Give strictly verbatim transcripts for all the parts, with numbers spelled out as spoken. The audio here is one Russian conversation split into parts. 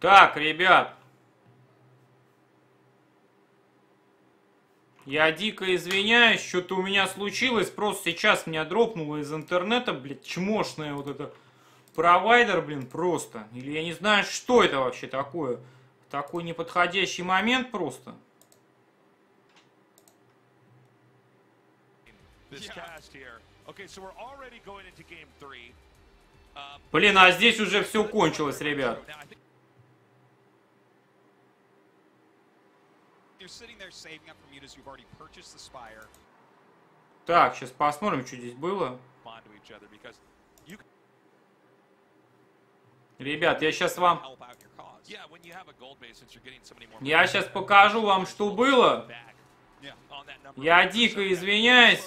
Так, ребят. Я дико извиняюсь, что-то у меня случилось. Просто сейчас меня дропнуло из интернета, блядь, чмошное вот это провайдер, блин, просто. Или я не знаю, что это вообще такое. Такой неподходящий момент просто. Блин, а здесь уже все кончилось, ребят. Так, сейчас посмотрим, что здесь было. Ребят, я сейчас вам... Я сейчас покажу вам, что было. Я дико извиняюсь.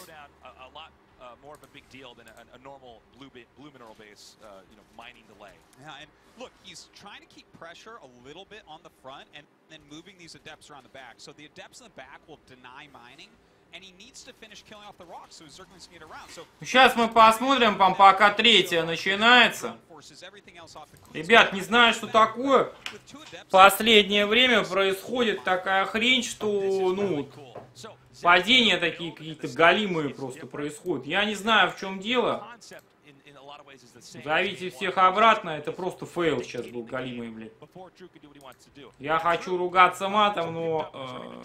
Сейчас мы посмотрим, вам пока третья начинается. Ребят, не знаю, что такое. В последнее время происходит такая хрень, что, ну, падения такие какие-то голимые просто происходят. Я не знаю, в чем дело. Зовите всех обратно, это просто фейл сейчас был голимый, блядь. Я хочу ругаться матом, но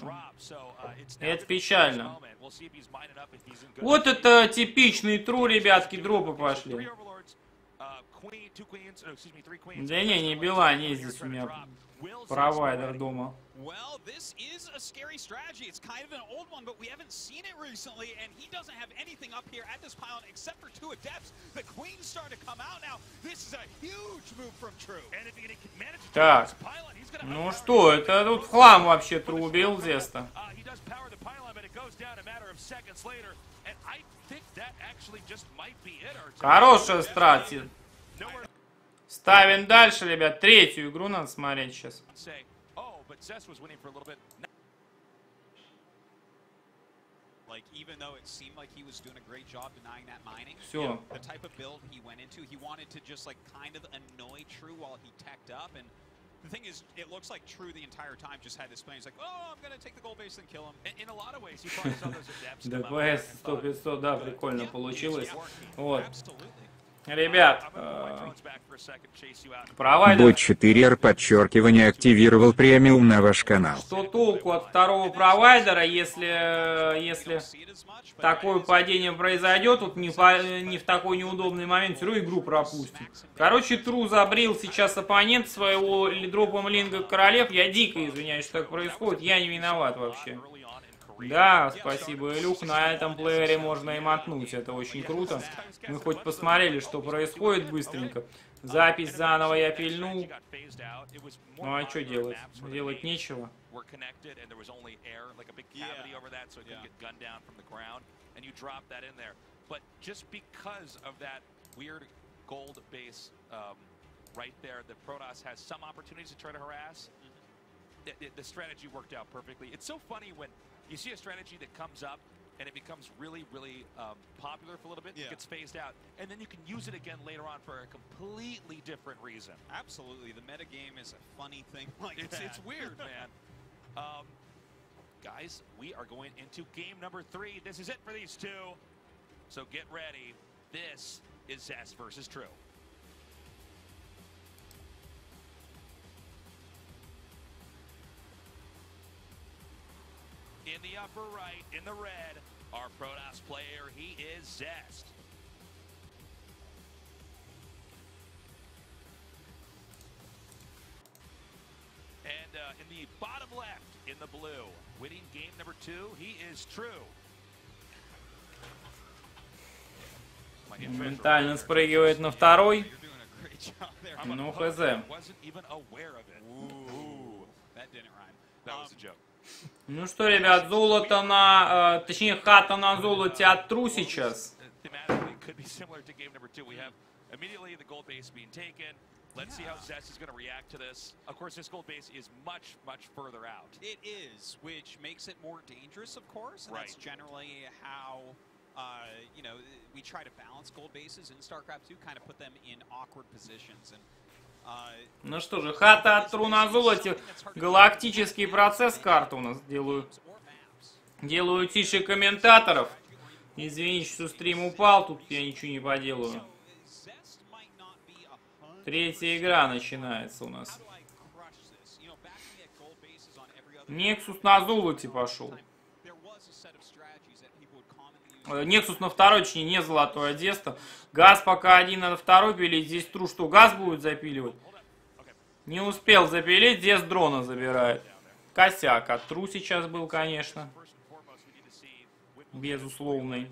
э, это печально. Вот это типичный True, ребятки, дропы пошли. Да не, не бела, не здесь у меня провайдер дома. Так, ну что, это тут хлам вообще True убил Зеста. Хорошая стратегия. Ставим дальше, ребят. Третью игру надо смотреть сейчас. Все. The thing is, it looks like True the entire time just had this plan. He's like, oh, I'm gonna take the gold base and kill him. In a lot of ways, he probably saw those adepts. ДПС сто пятьсот, да, прикольно получилось. Вот. Ребят, провайдер четыре эр подчеркивание активировал премиум на ваш канал. Что толку от второго провайдера, если, если такое падение произойдет, вот не, не в такой неудобный момент, все равно игру пропустим. Короче, True забрил сейчас оппонент своего дропом линга королев. Я дико извиняюсь, что так происходит, я не виноват вообще. Да, спасибо, Илюх, на этом плеере можно и мотнуть, это очень круто. Мы хоть посмотрели, что происходит быстренько. Запись заново я пильнул. Ну а что делать? Делать нечего. You see a strategy that comes up and it becomes really, really um, popular for a little bit, yeah. It gets phased out, and then you can use it again later on for a completely different reason. Absolutely, the metagame is a funny thing like it's, that. It's weird, man. Um, guys, we are going into game number three. This is it for these two. So get ready. This is Zest versus True. In the upper right, in the red, our Protoss player, he is Zest. And uh, in the bottom left, in the blue, winning game number two, he is True. Моментально спрыгивает на второй. Ну, хз. Ну что, ребят, золото на... Э, точнее, хата на золоте от True сейчас. Uh, you know, we try to balance gold bases in StarCraft two, kind of put them in awkward positions. And Ну что же, хата от True на золоте. Галактический процесс карту у нас делают. Делаю тише комментаторов. Извините, что стрим упал, тут я ничего не поделаю. Третья игра начинается у нас. Нексус на золоте пошел. Нексус на второй, точнее, не золотой, а Деста. Газ пока один на второй пилить. Здесь True что, газ будет запиливать? Не успел запилить, Дест дрона забирает. Косяк от True сейчас был, конечно. Безусловный.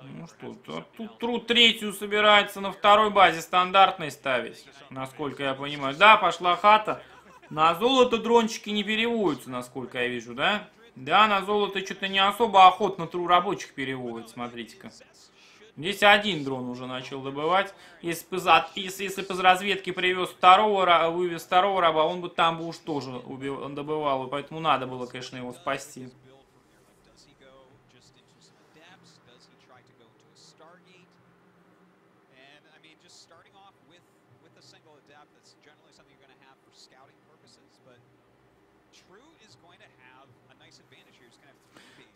Ну что, тут, тут True третью собирается на второй базе стандартной ставить, насколько я понимаю. Да, пошла хата. На золото дрончики не переводятся, насколько я вижу, да? Да, на золото что-то не особо охотно True рабочих переводит, смотрите-ка. Здесь один дрон уже начал добывать. Если бы из разведки привез второго, вывез второго раба, он бы там бы уж тоже убил, добывал, и поэтому надо было, конечно, его спасти.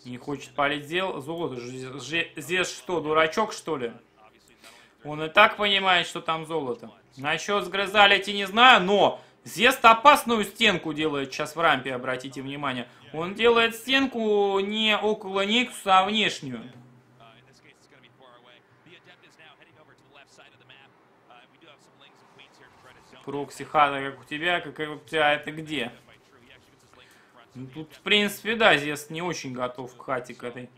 Не хочет палить дел. Золото же. Здесь что, дурачок, что ли? Он и так понимает, что там золото. Насчет сгрызали, я не знаю, но Зест опасную стенку делает сейчас в рампе, обратите внимание. Он делает стенку не около Нексуса, а внешнюю. Прокси хата, как у тебя, как у тебя, это где? Тут, в принципе, да, Зест не очень готов к хате к этой.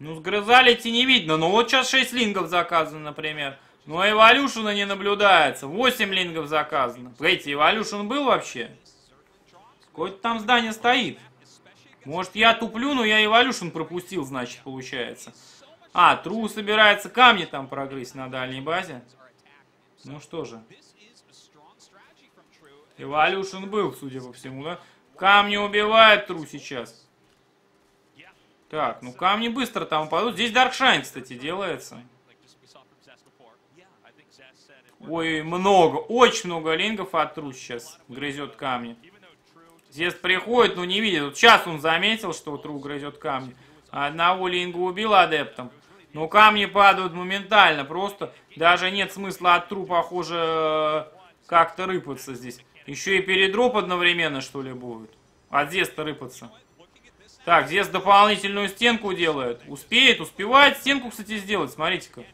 Ну, сгрызали-те не видно. Ну, вот сейчас шесть лингов заказано, например. Но Эволюшена не наблюдается. восемь лингов заказано. Погодите, Эволюшен был вообще? Какое-то там здание стоит. Может, я туплю, но я Эволюшен пропустил, значит, получается. А, True собирается камни там прогрызть на дальней базе. Ну что же. Эволюшен был, судя по всему, да? Камни убивает True сейчас. Так, ну камни быстро там упадут. Здесь Даркшайн, кстати, делается. Ой, много, очень много лингов от True сейчас грызет камни. Здесь приходит, но не видит. Вот сейчас он заметил, что True грызет камни. Одного линга убил адептом. Но камни падают моментально, просто даже нет смысла от True, похоже, как-то рыпаться здесь. Еще и передроп одновременно, что ли, будет? От Зеста рыпаться. Так, Зест дополнительную стенку делает. Успеет, успевает стенку, кстати, сделать. Смотрите-ка.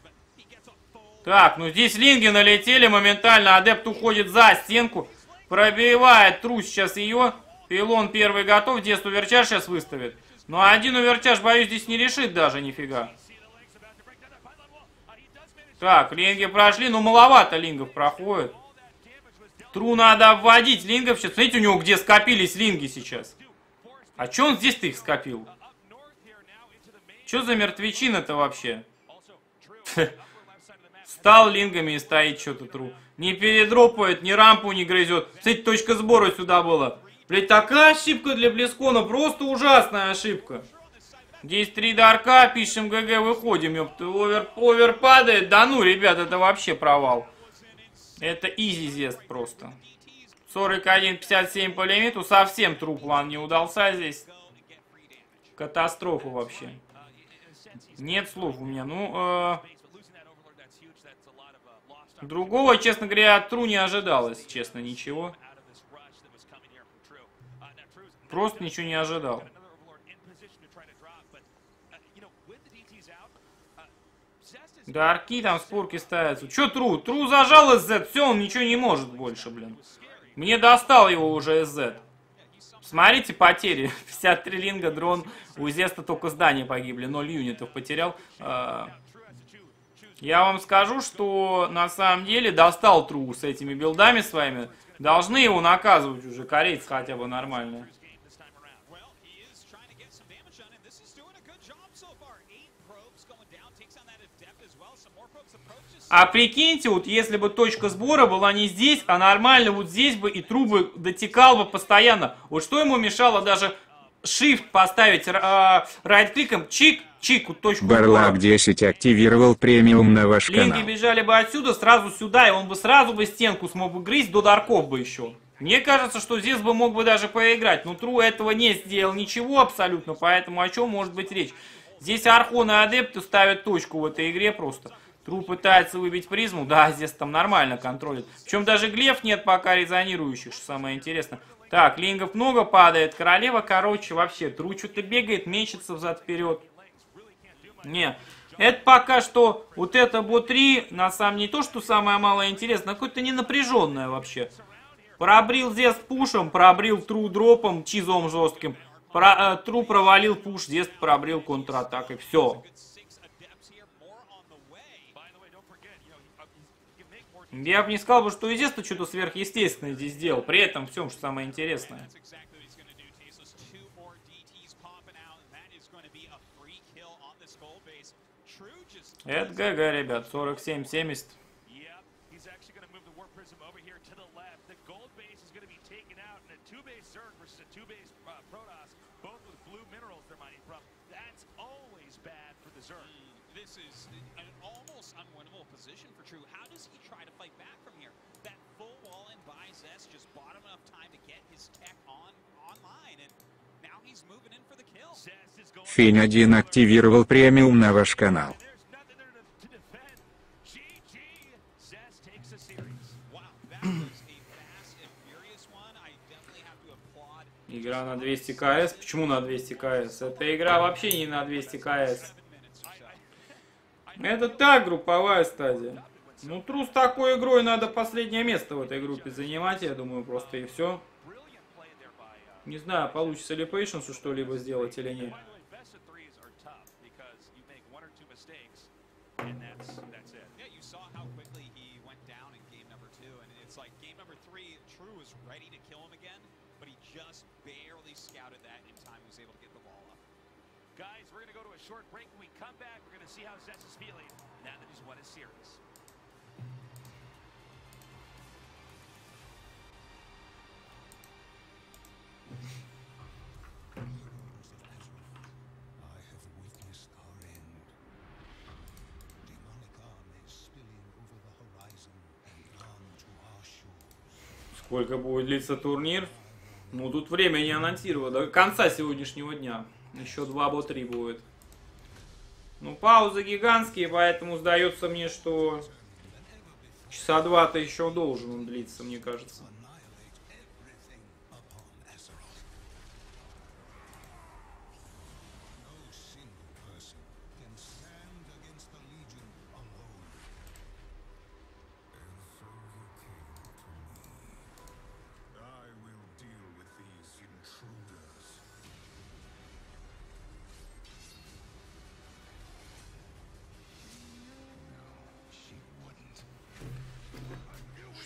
Так, ну здесь линги налетели моментально. Адепт уходит за стенку. Пробивает True сейчас ее. Пилон первый готов. Зест уверчаж сейчас выставит. Но один уверчаж, боюсь, здесь не решит даже нифига. Так, линги прошли. Ну, маловато лингов проходит. True надо обводить лингов сейчас. Смотрите, у него где скопились линги сейчас. А че он здесь-то их скопил? Че за мертвечина-то вообще? Стал лингами и стоит что-то True. Не передропает, ни рампу не грызет. Смотрите, точка сбора сюда была. Блять, такая ошибка для Близкона. Просто ужасная ошибка. Здесь три дарка, пишем ГГ, выходим. Ёпта, овер, овер падает. Да ну, ребят, это вообще провал. Это изи Зест просто. сорок один пятьдесят семь по лимиту. Совсем True план не удался здесь. Катастрофа вообще. Нет слов у меня. Ну, э, другого, честно говоря, от True не ожидалось. Честно, ничего. Просто ничего не ожидал. Дарки там спорки ставятся. Че True? True зажал эс зет. Все, он ничего не может больше, блин. Мне достал его уже эс зет. Смотрите, потери. пятьдесят три линга, дрон. У Зеста только здания погибли. ноль юнитов потерял. Я вам скажу, что на самом деле достал True с этими билдами своими. Должны его наказывать уже. Корейцы хотя бы нормальные. А прикиньте, вот если бы точка сбора была не здесь, а нормально вот здесь бы и True бы дотекал бы постоянно. Вот что ему мешало даже Shift поставить э, райт-кликом, чик, чику, точку. Барлап десять активировал премиум на ваш канал. Линги бежали бы отсюда, сразу сюда, и он бы сразу бы стенку смог бы грызть, до дарков бы еще. Мне кажется, что здесь бы мог бы даже поиграть, но Тру этого не сделал ничего абсолютно, поэтому о чем может быть речь. Здесь Архон и Адепты ставят точку в этой игре просто. Тру пытается выбить призму, да, здесь там нормально контролит. Причем даже глеф нет пока резонирующих, что самое интересное. Так, лингов много падает, королева, короче, вообще, Тру что-то бегает, мечется взад-вперед. Не, это пока что, вот это Бо три, на самом деле, не то, что самое малое интересное, а какое-то ненапряженное вообще. Пробрил Зест пушем, пробрил Тру дропом, чизом жестким. Про, э, Тру провалил пуш, Зест пробрил контратакой. Все. Я бы не сказал бы, что и Зест что-то сверхъестественное здесь сделал. При этом в чем, что самое интересное. Это ГГ, ребят. сорок семь семьдесят. Финь один активировал премиум на ваш канал. Игра на двести кс. Почему на двести кс? Эта игра вообще не на двести кс. Это так, групповая стадия. Ну, Тру с такой игрой надо последнее место в этой группе занимать, я думаю, просто и все. Не знаю, получится ли Patience что-либо сделать или нет. Сколько будет длиться турнир? Ну, тут время не анонсировано. До конца сегодняшнего дня. Еще два бо три будет. Ну, паузы гигантские, поэтому сдается мне, что часа два-то еще должен он длиться, мне кажется.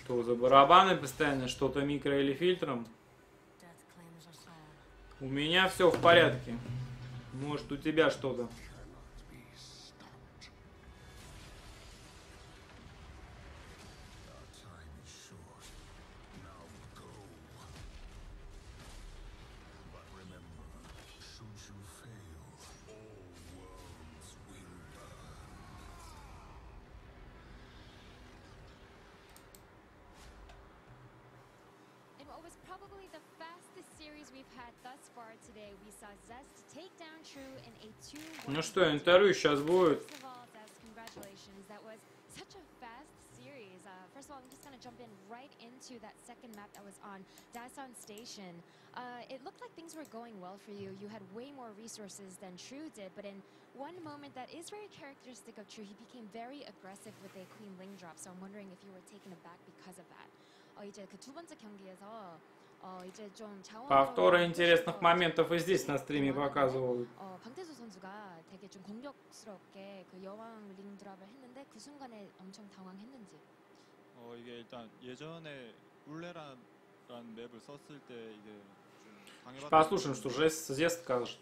Что за барабаны постоянно, что-то микро или фильтром? У меня все в порядке. Может, у тебя что-то. Ну что, интервью сейчас будет. Повторы интересных моментов и здесь на стриме показывают. Послушаем, что Жест, Зест скажет.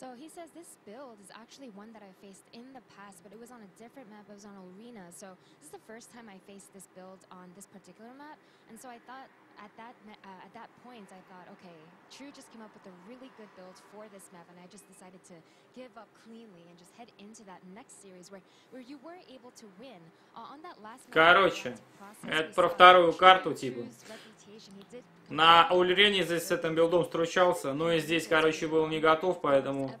So he says this build is actually one that I faced in the past, but it was on a different map. It was on Arena. So this is the first time I faced this build on this particular map. And so I thought at that, uh, at that point, I thought, okay, True just came up with a really good build for this map. And I just decided to give up cleanly and just head into that next series where, where you were able to win. Uh, on that last Короче, это про вторую карту, типа. На Аульрене здесь с этим билдом стручался, но и здесь, короче, был не готов, поэтому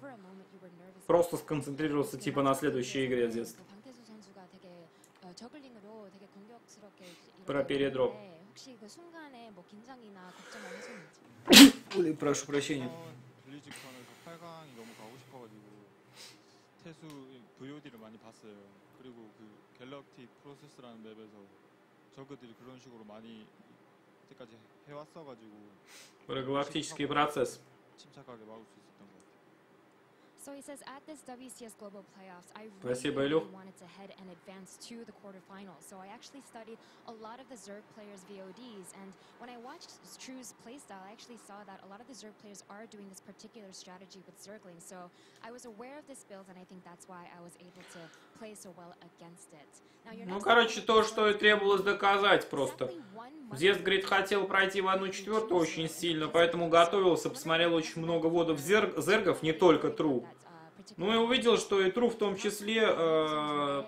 просто сконцентрировался типа на следующей игре Zest. Про передроп. Ой, прошу прощения. Про галактический процесс. So he says at this W C S Global Playoffs, I really wanted to head and advance to the quarterfinals. So I actually studied a lot of the Zerg players' V O Ds, and when I watched True's playstyle, I actually saw that a lot of the Zerg players are doing this particular strategy with Zergling. So I was aware of this build, and I think that's why I was able to play so well against it. Now, you're ну, короче, то, что и требовалось доказать просто. Зест, говорит, хотел пройти в одну четвертую очень сильно, поэтому готовился, посмотрел очень много водов зерг, зергов, не только True. Ну и увидел, что и True в том числе э,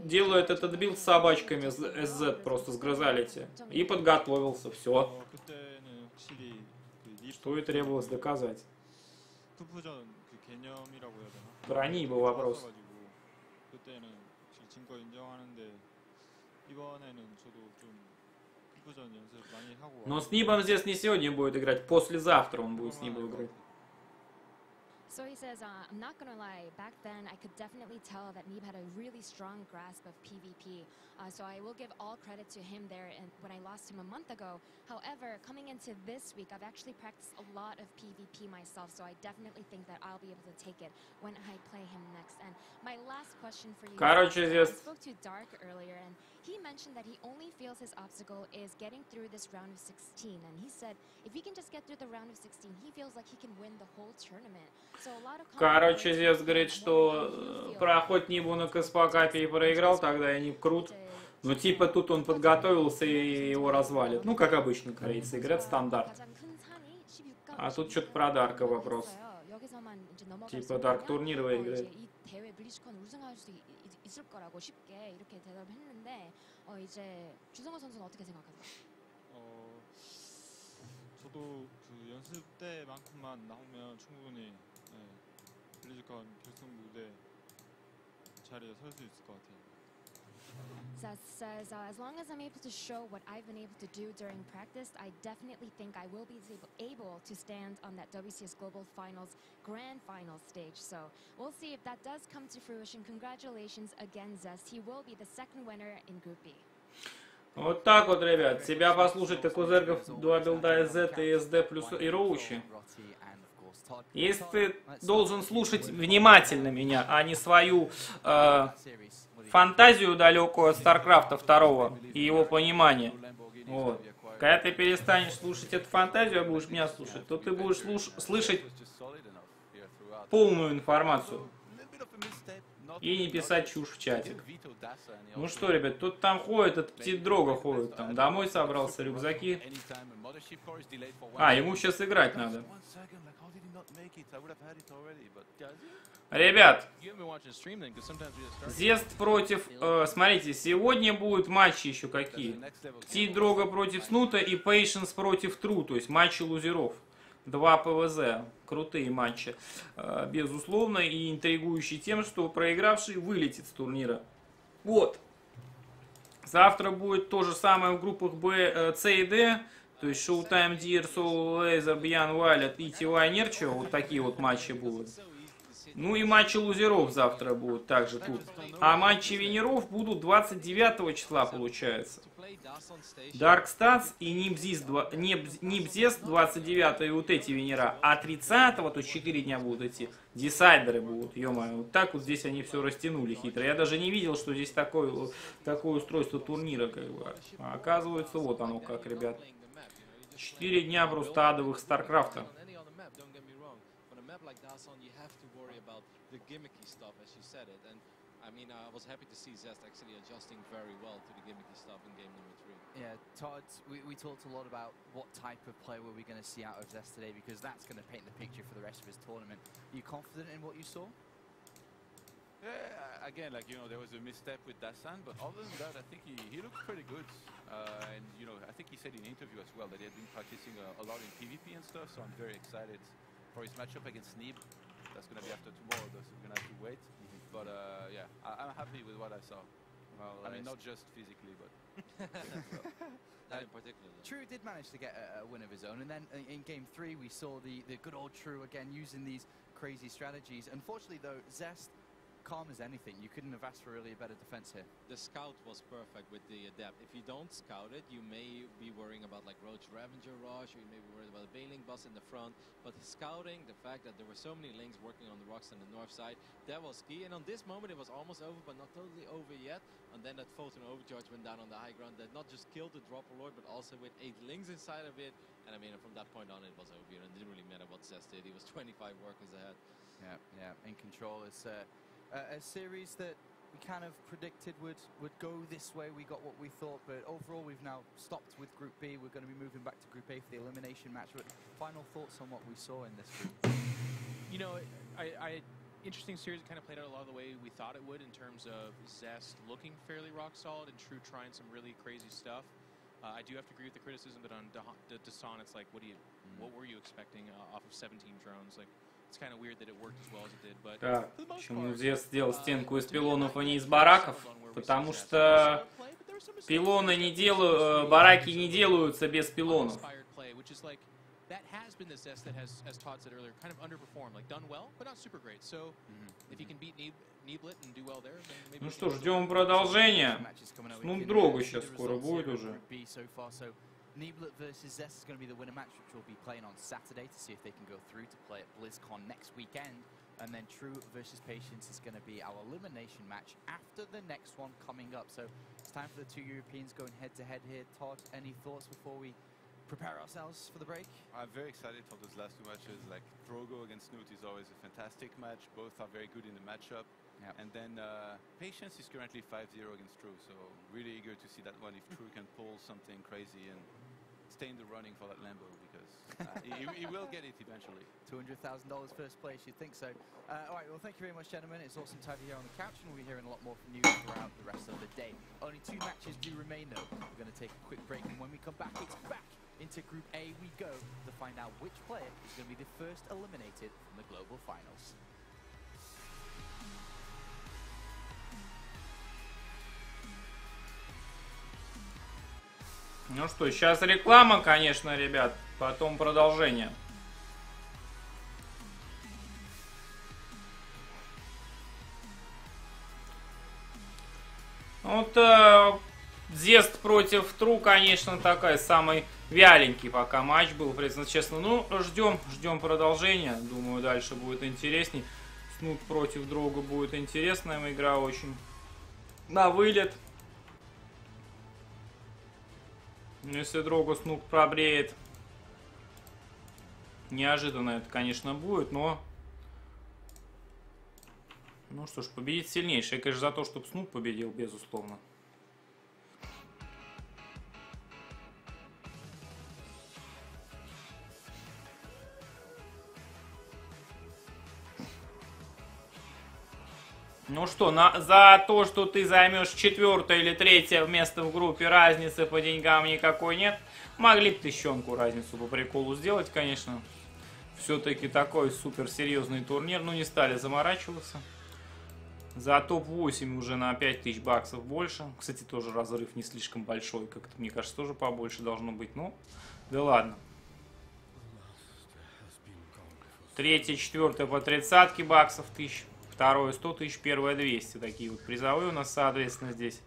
делает этот билд с собачками, с эс зет просто сгрызали те. И подготовился, все. Что и требовалось доказать. Про они был вопрос. Но с Нибом здесь не сегодня будет играть, послезавтра он будет с Нибом играть. So he says, uh, I'm not going to lie, back then I could definitely tell that Neeb had a really strong grasp of PvP, uh, so I will give all credit to him there and when I lost him a month ago. However, coming into this week, I've actually practiced a lot of PvP myself, so I definitely think that I'll be able to take it when I play him next. And my last question for you, Короче, I spoke to Dark earlier, and he mentioned that he only feels his obstacle is getting through this round of sixteen, and he said if he can just get through the round of sixteen, he feels like he can win the whole tournament. Короче, Зест говорит, что проходит Нибу на Каспакапе и проиграл, тогда и Ниб крут. Но типа тут он подготовился и его развалит. Ну, как обычно, корейцы играют стандарт. А тут что-то про Дарка вопрос. Типа Дарк турнир выиграет. Zest says, uh, as long as I'm able to show what I've been able to do during practice, I definitely think I will be able to stand on that W C S Global Finals Grand Final stage. So we'll see if that does come to fruition. Congratulations again, Zest. He will be the second winner in Group B. Вот так вот, ребят, себя послушать, так у зергов два билда эс зет и эс ди плюс и Роучи. Если ты должен слушать внимательно меня, а не свою э, фантазию далекую от Старкрафта второго и его понимание. Вот. Когда ты перестанешь слушать эту фантазию, а будешь меня слушать, то ты будешь слуш слышать полную информацию. И не писать чушь в чатик. Ну что, ребят, тут там ходит, этот птиц Дрога ходит, там домой собрался, рюкзаки. А, ему сейчас играть надо. Ребят, Зест против... Э, смотрите, сегодня будут матчи еще какие. Птиц Дрога против Снута и Patience против True, то есть матчи лузеров. Два ПВЗ, крутые матчи, безусловно, и интригующие тем, что проигравший вылетит с турнира. Вот. Завтра будет то же самое в группах Б, С и Д, то есть Showtime, Dear, Soul, Laser, Beyond Violet и ти уай Nurture, вот такие вот матчи будут. Ну и матчи лузеров завтра будут также тут. А матчи винеров будут двадцать девятого числа, получается. Dark Stats и Neeb Zest двадцать девятого и вот эти венера. А тридцатого, то четыре дня будут идти, десайдеры будут. Ё-моё, вот так вот здесь они все растянули хитро. Я даже не видел, что здесь такое, такое устройство турнира, как бы. А оказывается, вот оно как, ребят. четыре дня просто адовых Старкрафта. map like Dasan, you have to worry about the gimmicky stuff, as you said it. And I mean, I was happy to see Zest actually adjusting very well to the gimmicky stuff in game number three. Yeah, Todd, we, we talked a lot about what type of play were we going to see out of Zest today, because that's going to paint the picture for the rest of his tournament. Are you confident in what you saw? Yeah, again, like, you know, there was a misstep with Dasan, but other than that, I think he, he looked pretty good. Uh, and, you know, I think he said in an interview as well that he had been practicing a, a lot in PvP and stuff, so I'm very excited for his matchup against Neeb. That's going to be after tomorrow, though, so we're going to have to wait. Mm-hmm. But, uh, yeah, I, I'm happy with what I saw. Well, I mean, not just physically, but... well. That in particular. Though. True did manage to get a, a win of his own, and then in, in game three, we saw the, the good old True again using these crazy strategies. Unfortunately, though, Zest... calm as anything. You couldn't have asked for really a better defense here. The scout was perfect with the adept. If you don't scout it, you may be worrying about like Roach Ravager Rush, or you may be worried about a Bailing bus in the front. But the scouting, the fact that there were so many links working on the rocks on the north side, that was key. And on this moment, it was almost over, but not totally over yet. And then that Photon Overcharge went down on the high ground that not just killed the Dropper Lord, but also with eight links inside of it. And I mean, from that point on, it was over. And it didn't really matter what Zest did. He was twenty-five workers ahead. Yeah, yeah. In control is... Uh, Uh, a series that we kind of predicted would would go this way. We got what we thought, but overall we've now stopped with Group B. We're going to be moving back to Group A for the elimination match. But final thoughts on what we saw in this group? You know, I, I interesting series. It kind of played out a lot of the way we thought it would in terms of Zest looking fairly rock solid and True trying some really crazy stuff. Uh, I do have to agree with the criticism that on Dasan, it's like, what do you, mm. what were you expecting uh, off of seventeen drones? Like. Да, почему Зест сделал стенку из пилонов, а не из бараков? Потому что пилоны не делают, бараки не делаются без пилонов. Ну что, ждем продолжения. Ну, Drogo сейчас скоро будет уже. Neeblet versus Zest is going to be the winner match, which we'll be playing on Saturday to see if they can go through to play at BlizzCon next weekend. And then True versus Patience is going to be our elimination match after the next one coming up. So it's time for the two Europeans going head-to-head here. Todd, any thoughts before we prepare ourselves for the break? I'm very excited for those last two matches. Like, Drogo against Snoot is always a fantastic match. Both are very good in the matchup. Yep. And then uh, Patience is currently five zero against True, so really eager to see that one if True can pull something crazy and stay in the running for that Lambo, because uh, he, he will get it eventually. two hundred thousand dollars first place, you'd think so. Uh, all right, well, thank you very much, gentlemen. It's awesome to have you here on the couch, and we'll be hearing a lot more from you throughout the rest of the day. Only two matches do remain, though. We're going to take a quick break, and when we come back, it's back into Group A we go to find out which player is going to be the first eliminated from the Global Finals. Ну что, сейчас реклама, конечно, ребят, потом продолжение. Вот э, Зест против True, конечно, такой самый вяленький пока матч был, признаться честно. Ну, ждем, ждем продолжения. Думаю, дальше будет интересней. Снут против Drogo будет интересная игра, очень на вылет. Если Drogo Snoot пробреет, неожиданно это, конечно, будет, но... Ну что ж, победить сильнейший. Я, конечно, за то, чтобы Snoot победил, безусловно. Ну что, на, за то, что ты займешь четвертое или третье место в группе, разницы по деньгам никакой нет. Могли бы тыщенку разницу по приколу сделать, конечно. Все-таки такой суперсерьезный турнир, но не стали заморачиваться. За топ восемь уже на пять тысяч баксов больше. Кстати, тоже разрыв не слишком большой, как-то, мне кажется, тоже побольше должно быть. Ну, да ладно. Третье, четвертое по тридцатке баксов тысяч. Второе сто тысяч, первое двести. Такие вот призовые у нас, соответственно, здесь.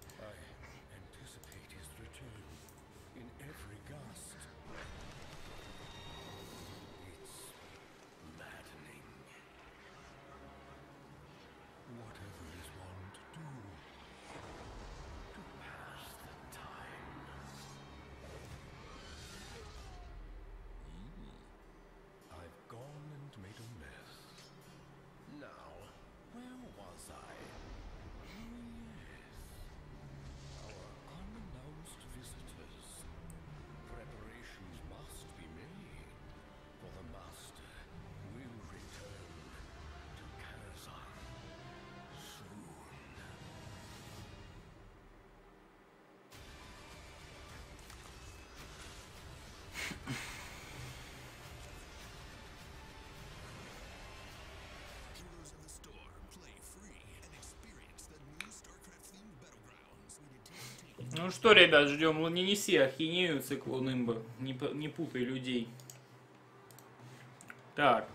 Ну что, ребят, ждем. Не неси ахинею, циклон имба. Не, не путай людей. Так.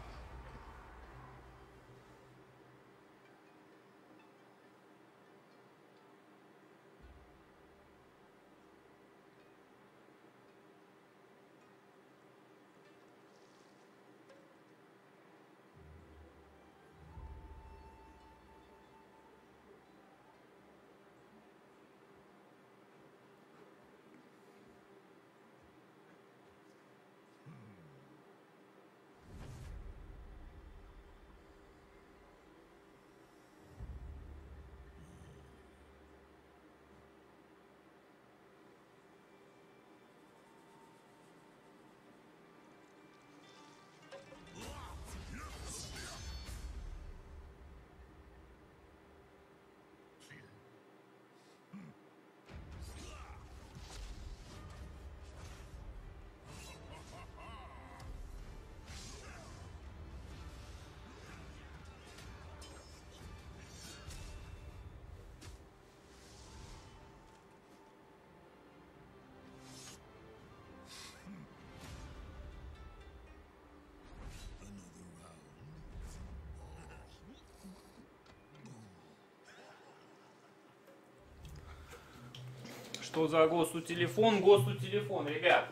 Что за ГОСТу телефон? ГОСТу телефон, ребят.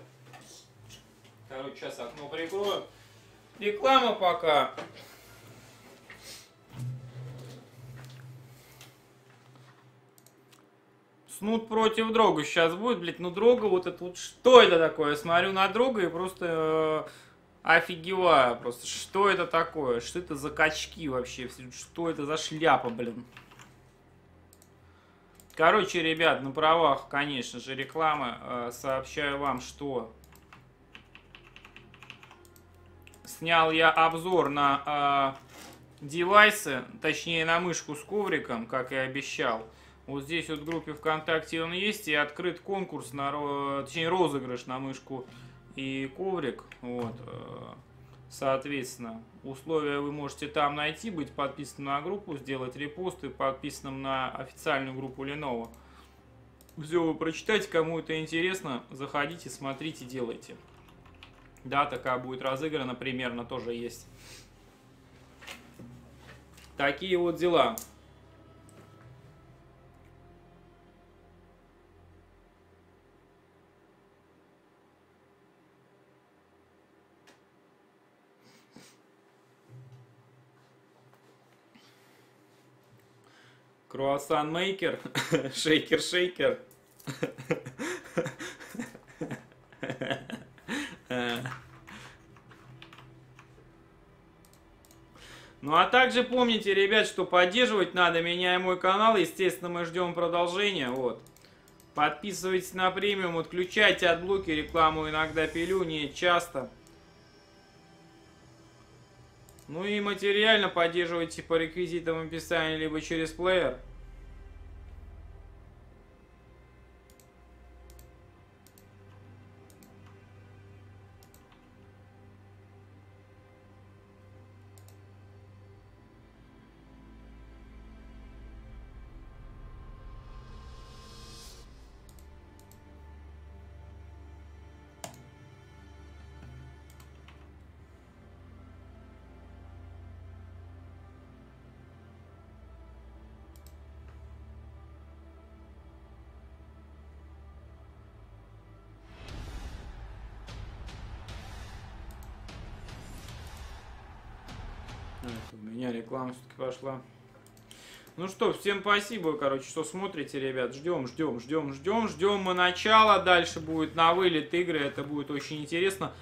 Короче, сейчас окно прикрою. Реклама пока. Снут против Дрога сейчас будет, блядь. Ну, Дрога вот это вот. Что это такое? Я смотрю на Дрога и просто э, офигеваю. Просто что это такое? Что это за качки вообще? Что это за шляпа, блин? Короче, ребят, на правах, конечно же, рекламы, сообщаю вам, что снял я обзор на э, девайсы, точнее на мышку с ковриком, как и обещал. Вот здесь вот в группе ВКонтакте он есть, и открыт конкурс, на, точнее розыгрыш на мышку и коврик, вот, соответственно. Условия вы можете там найти, быть подписанным на группу, сделать репосты, подписанным на официальную группу Lenovo. Все вы прочитайте, кому это интересно, заходите, смотрите, делайте. Да, такая будет разыграна, примерно тоже есть. Такие вот дела. Круассан мейкер, шейкер шейкер. Ну а также помните, ребят, что поддерживать надо меня и мой канал. Естественно, мы ждем продолжения. Вот. Подписывайтесь на премиум, отключайте от блоки, рекламу иногда пилю, не часто. Ну и материально поддерживайте по реквизитам в описании, либо через плеер. Все-таки пошла. Ну что, всем спасибо, короче, что смотрите, ребят. Ждем, ждем, ждем, ждем, ждем мы начала. Дальше будет на вылет игры, это будет очень интересно.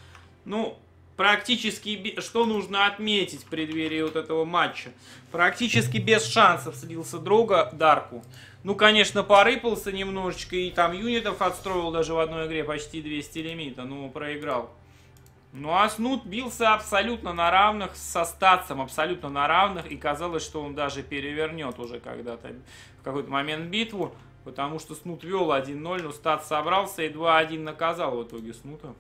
Ну, практически, что нужно отметить в преддверии вот этого матча? Практически без шансов слился Дрога Дарку. Ну, конечно, порыпался немножечко и там юнитов отстроил даже в одной игре почти двести лимита, но проиграл. Ну а Снут бился абсолютно на равных со Статсом, абсолютно на равных, и казалось, что он даже перевернет уже когда-то в какой-то момент битву, потому что Снут вел один ноль, но Статс собрался и два один наказал в итоге Снута.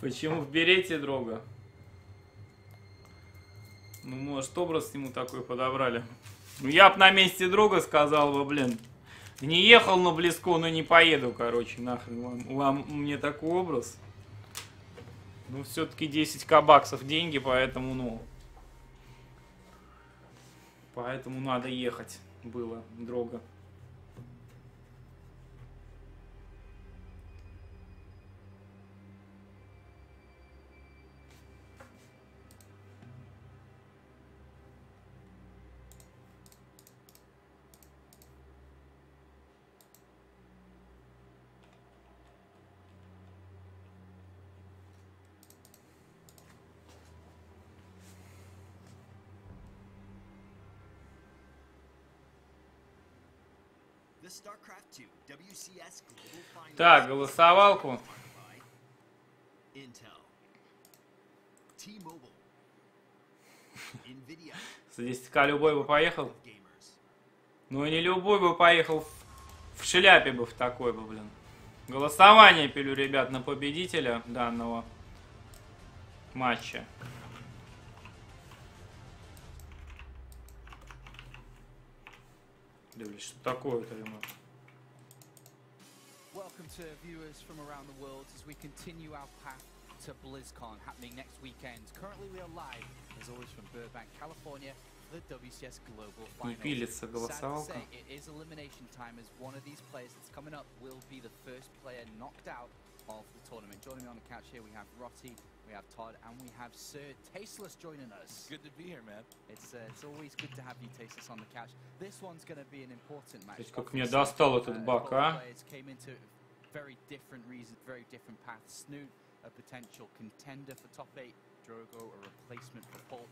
Почему в берете Дрога? Ну, может, образ ему такой подобрали. Ну, я бы на месте Дрога сказал бы, блин, не ехал на BlizzCon, но не поеду, короче, нахрен вам, вам мне такой образ. Ну, все-таки десять кабаксов деньги, поэтому, ну, поэтому надо ехать было, Дрога. Так, голосовалку. Статистика, любой бы поехал. Ну и не любой бы поехал, в, в шляпе бы в такой бы, блин. Голосование пилю, ребят, на победителя данного матча. Да, блин, что такое-то ему? Welcome to viewers from around the world as we continue our path to BlizzCon happening next weekend. Currently we are live, as always, from Burbank, California, the дабл ю си эс Global Finals. Sad to say, it is elimination time as one of these players that's coming up will be the first player knocked out of the tournament. Joining me on the couch here, we have Rotti, we have Todd, and we have Sir Tasteless joining us. Good to be here, man. It's uh, it's always good to have you, Tasteless, on the couch. This one's going to be an important match. Как меня достал этот бак, а? Came into very different reasons, very different paths. Snoot, a potential contender for top eight. Drogo, a replacement for Paul.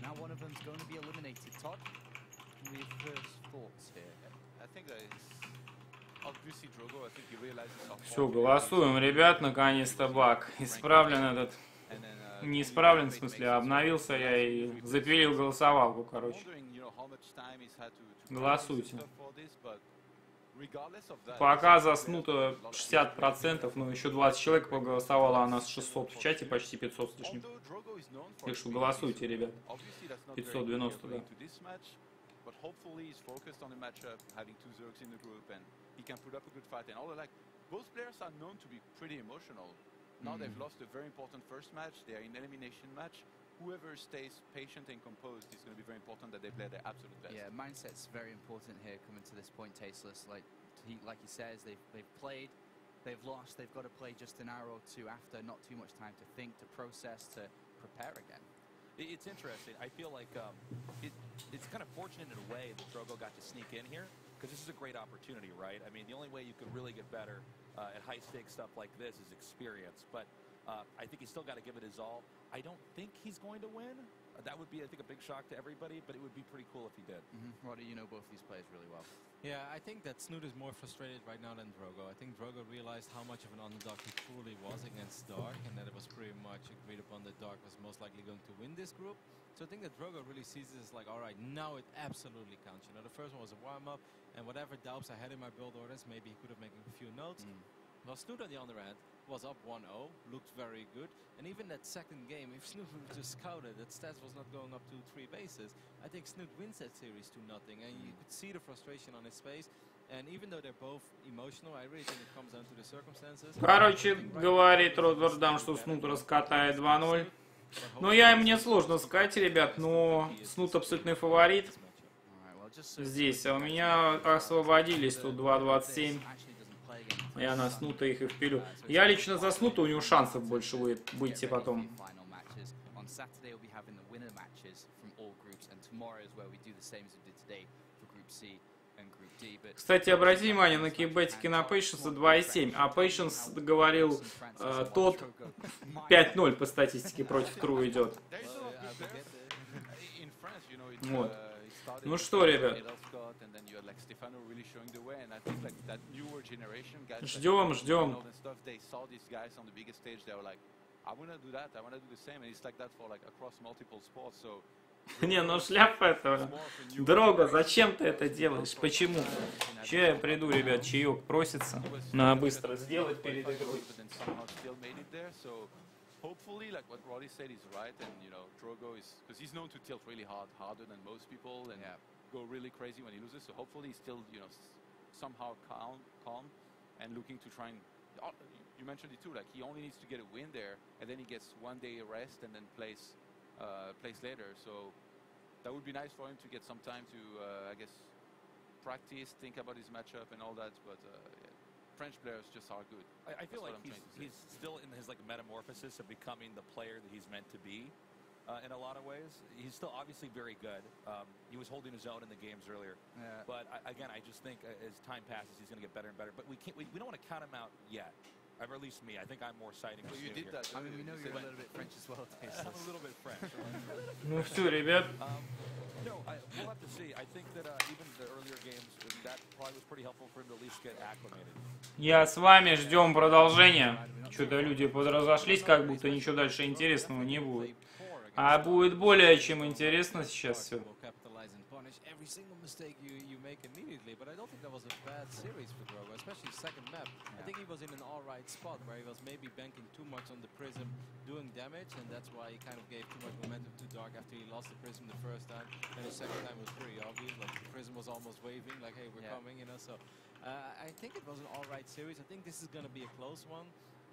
Now one of them's going to be eliminated. Todd, your first thoughts here? I think that is. Все, голосуем, ребят, наконец-то баг исправлен этот, не исправлен, в смысле, обновился я и запилил голосовалку, короче. Голосуйте. Пока заснуто шестьдесят процентов, но еще двадцать человек проголосовало, а нас шестьсот в чате, почти пятьсот с лишним. Так что голосуйте, ребят. пятьсот девяносто, да. But hopefully he's focused on the matchup, having two Zergs in the group, and he can put up a good fight and all that. Like, both players are known to be pretty emotional. Now they've lost a very important first match. They are in elimination match. Whoever stays patient and composed is going to be very important that they play their absolute best. Yeah, mindset's very important here coming to this point, Tasteless. Like he, like he says, they've, they've played, they've lost, they've got to play just an hour or two after, not too much time to think, to process, to prepare again. It's interesting. I feel like um, it, it's kind of fortunate in a way that Drogo got to sneak in here because this is a great opportunity, right? I mean, the only way you could really get better uh, at high-stakes stuff like this is experience, but uh, I think he's still got to give it his all. I don't think he's going to win. That would be, I think, a big shock to everybody, but it would be pretty cool if he did. Mm-hmm. Roddy, you know both these players really well. Yeah, I think that Snoot is more frustrated right now than Drogo. I think Drogo realized how much of an underdog he truly was against Dark, and that it was pretty much agreed upon that Dark was most likely going to win this group. So I think that Drogo really sees this as like, all right, now it absolutely counts. You know, the first one was a warm-up, and whatever doubts I had in my build orders, maybe he could have made a few notes. Mm. Well, Snoot, on the other hand, was up one oh, looked very good, and even that second game, if Snoot would just scouted that Stats was not going up to three bases, I think Snoot wins that series to nothing, and you could see the frustration on his face, and even though they're both emotional, I really think it comes down to the circumstances. Короче, говорит Роттердам, что Snoot раскатает два ноль. Ну, я, мне сложно сказать, ребят, но Snoot абсолютный фаворит здесь, а у меня освободились тут два двадцать семь. Я на Снута их и впилю. Я лично за Снута, у него шансов больше будет, будете потом. Кстати, обратите внимание на кейбетики на Patience два и семь, а Patience говорил э, тот пять ноль по статистике против True идет. Вот. Ну что, ребят, ждем, ждем. Не, ну шляпа этого. Дрога, зачем ты это делаешь? Почему? Че я приду, ребят, чаек просится. Надо быстро сделать перед игрой. hopefully, like what Roddy said, he's right. And, you know, Drogo is, because he's known to tilt really hard, harder than most people, and yeah. go really crazy when he loses. So hopefully he's still, you know, somehow calm, calm and looking to try and, oh, you mentioned it too, like he only needs to get a win there, and then he gets one day rest and then plays, uh, plays later. So that would be nice for him to get some time to, uh, I guess, practice, think about his matchup and all that. But uh, yeah, French players just are good. I, I feel like he's, he's still in his like metamorphosis of becoming the player that he's meant to be. Uh, in a lot of ways, he's still obviously very good. Um, he was holding his own in the games earlier. Yeah. But I, again, I just think as time passes, he's going to get better and better. But we can't. We, we don't want to count him out yet. Or at least me. I think I'm more siding. Well, you did here. That. I mean, we know you're a little bit French as well. I'm a little bit French. Ну все, ребят. No, I, we'll have to see. I think that uh, even the earlier games, that probably was pretty helpful for him to at least get acclimated. Я с вами, ждем продолжения. Что-то люди подразошлись, как будто ничего дальше интересного не будет. А будет более чем интересно сейчас все.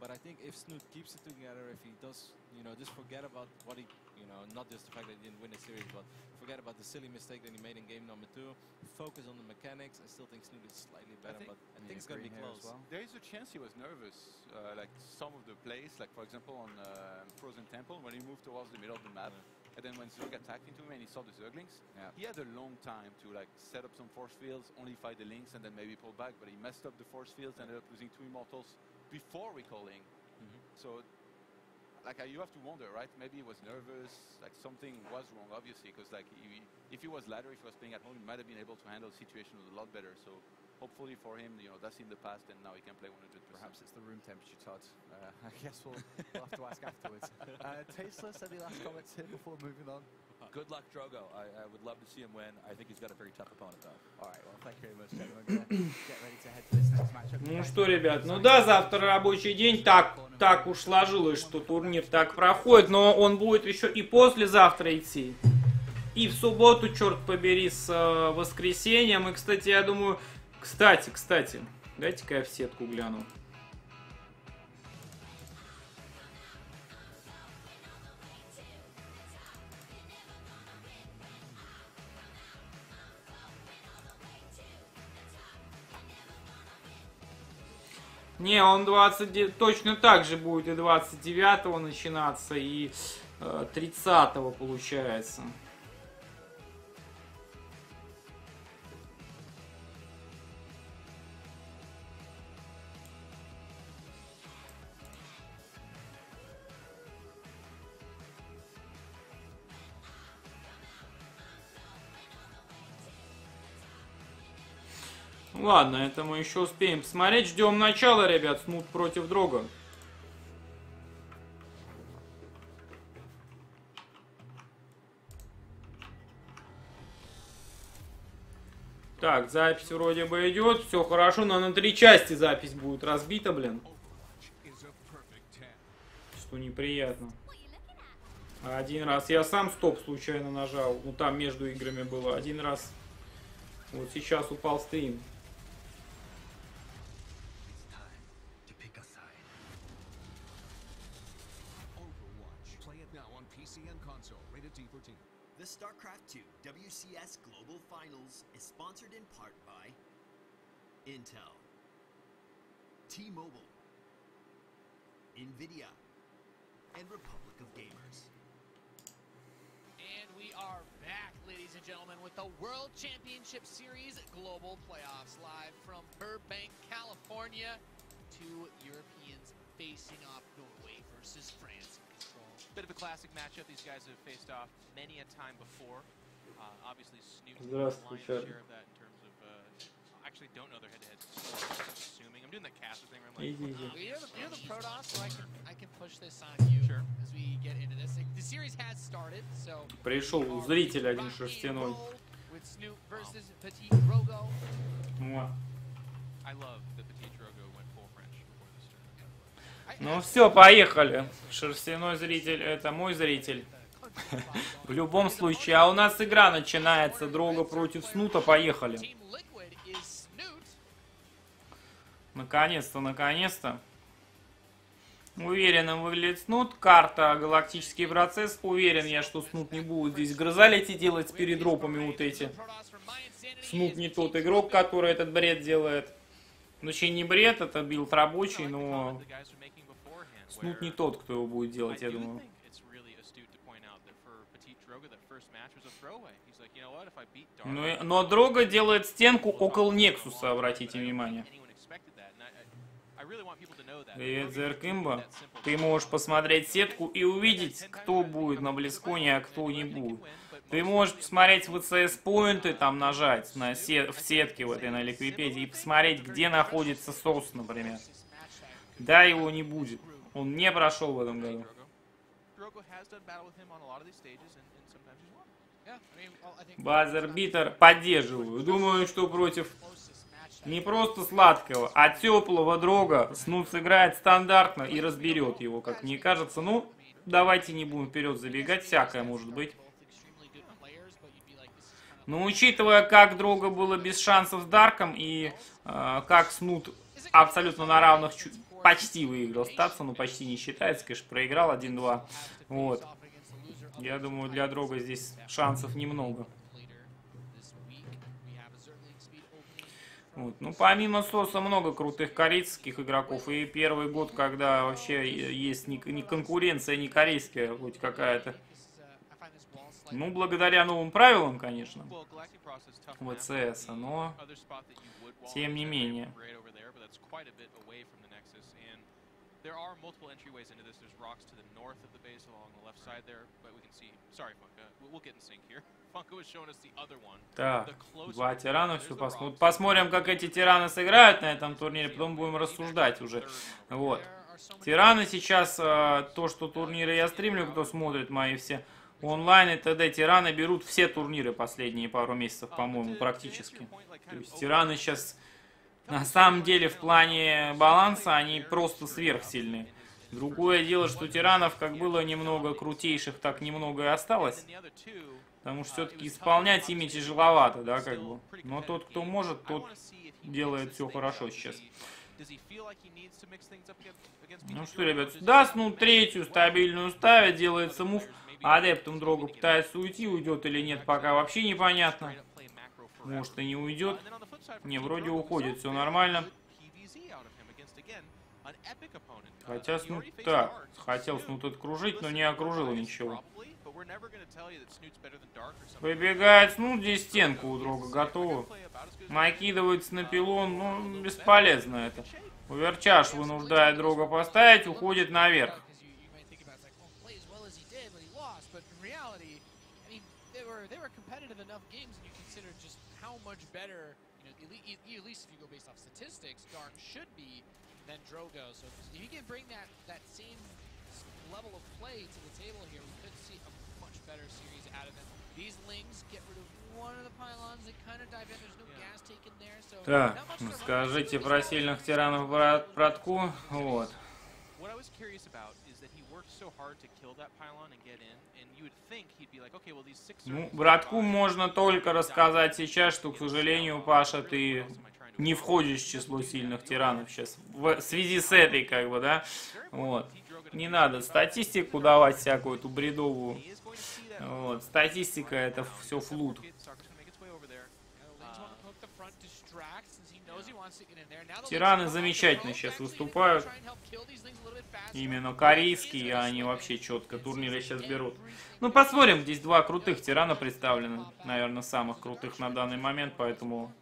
But I think if Snoot keeps it together, if he does, you know, just forget about what he, you know, not just the fact that he didn't win the series, but forget about the silly mistake that he made in game number two, focus on the mechanics. I still think Snoot is slightly better, I but I think it's going to be close. Well. There is a chance he was nervous, uh, like some of the plays, like for example on uh, Frozen Temple, when he moved towards the middle of the map, yeah. and then when Zerg attacked into him and he saw the Zerglings, yeah. he had a long time to like set up some force fields, only fight the links, and then maybe pull back, but he messed up the force fields and ended up losing two immortals before recalling. Mm-hmm. So like uh, you have to wonder, right? Maybe he was nervous, like something was wrong, obviously, because like he, if he was lighter, if he was playing at home, he might have been able to handle the situation a lot better. So hopefully for him, you know, that's in the past, and now he can play one hundred percent. Perhaps it's the room temperature, Todd. Uh, I guess we'll, we'll have to ask afterwards. Uh, Tasteless, any last comments here before moving on? Good luck, Drogo. I, I would love to see him win. I think he's got a very tough opponent, though. All right, well, thank you very much, everyone. Get ready to head to this next matchup. Ну что, ребят, ну да, завтра рабочий день. Так, так уж сложилось, что турнир так проходит, но он будет еще и послезавтра идти. И в субботу, черт побери, с э, воскресеньем. И, кстати, я думаю... Кстати, кстати, дайте-ка я в сетку гляну. Не, он двадцать, точно так же будет и двадцать девятого начинаться, и э, тридцатого получается. Ладно, это мы еще успеем посмотреть. Ждем начала, ребят. Snoot против Drogo. Так, запись вроде бы идет. Все хорошо, но на три части запись будет разбита, блин. Что неприятно. Один раз я сам стоп случайно нажал. Ну, там между играми было. Один раз. Вот сейчас упал стрим. The StarCraft two W C S Global Finals is sponsored in part by Intel, T-Mobile, NVIDIA, and Republic of Gamers. And we are back, ladies and gentlemen, with the World Championship Series Global Playoffs live from Burbank, California. Two Europeans facing off, Norway versus France. Bit of a classic matchup. These guys have faced off many a time before. Uh, obviously, Snoot is the lion's share of that in terms of. Uh, actually, don't know their head-to-head. -head assuming I'm doing the caster thing. Where I'm like, easy, easy. You're, the, you're the Protoss, so I can I can push this on you. Sure. As we get into this, the series has started. So. Пришел зритель один шерстяной. With Snoot versus Petit Drogo. I love that Petit Drogo went full French before this tournament. I, Ну все, поехали. Шерстяной зритель, это мой зритель. В любом случае. А у нас игра начинается. Дрога против Снута. Поехали. Наконец-то, наконец-то. Уверенным выглядит Снут. Карта «Галактический процесс». Уверен я, что Снут не будет здесь грызалить и делать передропами вот эти. Снут не тот игрок, который этот бред делает. Ну, вообще не бред, это билд рабочий, но... Снут не тот, кто его будет делать, я думаю. Но, но Дрога делает стенку около Нексуса, обратите внимание. Привет, Зерг Имба. Ты можешь посмотреть сетку и увидеть, кто будет на Близконе, а кто не будет. Ты можешь посмотреть ви си эс-поинты, там нажать на сет, в сетке в этой на ликвипедии и посмотреть, где находится соус, например. Да, его не будет. Он не прошел в этом году. Базербитер поддерживаю. Думаю, что против... Не просто сладкого, а теплого Дрога Снут сыграет стандартно и разберет его, как мне кажется. Ну, давайте не будем вперед забегать, всякое может быть. Но учитывая, как Дрога было без шансов с Дарком и э, как Снут абсолютно на равных чуть, почти выиграл Статса, ну почти не считается, конечно, проиграл один-два. Вот. Я думаю, для Дрога здесь шансов немного. Вот. Ну, помимо соса много крутых корейских игроков. И первый год, когда вообще есть не конкуренция, не корейская хоть какая-то. Ну, благодаря новым правилам, конечно, ви си эс, но тем не менее. Так, два тирана, все посмотрим. Посмотрим, как эти тираны сыграют на этом турнире, потом будем рассуждать уже. Вот. Тираны сейчас, то, что турниры я стримлю, кто смотрит мои все онлайн и т.д. Тираны берут все турниры последние пару месяцев, по-моему, практически. То есть тираны сейчас... На самом деле, в плане баланса они просто сверхсильны. Другое дело, что тиранов как было немного крутейших, так немного и осталось. Потому что все-таки исполнять ими тяжеловато, да, как бы. Но тот, кто может, тот делает все хорошо сейчас. Ну что, ребят, даст, ну, третью стабильную ставит, делается мув. Адептум Дрога пытается уйти, уйдет или нет, пока вообще непонятно. Может и не уйдет. Не, вроде уходит, все нормально. Хотя Снут, да, хотел Снут откружить, но не окружил ничего. Выбегает Снут, здесь стенку у Дрога готова. Накидывается на пилон, ну, бесполезно это. Уверчаш вынуждает Дрога поставить, уходит наверх. Так, скажите про сильных тиранов братку, вот. Ну, братку можно только рассказать сейчас, что, к сожалению, Паша, ты не входишь в число сильных тиранов сейчас. В связи с этой, как бы, да? Вот. Не надо статистику давать всякую эту бредовую. Вот. Статистика — это все флут. Тираны замечательно сейчас выступают. Именно корейские, они вообще четко турниры сейчас берут. Ну, посмотрим, здесь два крутых тирана представлены. Наверное, самых крутых на данный момент, поэтому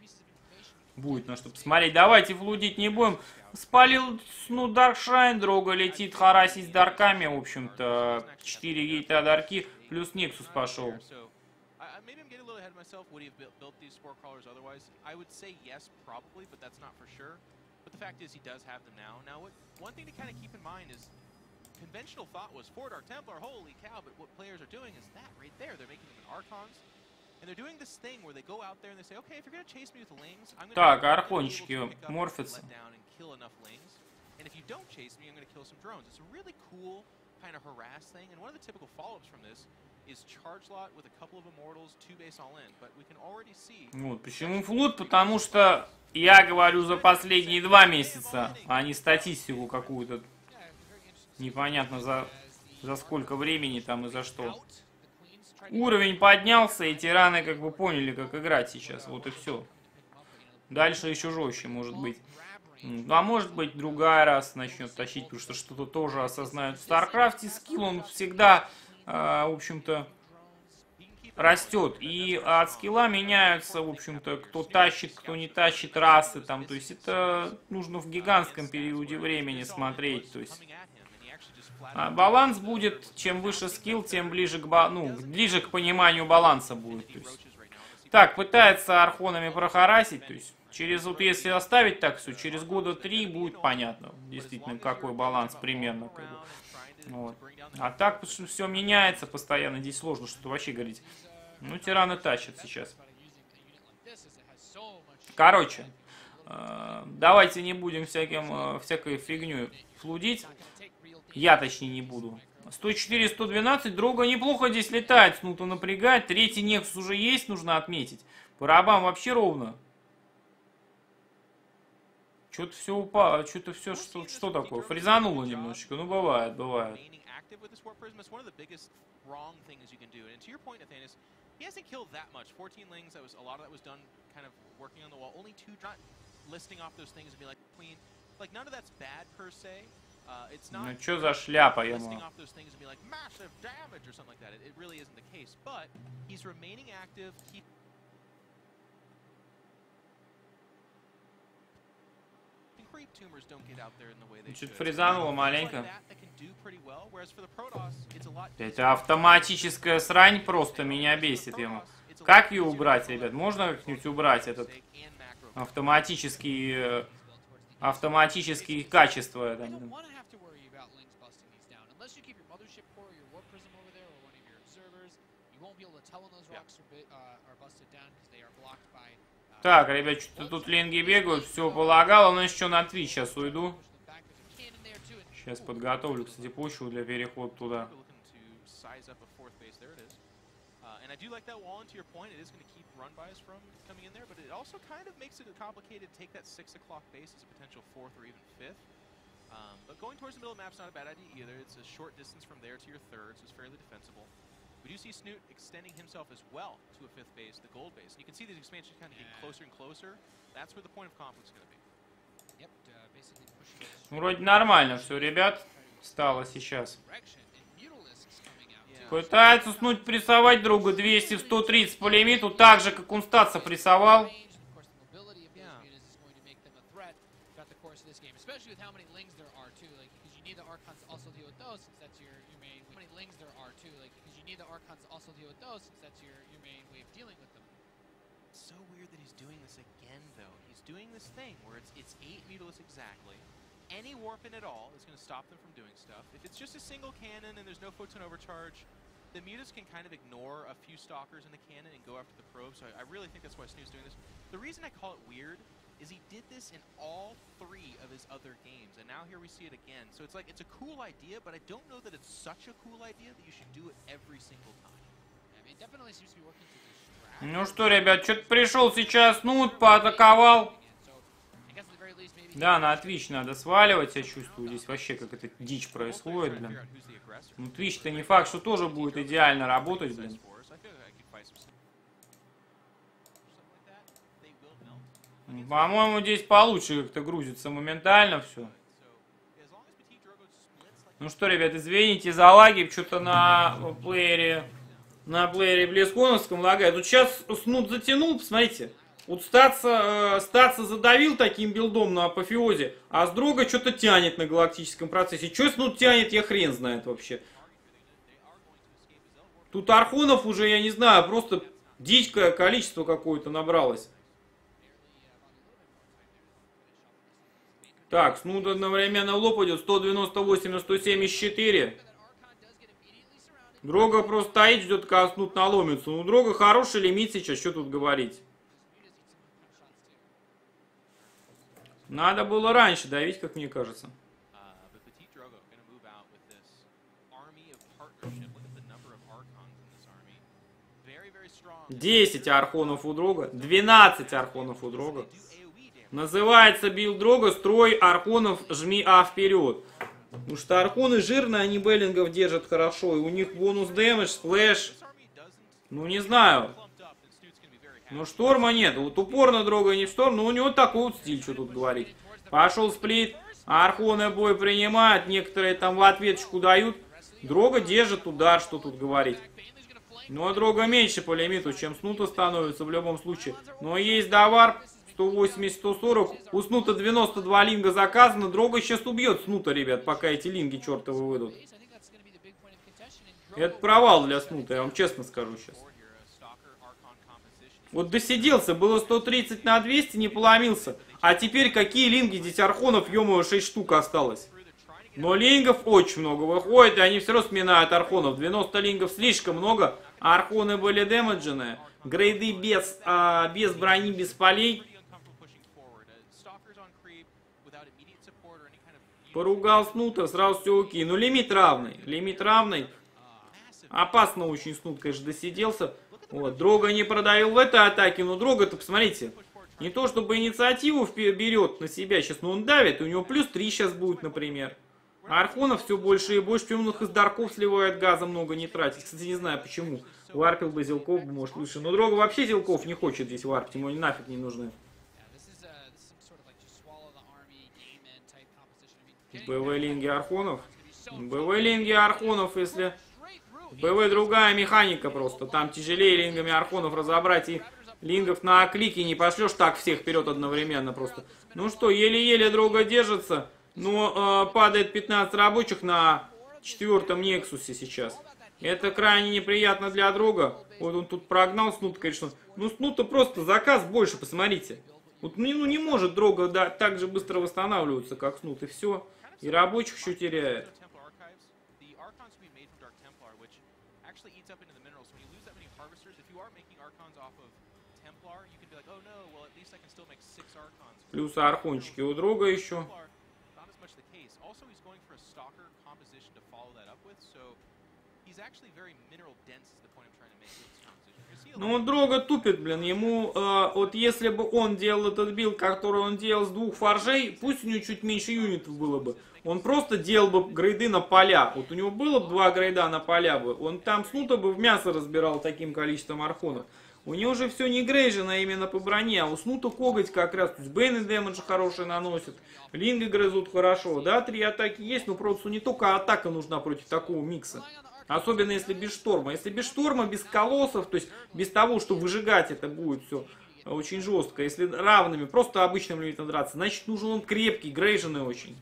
будет на что посмотреть. Давайте флудить не будем. Спалил, ну, Даркшайн, Дрога летит харасить с дарками, в общем-то. четыре гейта дарки, плюс Нексус пошел. Так, архончики морфятся. and if you don't chase me, I'm going to kill some drones. It's a really cool kind of harass thing, and one of the typical follow-ups from this is charge lot with a couple of immortals, two base all in, but we can already see... Вот, почему флут? Потому что я говорю за последние два месяца, а не статистику какую-то. Непонятно за, за сколько времени там и за что. Уровень поднялся, и тираны как бы поняли, как играть сейчас. Вот и все. Дальше еще жестче, может быть. А может быть, другая раз начнет тащить, потому что что-то тоже осознают в StarCraft. И скилл, он всегда, э, в общем-то, растет. И от скилла меняются, в общем-то, кто тащит, кто не тащит, расы там. То есть это нужно в гигантском периоде времени смотреть. То есть... А баланс будет, чем выше скилл, тем ближе к, ну, ближе к пониманию баланса будет. То есть. Так, пытается архонами прохарасить, то есть через, вот если оставить так все, через года три будет понятно, действительно, какой баланс примерно. Как бы. Вот. А так все меняется постоянно, здесь сложно что-то вообще говорить. Ну, тираны тащат сейчас. Короче, давайте не будем всяким, всякой фигней флудить. Я, точнее, не буду. сто четыре сто двенадцать. Дрога неплохо здесь летает. Снута напрягает. Третий Нексус уже есть, нужно отметить. По рабам вообще ровно. Что-то все упало. Что-то все... Что, что такое? Фризануло немножечко. Ну, бывает, бывает. Ну что за шляпа, я могу. Чуть фризануло маленько. Это автоматическая срань просто меня бесит, я могу. Как ее убрать, ребят? Можно как-нибудь убрать этот автоматический... автоматические качества. Там. Так, ребят, что-то тут линги бегают, все полагало, но еще на Twitch сейчас уйду. Сейчас подготовлю, кстати, почву для перехода туда. And I do like that wall, and to your point, it is going to keep run buys from coming in there, but it also kind of makes it complicated to take that six o'clock base as a potential fourth or even fifth. Um, but going towards the middle of the map is not a bad idea either. It's a short distance from there to your third, so it's fairly defensible. We do see Snoot extending himself as well to a fifth base, the gold base. And you can see these expansions kind of getting closer and closer. That's where the point of conflict is going to be. Yep, uh, basically pushing... Вроде нормально все, ребят, стало сейчас. Пытается снуть прессовать друга. Двести в сто тридцать по лимиту, так же, как он Статса прессовал. Any warping at all is going to stop them from doing stuff. If it's just a single cannon and there's no photon overcharge, the mutas can kind of ignore a few stalkers in the cannon and go after the probe. So I really think that's why Snoot's doing this. The reason I call it weird is he did this in all three of his other games, and now here we see it again. So it's like it's a cool idea, but I don't know that it's such a cool idea that you should do it every single time. I mean, it definitely seems to be working to distract. Ну что, ребят, что-то пришел сейчас, ну, поатаковал. Да, на Twitch надо сваливать, я чувствую, здесь вообще как это дичь происходит, блин. Ну, Twitch-то не факт, что тоже будет идеально работать, блин. По-моему, здесь получше как-то грузится моментально все. Ну что, ребят, извините за лаги, что-то на плеере, на плеере близконовском лагает. Вот сейчас Снут затянул, посмотрите. Вот Статса, э, Статса задавил таким билдом на апофеозе, а с друга что-то тянет на галактическом процессе. Что Снут тянет, я хрен знает вообще. Тут архонов уже, я не знаю, просто дикое количество какое-то набралось. Так, Снут одновременно в лоб идет, сто девяносто восемь на сто семьдесят четыре. Дрога просто стоит, ждет, когда Снут наломится. Ну, Дрога хороший лимит сейчас, что тут говорить. Надо было раньше давить, как мне кажется. десять архонов у Дрога, двенадцать архонов у Дрога. Называется билд Дрога «Строй архонов, жми А вперед». Потому что архоны жирные, они беллингов держат хорошо. И у них бонус дэмэдж, сплэш. Ну не знаю. Но шторма нет. Вот упорно Дрога не в шторм, но у него такой вот стиль, что тут говорить. Пошел сплит, архоны бой принимают, некоторые там в ответочку дают. Дрога держит удар, что тут говорить. Но Дрога меньше по лимиту, чем Снута становится в любом случае. Но есть довар сто восемьдесят сто сорок. У Снута девяносто два линга заказано. Дрога сейчас убьет Снута, ребят, пока эти линги чертовы выйдут. Это провал для Снута, я вам честно скажу сейчас. Вот досиделся, было сто тридцать на двести, не поломился. А теперь какие линги здесь архонов, ё-моё, шесть штук осталось. Но лингов очень много выходит, и они все равно сминают архонов. девяносто лингов слишком много, а архоны были демеджены. Грейды без, а, без брони, без полей. Поругал Снута, сразу все окей. Но лимит равный, лимит равный. Опасно очень Снут, конечно, досиделся. Вот, Дрога не продавил в этой атаке, но Дрога-то, посмотрите, не то чтобы инициативу берет на себя сейчас, но он давит, и у него плюс три сейчас будет, например. А архонов все больше и больше, чем он их из дарков сливает, газа много не тратит. Кстати, не знаю почему, варпил бы зелков, может, лучше. Но Дрога вообще зелков не хочет здесь варпить, ему они нафиг не нужны. БВ-линги архонов? БВ-линги архонов, если... БВ другая механика просто. Там тяжелее лингами архонов разобрать, и лингов на клики не пошлешь так всех вперед одновременно просто. Ну что, еле-еле Дрога держится, но э, падает пятнадцать рабочих на четвертом Нексусе сейчас. Это крайне неприятно для Дрога. Вот он тут прогнал Снута, конечно. Ну Снута просто заказ больше, посмотрите. Вот ну, не может Дрога да, так же быстро восстанавливаться, как Снут, и все. И рабочих еще теряет. Плюс архончики у Дрога еще. Но он Дрога тупит, блин. Ему, э, вот если бы он делал этот билд, который он делал с двух форжей, пусть у него чуть меньше юнитов было бы. Он просто делал бы грейды на поля. Вот у него было бы два грейда на поля бы. Он там Снута бы в мясо разбирал таким количеством архонов. У него же все не грейжено именно по броне, а у Снута коготь как раз. То есть бейны дэмэджа хорошие наносят, линги грызут хорошо. Да, три атаки есть, но просто не только атака нужна против такого микса. Особенно если без шторма. Если без шторма, без колоссов, то есть без того, что выжигать это будет все очень жестко. Если равными, просто обычным лимитом драться, значит нужен он крепкий, грейженный очень.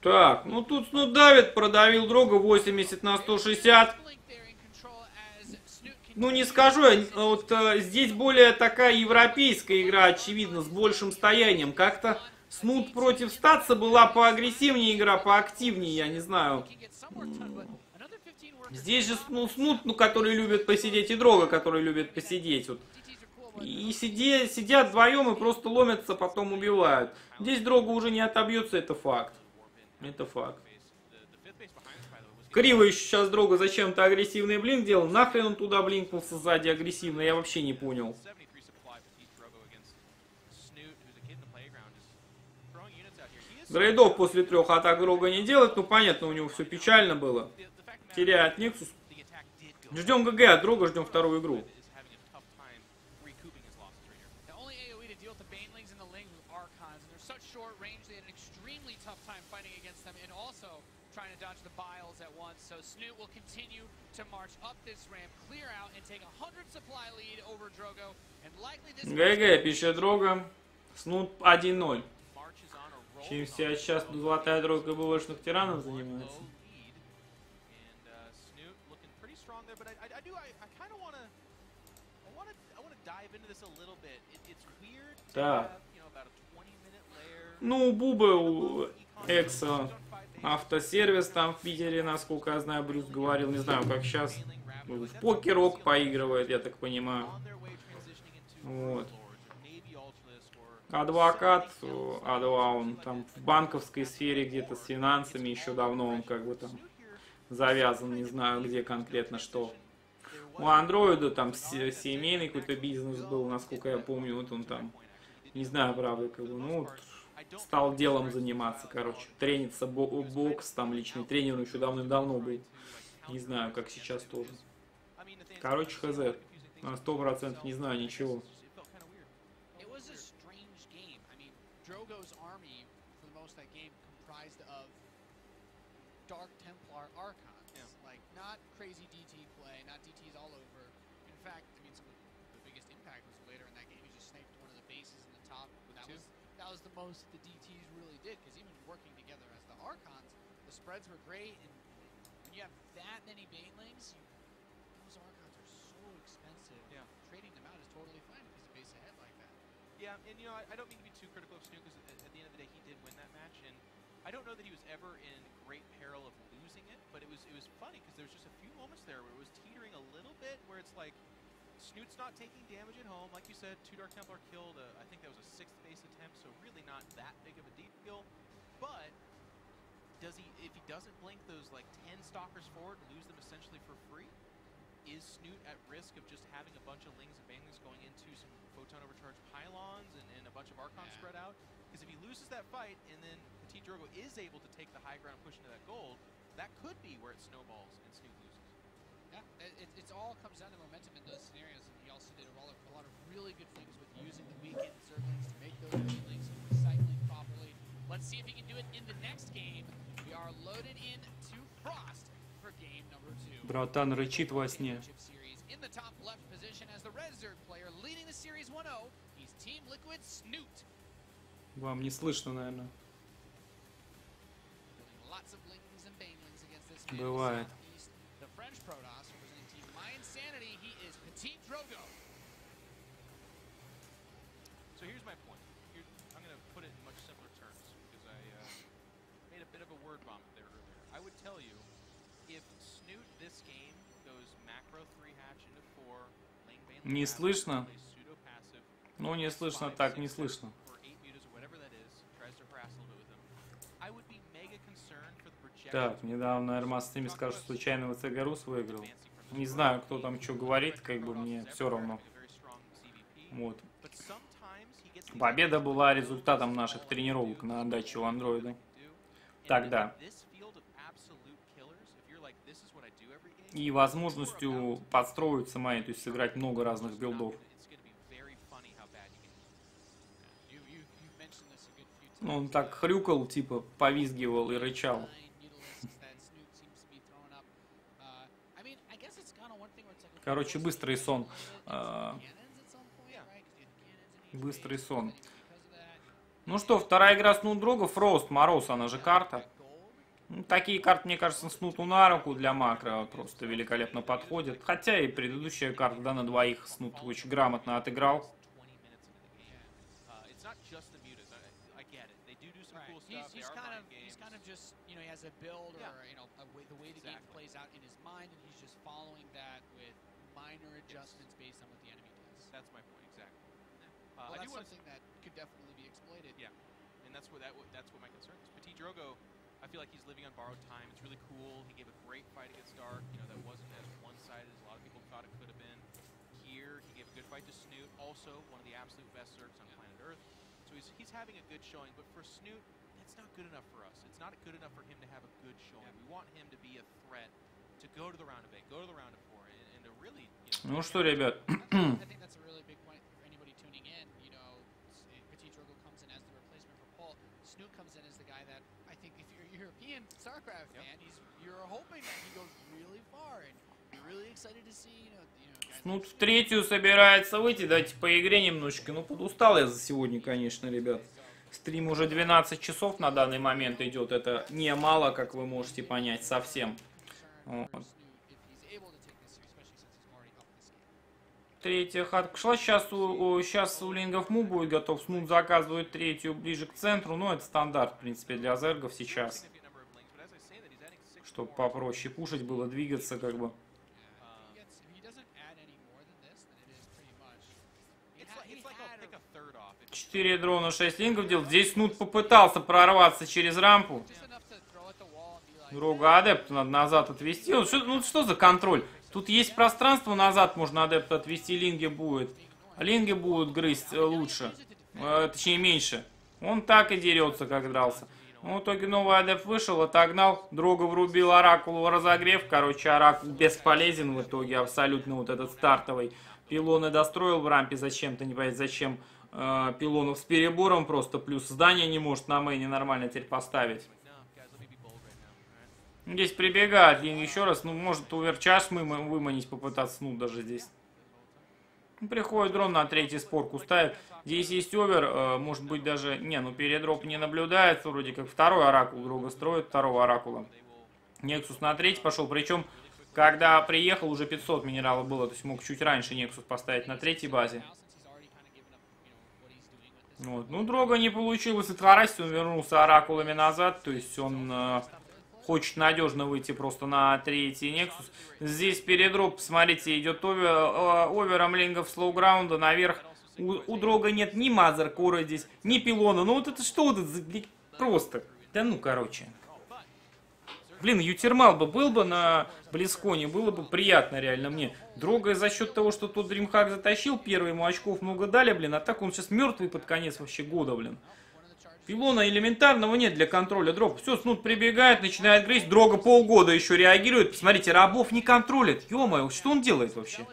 Так, ну тут Снут давит, продавил Дрога восемьдесят на сто шестьдесят. Ну не скажу, вот э, здесь более такая европейская игра, очевидно, с большим стоянием. Как-то Снут против Статса была поагрессивнее игра, поактивнее, я не знаю. Здесь же ну, Снут, ну, который любит посидеть, и Дрога, который любит посидеть. Вот. И сидя, сидят вдвоем и просто ломятся, потом убивают. Здесь Дрога уже не отобьется, это факт. Это факт. Криво еще сейчас Дрога зачем-то агрессивный блинк делал. Нахрен он туда блинкнулся сзади агрессивно, я вообще не понял. Грейдов после трех атак Дрога не делает, ну понятно, у него все печально было. Теряет Нексус. Ждем ГГ, а Дрога ждем вторую игру. ГГ, пишет Дрога. Снут один ноль. Чем все сейчас золотая Дрога бывших тиранов занимается? Да. Ну, Бубы у Экса автосервис там в Питере, насколько я знаю, Брюс говорил. Не знаю, как сейчас. В покерок поигрывает, я так понимаю. Вот. Адвокат, а два, он там в банковской сфере где-то с финансами, еще давно он как бы там завязан, не знаю где конкретно что. У Андроида там семейный какой-то бизнес был, насколько я помню, вот он там, не знаю, правда, как бы, ну, стал делом заниматься, короче, тренится, бокс, там личный тренер еще давным-давно был, не знаю, как сейчас тоже. Короче, хз, на сто процентов не знаю ничего. Drogo's army, for the most, that game comprised of Dark Templar Archons. Yeah. Like, not crazy D T play, not D Ts all over. In fact, I mean, some of the biggest impact was later in that game. He just sniped one of the bases in the top. That was, that was the most the D Ts really did, because even working together as the Archons, the spreads were great. And when you have that many banelings, you, those Archons are so expensive. Yeah. Trading them out is totally fine because it pays ahead like that. Yeah, and you know, I, I don't mean to be too critical of Snoot, because at, at the end of the day, he did win that match, and I don't know that he was ever in great peril of losing it, but it was it was funny, because there was just a few moments there where it was teetering a little bit, where it's like, Snoot's not taking damage at home, like you said, two Dark Templar killed, a, I think that was a sixth base attempt, so really not that big of a deal, but does he, if he doesn't blink those, like, ten Stalkers forward and lose them essentially for free? Is Snoot at risk of just having a bunch of Lings and Banelings going into some photon overcharged pylons and, and a bunch of Archons yeah. spread out? Because if he loses that fight and then Petit Drogo is able to take the high ground, push into that gold, that could be where it snowballs and Snoot loses. Yeah, it, it's all comes down to momentum in those scenarios. And he also did a lot of, a lot of really good things with using the weekend circles to make those Banelings recycling properly. Let's see if he can do it in the next game. We are loaded in to Frost. Братан рычит во сне. Вам не слышно, наверное. Бывает. Не слышно? Ну, не слышно так, не слышно. Так, недавно Эрмас с ними скажут, что случайно ВЦ Гарус выиграл. Не знаю, кто там что говорит, как бы мне все равно. Вот. Победа была результатом наших тренировок на отдаче у Андроида. Тогда. И возможностью подстроить сама, то есть сыграть много разных билдов. Ну, он так хрюкал, типа, повизгивал и рычал. Короче, быстрый сон. Быстрый сон. Ну что, вторая игра Snoot Drogo, Frost, Мороз, она же карта. Ну, такие карты, мне кажется, Снуту на руку для макро просто великолепно подходят. Хотя и предыдущая карта, да, на двоих Снут очень грамотно отыграл. I feel like he's living on borrowed time. It's really cool. He gave a great fight against Dark. You know, that wasn't as one-sided as a lot of people thought it could have been. Here, he gave a good fight to Snoot. Also, one of the absolute best Zergs on planet Earth. So he's, he's having a good showing. But for Snoot, that's not good enough for us. It's not good enough for him to have a good showing. We want him to be a threat to go to the round of eight, go to the round of four, and, and to really... You know, ну что, ребят... I think that's a really big point for anybody tuning in. You know, Petit Drogo comes in as the replacement for Paul. Snoot comes in as the guy that... I think if you're a European Starcraft fan, he's, you're hoping that he goes really far, and you're really excited to see, you know, you know, guys. Ну, в третью собирается выйти, дайте по игре немножечко. Ну, подустал я за сегодня, конечно, ребят. Стрим уже двенадцать часов на данный момент идет, это немало, как вы можете понять, совсем. Вот. Третья хатка шла. Сейчас у, сейчас у лингов му будет готов. Снут заказывает третью ближе к центру. Но это стандарт, в принципе, для зергов сейчас. Чтобы попроще пушить было, двигаться как бы. четыре дрона, шесть лингов делал. Здесь Снут попытался прорваться через рампу. Друга адепта надо назад отвести. Ну что, ну, что за контроль? Тут есть пространство, назад можно адепта отвести, линги будет. Линги будут грызть лучше, э, точнее меньше. Он так и дерется, как дрался. Ну, в итоге новый адепт вышел, отогнал, Дрога врубил оракулу разогрев. Короче, оракул бесполезен в итоге абсолютно, вот этот стартовый. Пилоны достроил в рампе зачем-то, не понятно зачем, э, пилонов с перебором просто. Плюс здание не может на мэйне нормально теперь поставить. Здесь прибегает линг еще раз, ну может уверчаш выманить, попытаться Снут даже здесь. Приходит дрон на третий спорку, ставит. Здесь есть овер, может быть даже... Не, ну передроп не наблюдается, вроде как второй оракул Дрога строит, второго оракула. Нексус на третий пошел, причем когда приехал уже пятьсот минералов было, то есть мог чуть раньше Нексус поставить на третьей базе. Вот. Ну Дрога не получилось отворачиваться, он вернулся оракулами назад, то есть он... Хочет надежно выйти просто на третий Нексус. Здесь передроп, смотрите, идет овер, э, овером лингов слоуграунда наверх. У, у Дрога нет ни мазеркора здесь, ни пилона. Ну вот это что вот это за... Просто. Да ну короче. Блин, ютермал бы был бы на Близконе, было бы приятно реально мне. Дрога за счет того, что тот Дримхак затащил, первый ему очков много дали, блин. А так он сейчас мертвый под конец вообще года, блин. Пилона элементарного нет для контроля дроп. Все, Снут прибегает, начинает грызть. Дрога полгода еще реагирует. Посмотрите, рабов не контролит. Ё-моё, что он делает вообще?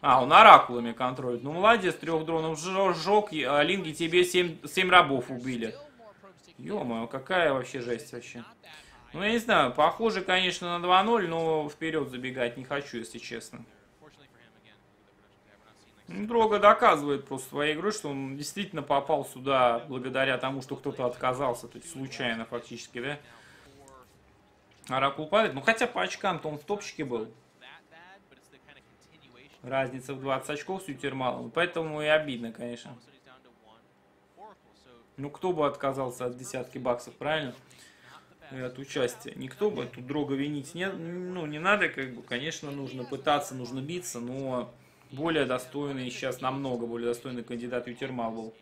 А, он оракулами контролит. Ну, молодец, трех дронов сжег, а линги тебе семь рабов убили. Ё-моё, какая вообще жесть вообще. Ну, я не знаю, похоже, конечно, на два ноль, но вперед забегать не хочу, если честно. Дрога доказывает просто своей игрой, что он действительно попал сюда благодаря тому, что кто-то отказался, то есть случайно фактически, да? Оракул падает, ну хотя по очкам-то он в топчике был. Разница в двадцать очков с Ютермалом, поэтому и обидно, конечно. Ну кто бы отказался от десятки баксов, правильно? И от участия. Никто бы, тут Дрога винить не, ну, не надо, как бы, конечно, нужно пытаться, нужно биться, но... Более достойный, сейчас намного более достойный кандидат Ютермал был.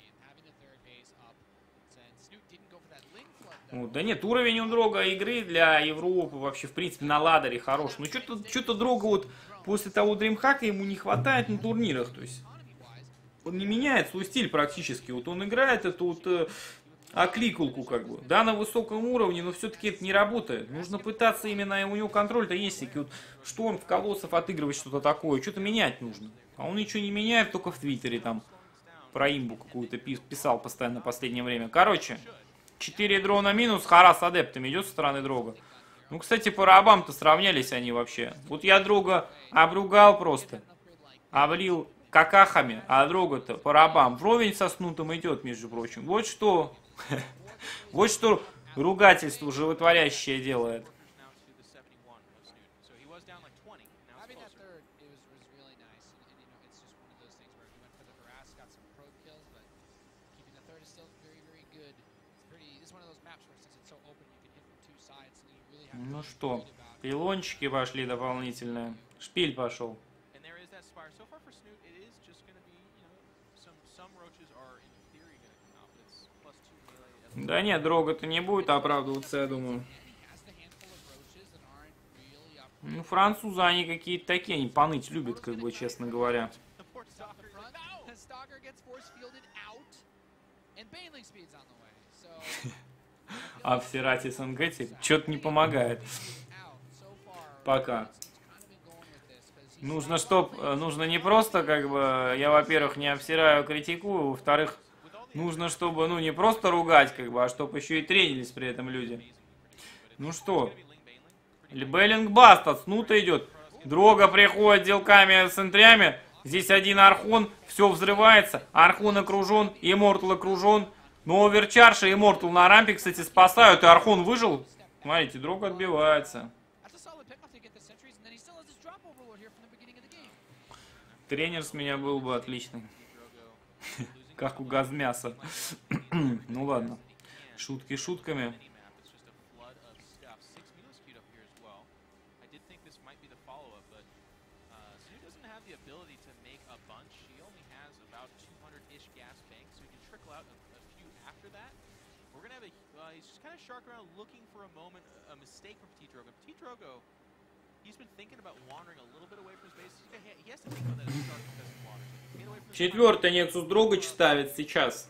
Ну, да нет, уровень у Дрога игры для Европы вообще, в принципе, на ладере хорош. Ну, что-то Дрога вот после того Дримхака ему не хватает на турнирах. То есть он не меняет свой стиль практически. Вот он играет эту вот э, окликулку как бы. Да, на высоком уровне, но все-таки это не работает. Нужно пытаться именно, у него контроль-то есть. И вот, что он в колоссов отыгрывать что-то такое, что-то менять нужно. А он ничего не меняет, только в Твиттере там про имбу какую-то писал постоянно в последнее время. Короче, четыре дрона минус, хара с адептами идет со стороны Дрога. Ну, кстати, по рабам-то сравнялись они вообще. Вот я Дрога обругал просто, облил какахами, а Дрога-то по рабам вровень со Снутом идет, между прочим. Вот что... Вот что ругательство животворящее делает. Ну что, пилончики пошли дополнительные. Шпиль пошел. Да нет, Дрога-то не будет оправдываться, я думаю. Ну, французы, они какие-то такие, они поныть любят, как бы, честно говоря. А втирать СНГ что-то не помогает. Пока. Нужно, чтоб... Нужно не просто, как бы... Я, во-первых, не обсираю, критикую, во-вторых... Нужно, чтобы, ну, не просто ругать, как бы, а чтобы еще и тренились при этом люди. Ну что? Бейлинг баст от Снута идет. Дрога приходит делками с энтрями. Здесь один Архон, все взрывается. Архон окружен, Иммортал окружен. Но оверчарж и Иммортал на рампе, кстати, спасают. И Архон выжил. Смотрите, Дрога отбивается. Тренер с меня был бы отличный. Как у газмяса. Ну ладно. Шутки шутками. Четвертый Nexus Drogo ставит сейчас.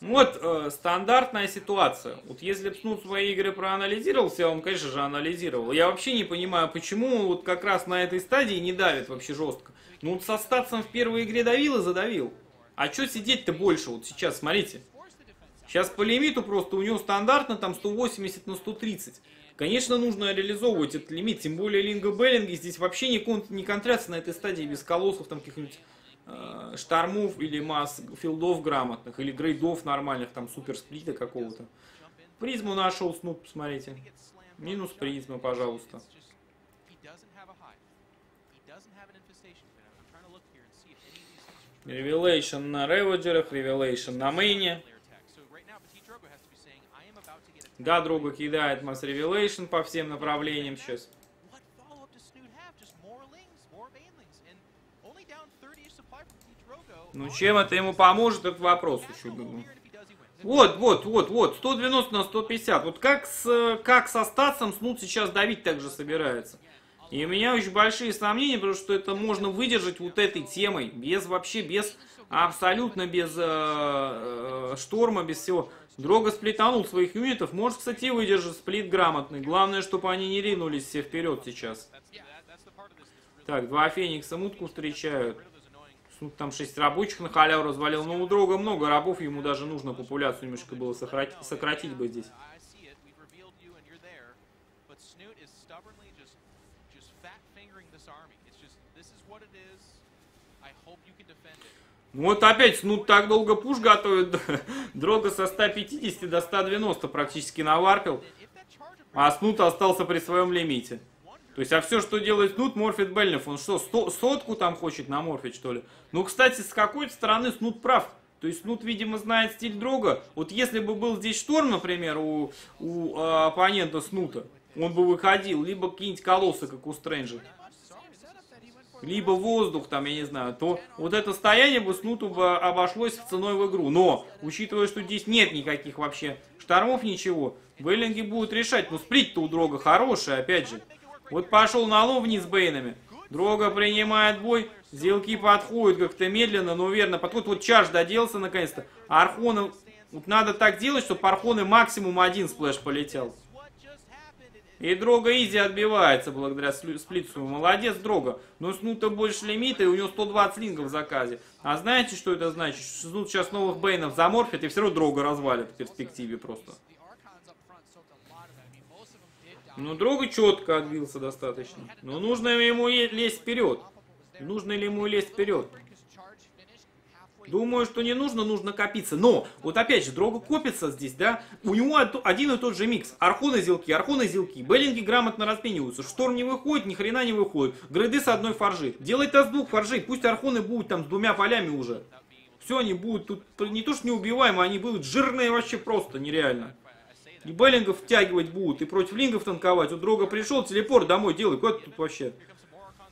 Вот э, стандартная ситуация. Вот если бы Snoot свои игры проанализировал, я вам, конечно же, анализировал. Я вообще не понимаю, почему вот как раз на этой стадии не давит вообще жестко. Ну вот со статсом в первой игре давил и задавил. А что сидеть-то больше вот сейчас, смотрите. Сейчас по лимиту просто у него стандартно там сто восемьдесят на сто тридцать. Конечно, нужно реализовывать этот лимит, тем более линго-беллинги. Здесь вообще не, кон не контрятся на этой стадии без колоссов, там каких-нибудь э, штормов или масс филдов грамотных, или грейдов нормальных, там суперсплита какого-то. Призму нашел Snoot, посмотрите. Минус призма, пожалуйста. Ревелейшн на реводжерах, ревелейшн на мейне. Да, Drogo кидает масс ревелейшн по всем направлениям сейчас. Ну, чем это ему поможет, этот вопрос еще, думаю. Вот, вот, вот, вот, сто девяносто на сто пятьдесят. Вот как, с, как со статсом Snoot сейчас давить также собирается. И у меня очень большие сомнения, потому что это можно выдержать вот этой темой. Без вообще, без, абсолютно без э, э, шторма, без всего. Drogo сплитанул своих юнитов. Может, кстати, выдержать сплит грамотный. Главное, чтобы они не ринулись все вперед сейчас. Так, два феникса мутку встречают. Snoot там шесть рабочих на халяву развалил. Но у Drogo много рабов, ему даже нужно популяцию немножко было сократить, сократить бы здесь. Вот опять Snoot так долго пуш готовит. Drogo со ста пятидесяти до ста девяноста практически наварпил. А Snoot остался при своем лимите. То есть, а все, что делает Snoot, морфит Бельнев. Он что, сто, сотку там хочет наморфить, что ли? Ну, кстати, с какой-то стороны Snoot прав. То есть Snoot, видимо, знает стиль Drogo. Вот если бы был здесь шторм, например, у, у а, оппонента Snoot, он бы выходил. Либо какие-нибудь колоссы, как у Стрэнджа. Либо воздух, там, я не знаю, то вот это стояние бы Snoot'у бы обошлось в ценой в игру. Но, учитывая, что здесь нет никаких вообще штормов, ничего, беллинги будут решать. Ну, сплит-то у Drogo хороший, опять же. Вот пошел на лом вниз с бейнами. Drogo принимает бой. Зелки подходят как-то медленно, но верно. Подходит. Вот Чардж доделался наконец-то. Архоны... Вот надо так делать, чтобы Архоны максимум один сплэш полетел. И Drogo изи отбивается благодаря сплитсу. Молодец, Drogo. Но Snoot больше лимита, и у него сто двадцать лингов в заказе. А знаете, что это значит? Snoot сейчас новых бейнов заморфит, и все равно Drogo развалит в перспективе просто. Ну, Drogo четко отбился достаточно. Но нужно ему лезть вперед. Нужно ли ему лезть вперед? Думаю, что не нужно, нужно копиться. Но, вот опять же, Drogo копится здесь, да? У него один и тот же микс. Архоны зелки, архоны зелки. Беллинги грамотно размениваются. Шторм не выходит, ни хрена не выходит. Грейды с одной фаржи. Делай то с двух фаржей. Пусть архоны будут там с двумя полями уже. Все, они будут тут не то что неубиваемые, они будут жирные вообще просто, нереально. И беллингов втягивать будут, и против лингов танковать. У Drogo пришел, телепорт домой делай. Куда тут вообще?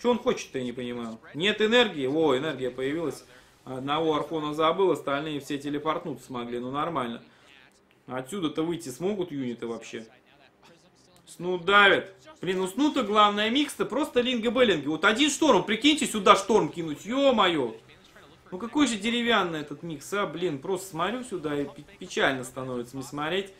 Что он хочет-то, я не понимаю. Нет энергии? О, энергия появилась. Одного Архона забыл, остальные все телепортнуться смогли. Ну, нормально. Отсюда-то выйти смогут юниты вообще? Snoot давит. Блин, у Snoot-то главное микс-то просто линго-беллинги. Вот один шторм, прикиньте, сюда шторм кинуть. Ё-моё. Ну, какой же деревянный этот микс, а? Блин, просто смотрю сюда и печально становится мне смотреть.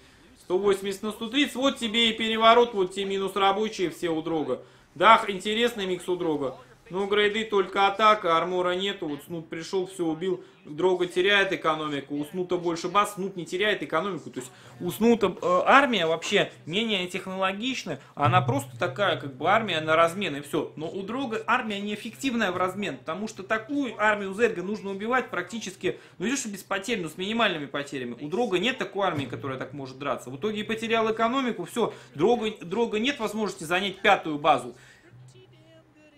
сто восемьдесят на сто тридцать. Вот тебе и переворот, вот тебе минус рабочие все у Drogo. Да, интересный микс у Drogo. Ну, грейды только атака, армора нету. Вот Snoot пришел, все убил. Drogo теряет экономику. У Snoot больше баз, Snoot не теряет экономику. То есть у Snoot э, армия вообще менее технологичная. Она просто такая, как бы, армия на размен и все. Но у Drogo армия неэффективная в размен. Потому что такую армию Зерга нужно убивать практически, ну, видишь, без потерь, но с минимальными потерями. У Drogo нет такой армии, которая так может драться. В итоге потерял экономику, все. Drogo, Drogo нет возможности занять пятую базу.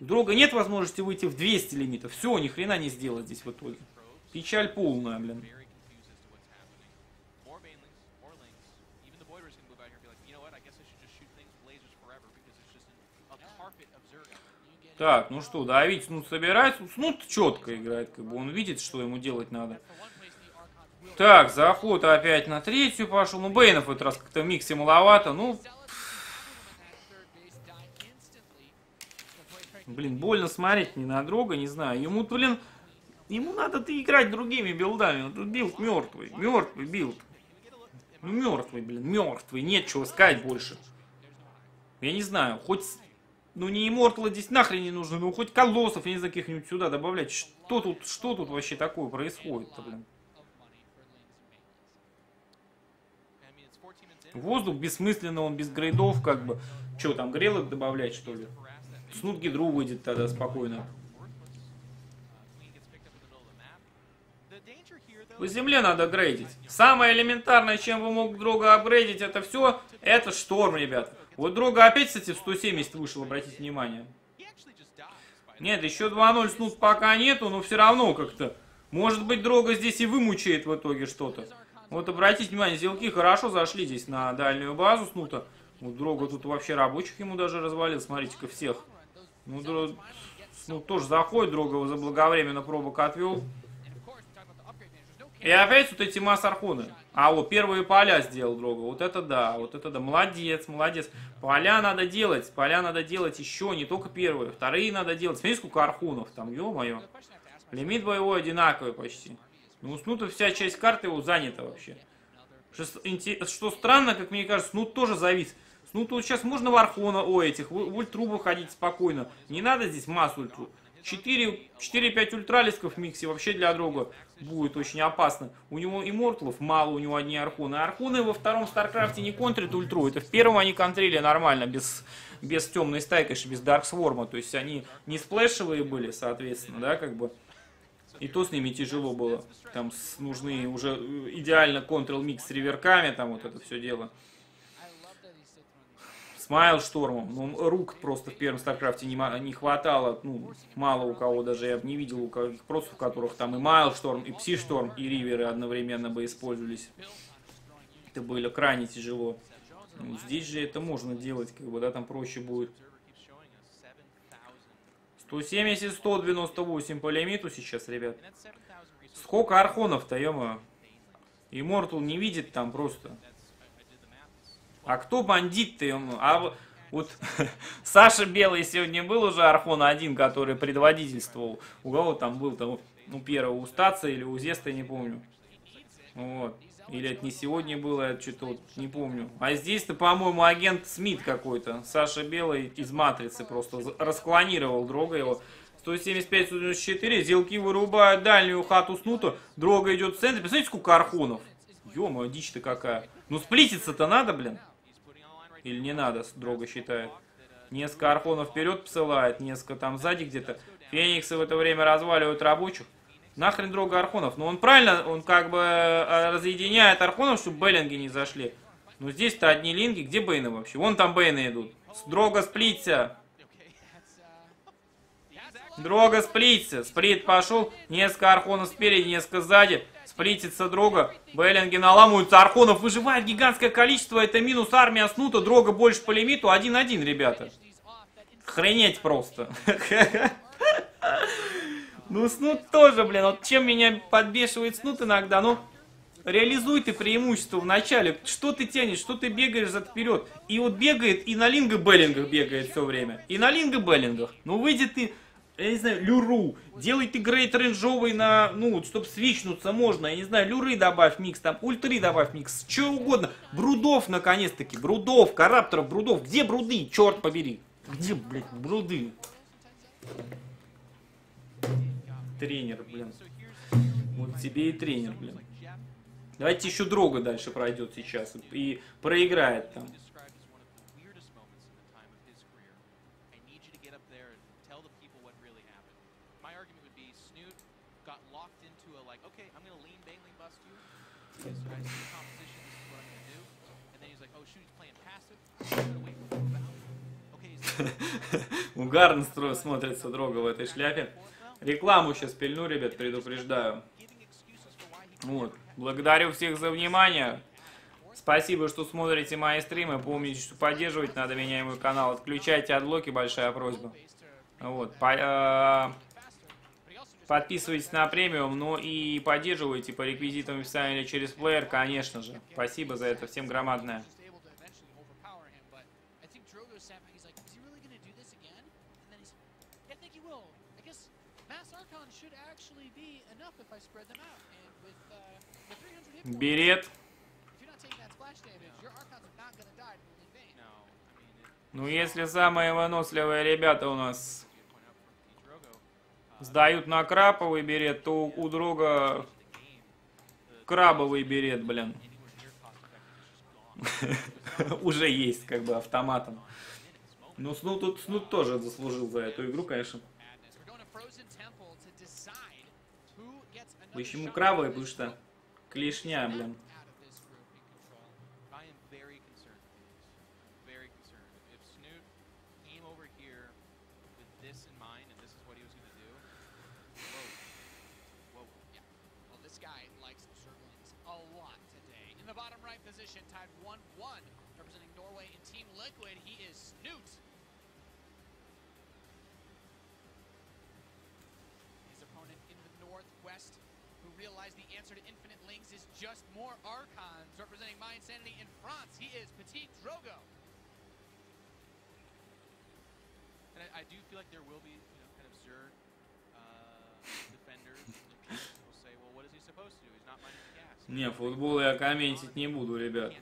Дрога нет возможности выйти в двести лимитов. Все, ни хрена не сделать здесь в итоге. Печаль полная, блин. Так, ну что, давить Снут собирается. Снут четко играет, как бы он видит, что ему делать надо. Так, за охоту опять на третью пошел. Ну, Бейнов в этот раз как-то в миксе маловато. Ну, блин, больно смотреть не на Дрога, не знаю. Ему, блин, ему надо-то играть другими билдами. Тут билд мертвый, мертвый билд. Ну, мертвый, блин, мертвый. Нет чего искать больше. Я не знаю, хоть... Ну, не иммортала здесь нахрен не нужно, ну, хоть колоссов, я не знаю, каких-нибудь сюда добавлять. Что тут, что тут вообще такое происходит-то, блин? Воздух бессмысленно, он без грейдов, как бы. Че, там, грелок добавлять, что ли? Снут гидру выйдет тогда спокойно. По земле надо грейдить. Самое элементарное, чем вы мог Дрога апгрейдить, это все, это шторм, ребят. Вот Дрога опять, кстати, в сто семьдесят вышел, обратите внимание. Нет, еще два ноль Снут пока нету, но все равно как-то. Может быть, Дрога здесь и вымучает в итоге что-то. Вот обратите внимание, зелки хорошо зашли здесь на дальнюю базу Снута. Вот Дрога тут вообще рабочих ему даже развалил, смотрите-ка, всех. Ну, Дрог... Снут тоже заходит, Дрога его заблаговременно пробок отвел. И опять вот эти масс-архоны. А, вот первые поля сделал Дрога. Вот это да, вот это да. Молодец, молодец. Поля надо делать. Поля надо делать еще, не только первые. Вторые надо делать. Смотри, сколько архунов там, ё-моё. Лимит боевой одинаковый почти. Ну, Снута вся часть карты его занята вообще. Что, что странно, как мне кажется, Снут тоже завис. Снуту сейчас можно в архона, о, этих, в ультру выходить спокойно. Не надо здесь массу ультру. четыре-пять ультралисков в миксе вообще для Дрога будет очень опасно. У него имморталов мало, у него одни архоны. Архоны во втором Старкрафте не контрят ультру. Это в первом они контрили нормально, без, без темной стаи, конечно, без Дарксворма. То есть они не сплэшевые были, соответственно, да, как бы. И то с ними тяжело было. Там нужны уже идеально контрол-микс с реверками, там вот это все дело. Смайл штормом, ну, рук просто в первом Старкрафте не, не хватало, ну, мало у кого даже, я не видел у кого, просто у которых там и Майл шторм, и Пси шторм, и Риверы одновременно бы использовались. Это было крайне тяжело. Ну, здесь же это можно делать, как бы, да, там проще будет. сто семьдесят — сто девяносто восемь по лимиту сейчас, ребят. Сколько архонов-то, ё-моё. Иммортал не видит там просто. А кто бандит-то ему? А вот Саша Белый сегодня был уже Архон один, который предводительствовал. У кого там был, там, ну, первого у Статса или у Зеста, я не помню. Вот. Или это не сегодня было, это что-то вот не помню. А здесь-то, по-моему, агент Смит какой-то. Саша Белый из Матрицы просто расклонировал Дрога его. сто семьдесят пять — сто девяносто четыре. Зелки вырубают дальнюю хату Снута. Дрога идет в центр. Посмотрите, сколько архонов. Ё-моё, дичь-то какая. Ну, сплититься-то надо, блин. Или не надо, Дрога считает. Несколько архонов вперед посылает, несколько там сзади где-то. Фениксы в это время разваливают рабочих. Нахрен Дрога архонов. Но он правильно, он как бы разъединяет архонов, чтобы бейлинги не зашли. Но здесь-то одни линги. Где бейны вообще? Вон там бейны идут. Дрога сплится. Дрога сплится. Сплит пошел. Несколько архонов спереди, несколько сзади. Сплитится Дрога, бейлинги наламываются, архонов выживает гигантское количество, это минус армия Снута, Дрога больше по лимиту, один один, ребята. Охренеть просто. Ну, Снут тоже, блин, вот чем меня подбешивает Снут иногда, ну, реализуй ты преимущество в начале, что ты тянешь, что ты бегаешь за вперед. И вот бегает, и на линго-бейлингах бегает все время, и на линго-бейлингах, ну, выйдет ты... Я не знаю, люру. Делай ты грейд рейнджовый на... Ну, вот, чтоб свичнуться можно. Я не знаю, люры добавь микс, там, ультры добавь микс, что угодно. Брудов, наконец-таки. Брудов, коррапторов, брудов. Где бруды? Черт побери. Где, блядь, бруды? Тренер, блин. Вот тебе и тренер, блин. Давайте еще Дрога дальше пройдет сейчас. И проиграет там. Угарно смотрится Дрога в этой шляпе. Рекламу сейчас пильну, ребят, предупреждаю. Вот. Благодарю всех за внимание. Спасибо, что смотрите мои стримы. Помните, что поддерживать надо меня и мой канал. Отключайте отблоки, большая просьба. Вот. По, э, подписывайтесь на премиум, но и поддерживайте по реквизитам в описании или через плеер, конечно же. Спасибо за это всем громадное. Берет. Ну, если самые выносливые ребята у нас сдают на краповый берет, то у друга крабовый берет, блин. Уже есть, как бы, автоматом. Ну, Снут, Снут тоже заслужил за эту игру, конечно. Почему крабовый? Потому что клешня, блин. Tied one one, representing Norway and Team Liquid. He is Snoot. His opponent in the northwest, who realized the answer to infinite links is just more Archons. Representing My Insanity in France, he is Petit Drogo. And I, I do feel like there will be, you know, kind of Zerg uh, defenders. Не, футбол я комментить не буду, ребят.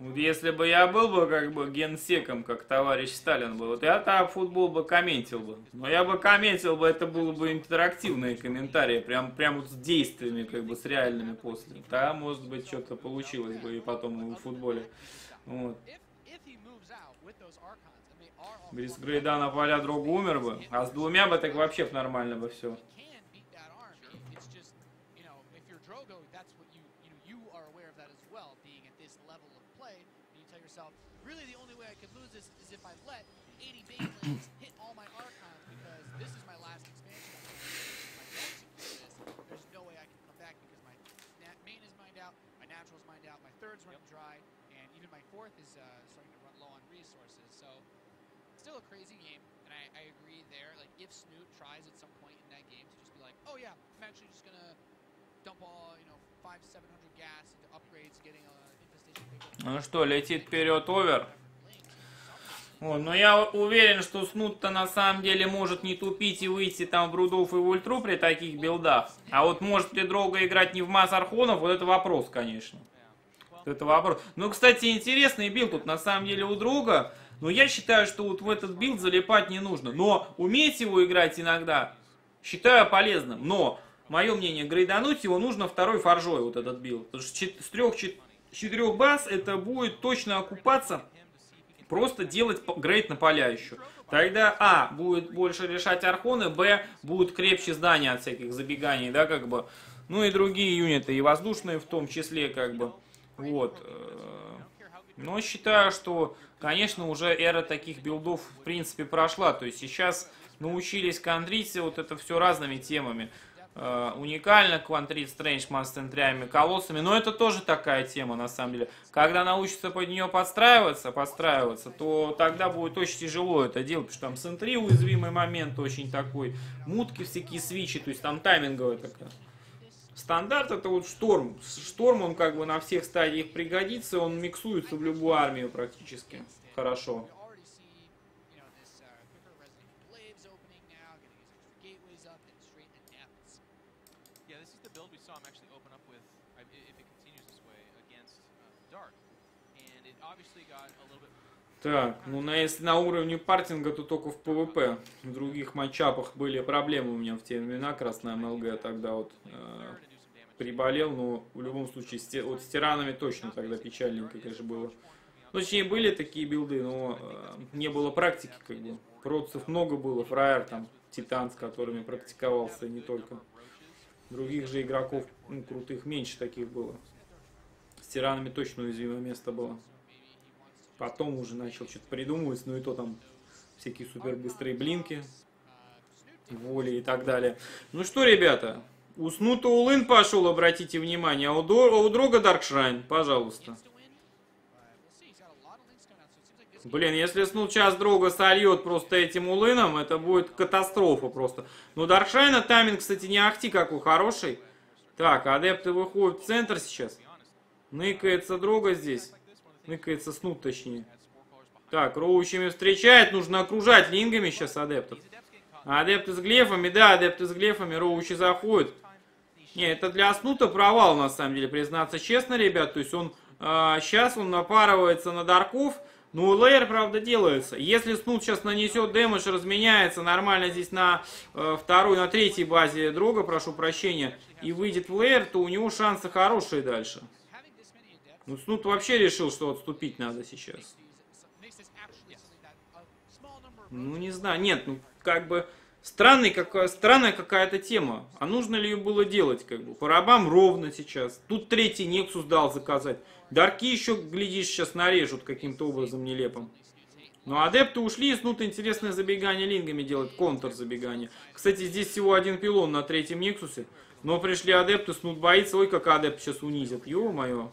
Вот если бы я был бы как бы генсеком, как товарищ Сталин был, вот я там футбол бы комментил бы. Но я бы комментил бы, это было бы интерактивные комментарии, прям, прям вот с действиями, как бы с реальными после. Да, может быть, что-то получилось бы и потом в футболе. Вот. Без грейда на поля друг умер бы, а с двумя бы так вообще нормально бы все. Ну что, летит вперед овер. Вот, но я уверен, что Снут-то на самом деле может не тупить и выйти там в Рудов и в Ультру при таких билдах. А вот может ли Дрога играть не в масс Архонов, вот это вопрос, конечно. Это вопрос. Ну, кстати, интересный билд тут на самом деле у Дрога. Но я считаю, что вот в этот билд залипать не нужно. Но уметь его играть иногда считаю полезным. Но, мое мнение, грейдануть его нужно второй фаржой, вот этот билд. Потому что с трех, четырех баз это будет точно окупаться. Просто делать грейд на поля еще. Тогда, а, будет больше решать архоны, б, будут крепче здания от всяких забеганий, да, как бы. Ну и другие юниты, и воздушные в том числе, как бы. Вот. Но считаю, что, конечно, уже эра таких билдов, в принципе, прошла. То есть сейчас научились контрить вот это все разными темами. Э, уникально контрить стрейндж-ман с центрями, колоссами. Но это тоже такая тема, на самом деле. Когда научатся под нее подстраиваться, подстраиваться, то тогда будет очень тяжело это делать. Потому что там центри уязвимый момент очень такой. Мутки всякие, свичи, то есть там тайминговая такая. Стандарт это вот шторм. Шторм, он как бы на всех стадиях пригодится, он миксуется в любую армию практически. Хорошо. Так, ну на, если на уровне партинга, то только в ПВП. В других матчапах были проблемы у меня в те времена, красная МЛГ тогда вот э, приболел, но в любом случае сти, вот с тиранами точно тогда печальненько, конечно, было. Точнее, были такие билды, но э, не было практики, как бы. Протцев много было, фраер там, титан, с которыми практиковался, и не только. Других же игроков, ну, крутых меньше таких было. С тиранами точно уязвимое место было. Потом уже начал что-то придумывать, ну и то там всякие супербыстрые блинки, воли и так далее. Ну что, ребята, у Снута улын пошел, обратите внимание, а у, Дор, у Дрога Даркшрайн, пожалуйста. Блин, если Снут сейчас Дрога сольет просто этим улыном, это будет катастрофа просто. Но Даркшрайна тайминг, кстати, не ахти какой хороший. Так, адепты выходят в центр сейчас. Ныкается Дрога здесь. Ныкается Снут, точнее. Так, роучами встречает, нужно окружать лингами сейчас адептов. Адепты с глефами, да, адепты с глефами, роучи заходят. Не, это для Снута провал, на самом деле, признаться честно, ребят. То есть он, э, сейчас он напарывается на дарков. Ну, лейер, правда, делается. Если Снут сейчас нанесет дэмэдж, разменяется нормально здесь на э, второй, на третьей базе Дрога, прошу прощения, и выйдет в лейер, то у него шансы хорошие дальше. Ну, Снут вообще решил, что отступить надо сейчас. Ну, не знаю. Нет, ну, как бы, странный, как, странная какая-то тема. А нужно ли ее было делать, как бы? По рабам ровно сейчас. Тут третий Нексус дал заказать. Дарки еще, глядишь, сейчас нарежут каким-то образом нелепым. Но адепты ушли, и Снут интересное забегание лингами делает, контр-забегание. Кстати, здесь всего один пилон на третьем Нексусе. Но пришли адепты, Снут боится. Ой, как адепт сейчас унизит. Ё-моё.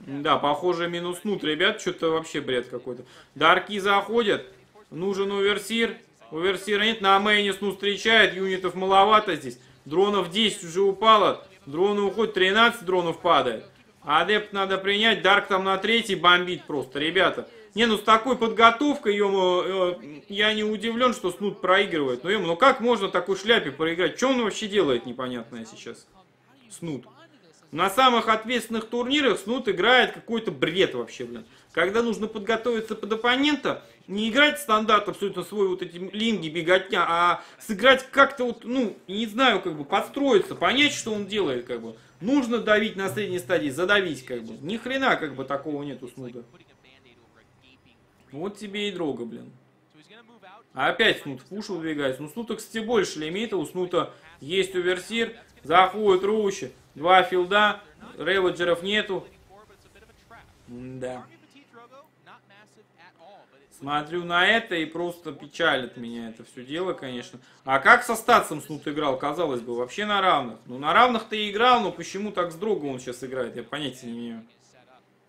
Да, похоже, минус Снут, ребят, что-то вообще бред какой-то. Дарки заходят, нужен оверсир. Оверсира нет, на мейне Снут встречает, юнитов маловато здесь. Дронов десять уже упало, дроны уходят, тринадцать дронов падает. Адепт надо принять, Дарк там на третий бомбит просто, ребята. Не, ну с такой подготовкой, ё-моё, я не удивлен, что Снут проигрывает. Ну, ё-моё, ну как можно такой шляпе проиграть? Что он вообще делает непонятное сейчас? Снут. На самых ответственных турнирах Снут играет какой-то бред вообще, блин. Когда нужно подготовиться под оппонента, не играть стандарт абсолютно свой вот эти линги, беготня, а сыграть как-то вот, ну, не знаю, как бы подстроиться, понять, что он делает, как бы. Нужно давить на средней стадии, задавить, как бы. Ни хрена, как бы, такого нет у Снута. Вот тебе и Дрога, блин. А опять Снут в пуш убегает. Ну, Снута, кстати, больше лимита. У Снута есть оверсир. Заходит роучи. Два филда. Реводжеров нету. Да. Смотрю на это и просто печалит меня это все дело, конечно. А как со Статсом Снут играл, казалось бы, вообще на равных. Ну, на равных ты играл, но почему так с Дрогом он сейчас играет, я понятия не имею.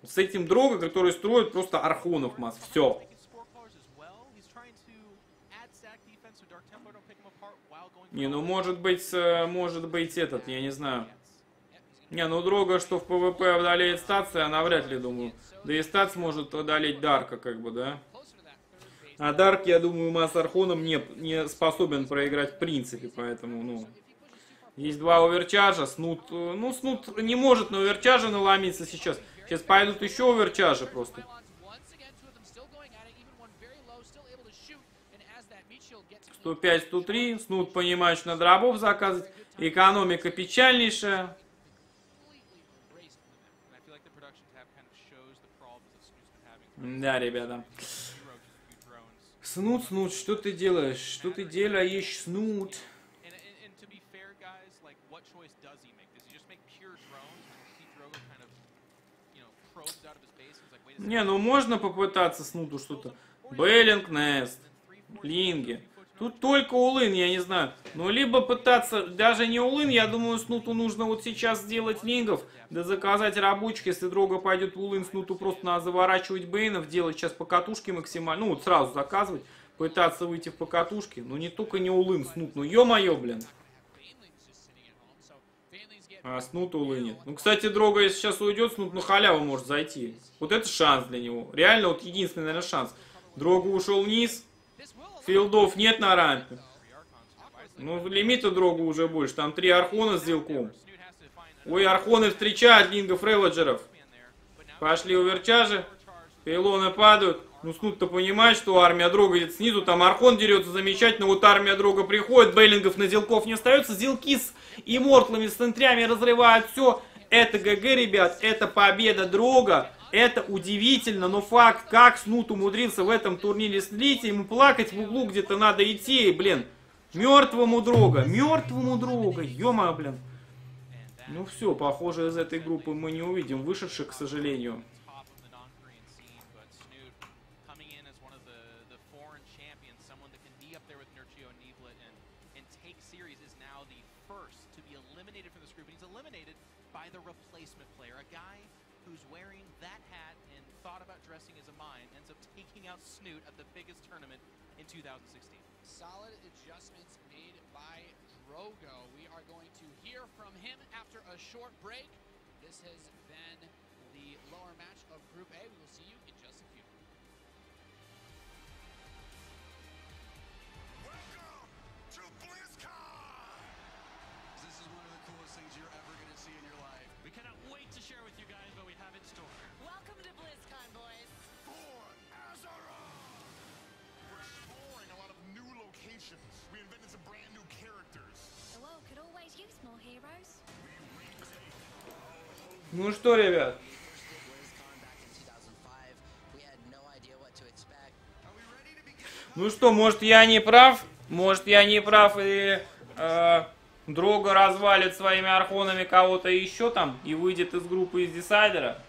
С этим Дрога, который строит просто архонов масс. Все. Не, ну может быть, может быть этот, я не знаю. Не, ну Дрога, что в ПВП одолеет стация, она вряд ли, думаю. Да и стац может одолеть Дарка, как бы, да. А Дарк, я думаю, масс архоном не, не способен проиграть в принципе, поэтому, ну. Есть два оверчажа, Снут, ну Снут не может на оверчаже наломиться сейчас. Сейчас пойдут еще оверчажи просто. сто пять сто три, Снут понимает, что надо рабов заказывать. Экономика печальнейшая. Да, ребята. Снут, Снут, что ты делаешь? Что ты делаешь, Снут? Не, ну можно попытаться Снуту что-то. Бейлинг, Нест, линги. Тут только улын, я не знаю. Ну, либо пытаться, даже не улын, я думаю, Снуту нужно вот сейчас сделать лингов, да заказать рабочки, если Дрога пойдет улын, Снуту просто надо заворачивать бейнов, делать сейчас покатушки максимально, ну, вот сразу заказывать, пытаться выйти в покатушки. Ну, не только не улын, Снут, ну, ё-моё, блин. А Снут улынет. Ну, кстати, Дрога, если сейчас уйдет, Снут на халяву может зайти. Вот это шанс для него. Реально, вот единственный, наверное, шанс. Дрога ушел вниз. Филдов нет на рампе. Ну, лимита Дрога уже больше. Там три архона с делком. Ой, архоны встречают лингов реводжеров. Пошли оверчажи. Пилоны падают. Ну, Снут-то понимает, что армия Дрога идет снизу. Там архон дерется замечательно. Вот армия Дрога приходит. Бейлингов на зелков не остается. Зелки с иммортлами, с центрями разрывают все. Это ГГ, ребят. Это победа Дрога. Это удивительно, но факт, как Снут умудрился в этом турнире слить, ему плакать в углу где-то надо идти, блин. Мертвому Дрога, мертвому Дрога, ё-моё, блин. Ну все, похоже, из этой группы мы не увидим вышедших, к сожалению. Snoot at the biggest tournament in two thousand sixteen. Solid adjustments made by Drogo. We are going to hear from him after a short break. This has been the lower match of Group A. We will see you in just a few. Welcome to BlizzCon! This is one of the coolest things you're ever going to see in your life. We cannot wait to share with you guys what we have in store. Welcome to BlizzCon, boys. We're exploring a lot of new locations. We invented some brand new characters. The world could always use more heroes. Ну что, ребят? Ну что, может я не прав? Может я не прав и э, Дрога развалит своими архонами кого-то еще там и выйдет из группы из Десайдера?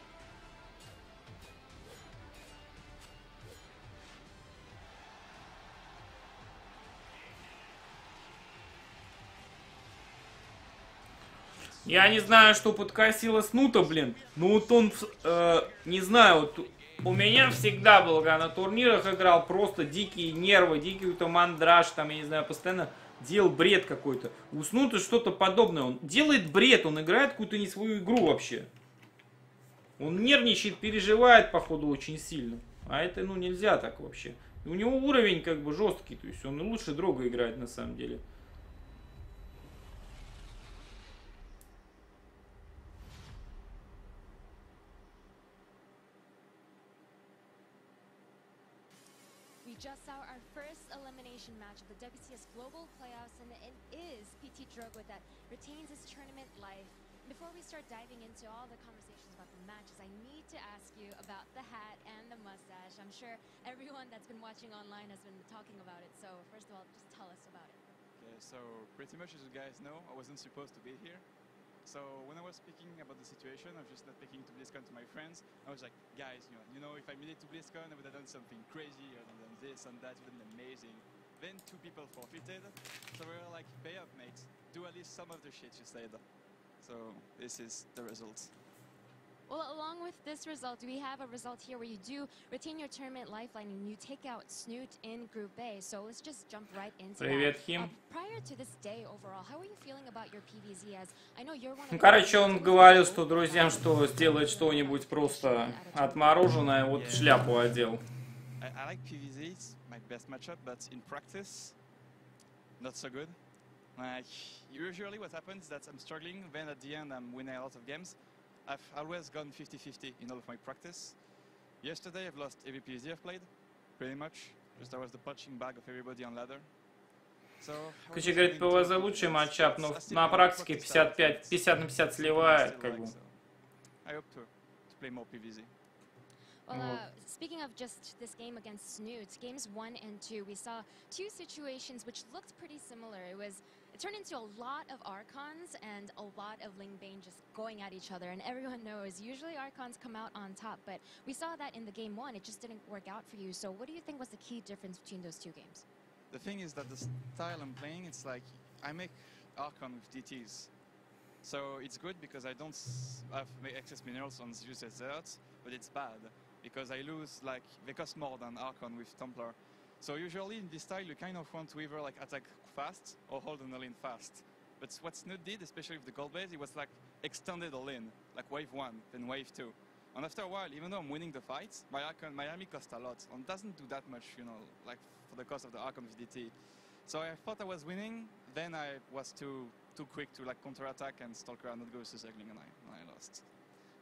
Я не знаю, что подкосило Снута, блин. Ну вот он, э, не знаю, вот у меня всегда было, когда на турнирах играл, просто дикие нервы, дикий какой-то мандраж, там, я не знаю, постоянно делал бред какой-то. У Снута что-то подобное. Он делает бред, он играет какую-то не свою игру вообще. Он нервничает, переживает, походу, очень сильно. А это, ну, нельзя так вообще. У него уровень, как бы, жесткий, то есть он лучше Дрога играет, на самом деле. Just saw our first elimination match of the W C S Global Playoffs, and it is P T Drogo that retains his tournament life. Before we start diving into all the conversations about the matches, I need to ask you about the hat and the mustache. I'm sure everyone that's been watching online has been talking about it, so first of all, just tell us about it. Okay, so pretty much as you guys know, I wasn't supposed to be here. So when I was speaking about the situation of just not making it to BlizzCon to my friends, I was like, guys, you know, you know, if I made it to BlizzCon, I would have done something crazy, or done this and that, would have been amazing. Then two people forfeited, so we were like, pay up, mates. Do at least some of the shit you said. So this is the results. Well, along with this result, we have a result here where you do retain your tournament lifeline and you take out Snoot in Group A. So let's just jump right into Привет, that. Хим. Uh, prior to this day overall, how are you feeling about your P V Z as I know you're one of Короче, он говорил, что друзьям, что сделает что-нибудь просто отмороженное, вот yeah. шляпу одел. I, I like P V Z, it's my best matchup, but in practice, not so good. Like, usually what happens is that I'm struggling, then at the end I'm winning a lot of games. I've always gone fifty fifty in all of my practice. Yesterday I've lost every P V Z I've played, pretty much. Just I was the punching bag of everybody on ladder. Короче, говорит, ПВЗ лучший матчап, но на практике пятьдесят на пятьдесят сливает, как бы. I hope to, to play more P V Z. Well, uh, speaking of just this game against Snoot, games one and two, we saw two situations which looked pretty similar. It was it turned into a lot of Archons and a lot of Ling Bane just going at each other. And everyone knows usually Archons come out on top, but we saw that in the game one. It just didn't work out for you. So what do you think was the key difference between those two games? The thing is that the style I'm playing, it's like I make Archon with D Ts. So it's good because I don't have excess minerals on Zeus Desert, but it's bad. Because I lose, like, they cost more than Archon with Templar. So usually in this style you kind of want to either like attack fast or hold an all-in fast. But what Snoot did, especially with the gold base, it was like extended all-in, like wave one, then wave two. And after a while, even though I'm winning the fights, my Archon, my army costs a lot, and doesn't do that much, you know, like for the cost of the Archon with D T. So I thought I was winning, then I was too too quick to like counter-attack and Stalker and not go to Zergling, and I, and I lost.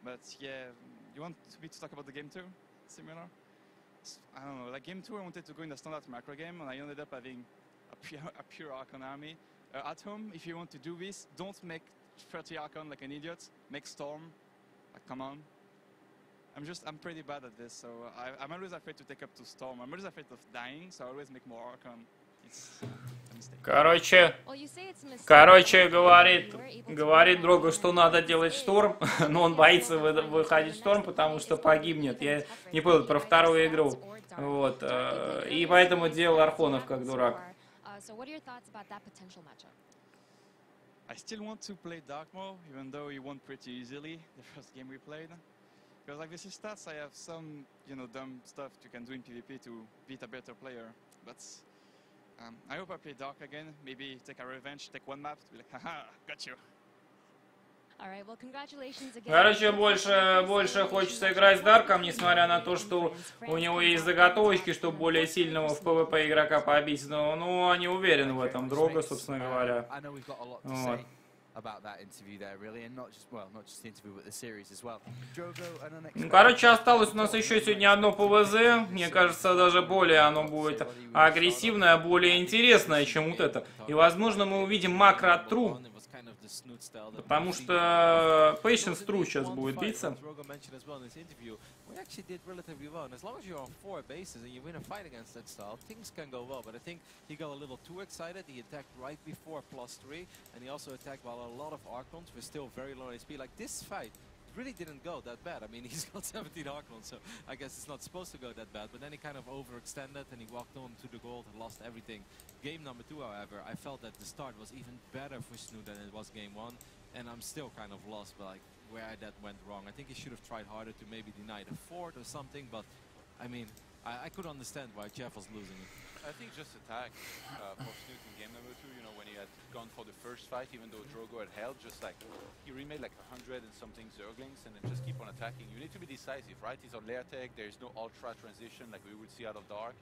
But yeah, you want me to talk about the game two? Similar? I don't know, like game two I wanted to go in a standard macro game and I ended up having a pure, a pure Archon army. Uh, at home, if you want to do this, don't make thirty Archon like an idiot, make Storm, like come on. I'm just, I'm pretty bad at this, so I, I'm always afraid to take up to Storm. I'm always afraid of dying, so I always make more Archon. It's a mistake. Короче, короче, говорит, говорит другу, что надо делать Шторм, но он боится выходить в Шторм, потому что погибнет. Я не понял про вторую игру. Вот, и поэтому делал Архонов как дурак. I still want to play Dark more, even though he won pretty easily the first game we played. Because like this is Stats, I have some, you know, dumb stuff you can do in PvP to beat a better player. But um, I hope I play Dark again. Maybe take a revenge, take one map, be like, haha, got you. Короче, больше, больше хочется играть с Дарком, несмотря на то, что у него есть заготовочки, чтобы более сильного в ПВП игрока побить, но ну, не уверен в этом, Дрога, собственно говоря. Вот. Ну, короче, осталось у нас еще сегодня одно ПВЗ, мне кажется, даже более оно будет агрессивное, более интересное, чем вот это. И, возможно, мы увидим макро от True. Потому что Patience True сейчас будет биться. Really didn't go that bad. I mean, he's got seventeen Archons, so I guess it's not supposed to go that bad. But then he kind of overextended and he walked on to the gold and lost everything. Game number two, however, I felt that the start was even better for Snoot than it was game one, and I'm still kind of lost by like where that went wrong. I think he should have tried harder to maybe deny the fort or something, but I mean, I, I could understand why Jeff was losing it. I think just attack uh, for Snoot in game number two, you know, when he had gone for the first fight, even though Drogo had held, just like, he remade like a hundred and something Zerglings and then just keep on attacking. You need to be decisive, right? He's on layer tech, there is no ultra transition like we would see out of Dark,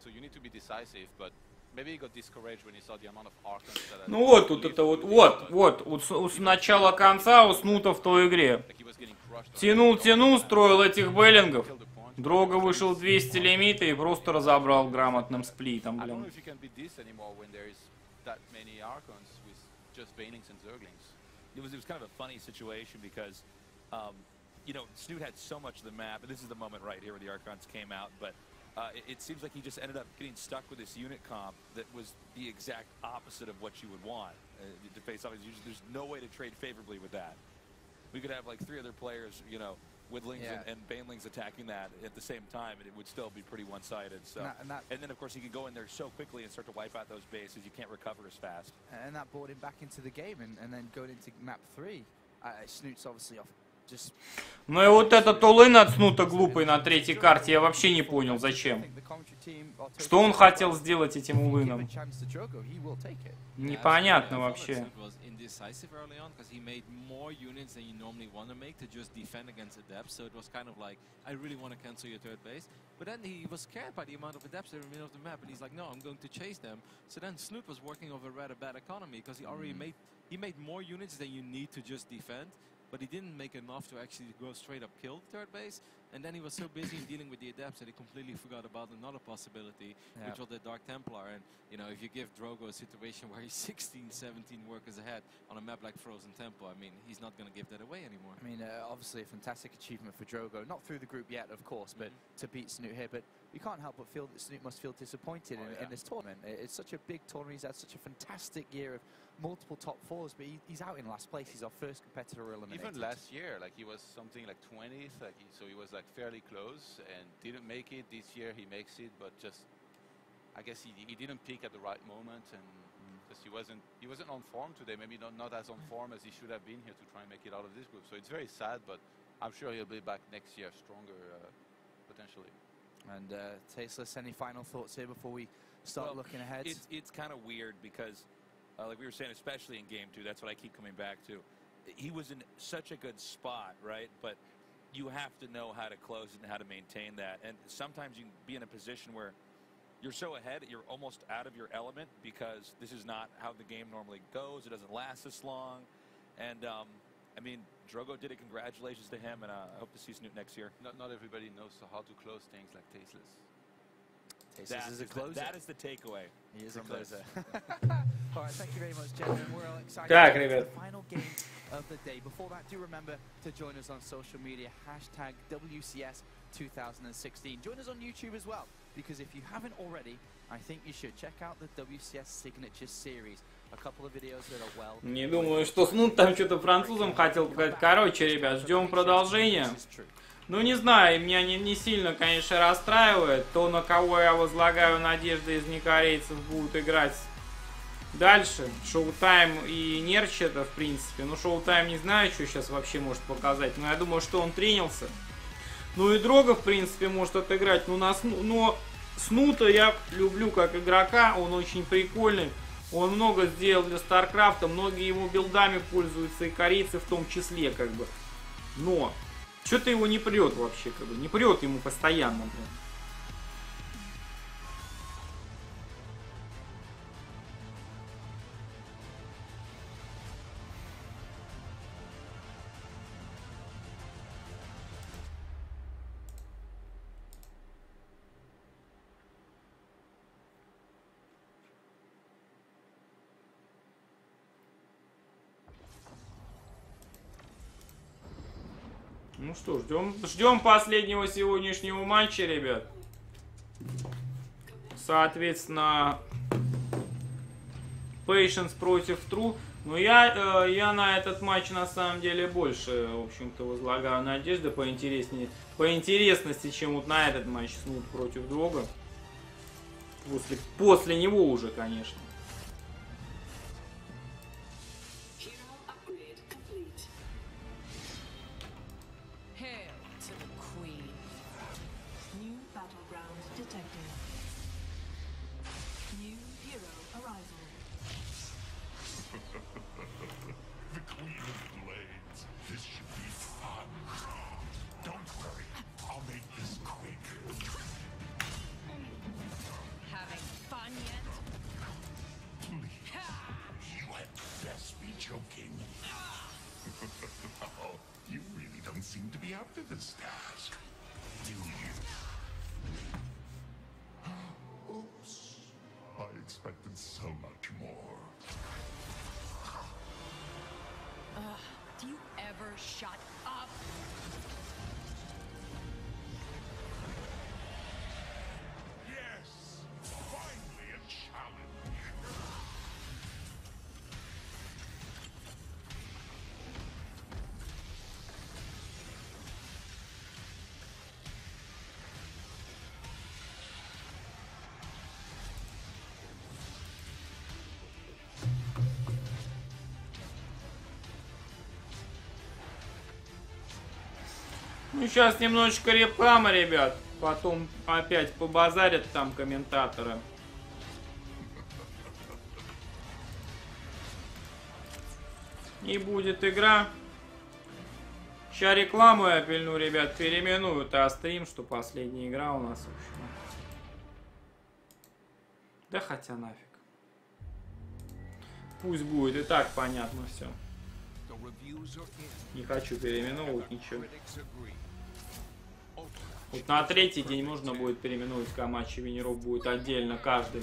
so you need to be decisive, but maybe he got discouraged when he saw the amount of Archons that had... Ну вот, тут это вот, вот, вот, у, у начала конца у Снута в той игре. Тянул, тянул, строил этих беллингов. Дрога вышел двести лимита и просто разобрал грамотным сплитом, блин. Uh, it, it seems like he just ended up getting stuck with this unit comp that was the exact opposite of what you would want uh, to face off. There's no way to trade favorably with that. We could have like three other players, you know, Widlings yeah. and, and Banelings attacking that at the same time, and it would still be pretty one-sided. So, and, that, and, that, and then of course he can go in there so quickly and start to wipe out those bases. You can't recover as fast. And that brought him back into the game, and, and then going into map three, uh, Snoot's obviously off. Ну и вот этот all-in от Снута глупый на третьей карте, я вообще не понял, зачем. Что он хотел сделать этим all-in-ом? Непонятно вообще. But then he was scared by the amount of adepts in the middle of the map, and he's like, no, I'm going to chase them. So then Snoot was working over a rather bad economy, because he already made, he made more units than you need to just defend. But he didn't make enough to actually go straight up kill third base, and then he was so busy dealing with the adepts that he completely forgot about another possibility, yeah. which was the Dark Templar. And you know, if you give Drogo a situation where he's sixteen, seventeen workers ahead on a map like Frozen Temple, I mean, he's not going to give that away anymore. I mean, uh, obviously a fantastic achievement for Drogo, not through the group yet, of course, but mm-hmm. to beat Snoot here. But you can't help but feel that Snoot must feel disappointed oh, in, yeah. in this tournament. It's such a big tournament. He's had such a fantastic year of multiple top fours, but he, he's out in last place. He's our first competitor eliminated. Even last year, like he was something like twentieth, like he, so he was like fairly close and didn't make it. This year he makes it, but just I guess he, he didn't peak at the right moment, and mm. just he wasn't he wasn't on form today. Maybe not not as on form as he should have been here to try and make it out of this group. So it's very sad, but I'm sure he'll be back next year stronger uh, potentially. And uh, Tasteless, any final thoughts here before we start well, looking ahead? It's, it's kind of weird because. Uh, like we were saying, especially in game two, that's what I keep coming back to. He was in such a good spot, right? But you have to know how to close it and how to maintain that. And sometimes you can be in a position where you're so ahead, you're almost out of your element because this is not how the game normally goes. It doesn't last this long. And, um, I mean, Drogo did it. Congratulations to him, and uh, I hope to see Snoot next year. Not, not everybody knows how to close things like Tasteless. That is, the, that is the takeaway. He is a closer. All right, thank you very much, gentlemen. We're all excited. Back, of the day. Before that, do remember to join us on social media, hashtag W C S two thousand sixteen. Join us on YouTube as well, because if you haven't already, I think you should check out the W C S Signature Series. Не думаю, что Снут там что-то французам хотел показать. Короче, ребят, ждем продолжения. Ну, не знаю, меня не, не сильно, конечно, расстраивает. То, на кого я возлагаю надежды из некорейцев, будут играть дальше. Шоутайм и Нерчета, в принципе. Ну, Шоутайм не знаю, что сейчас вообще может показать. Но я думаю, что он тренился. Ну, и Дрога, в принципе, может отыграть. Ну, на Сну... Но Снута я люблю как игрока. Он очень прикольный. Он много сделал для Старкрафта, многие его билдами пользуются, и корейцы в том числе, как бы. Но что-то его не прет вообще, как бы. Не прет ему постоянно, блин. Ну что, ждем, ждем последнего сегодняшнего матча, ребят. Соответственно, Patience против True. Но я, э, я на этот матч на самом деле больше, в общем-то, возлагаю надежды по интереснее, по интересности, чем вот на этот матч Snoot против Drogo. После, после него уже, конечно. Ну, сейчас немножечко реклама, ребят. Потом опять побазарят там комментаторы. И будет игра. Сейчас рекламу я пильну, ребят. Переименую а стрим, что последняя игра у нас, в общем. Да хотя нафиг. Пусть будет, и так понятно все. Не хочу переименовывать ничего. Вот на третий день можно будет переименовать, когда матчи венеров будет отдельно каждый.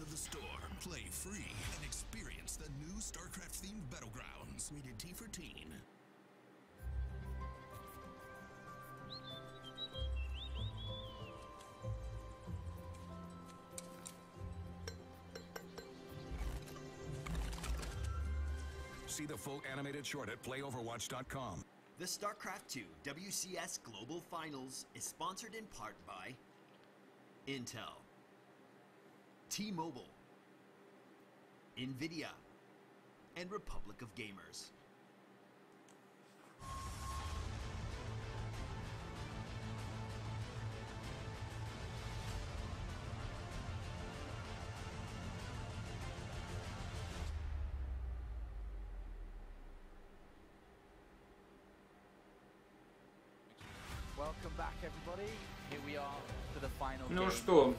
Of the Storm, play free and experience the new Starcraft themed battlegrounds. Rated T for teen. See the full animated short at play overwatch dot com. The StarCraft two W C S Global Finals is sponsored in part by Intel, T-Mobile, NVIDIA, and Republic of Gamers. Ну что?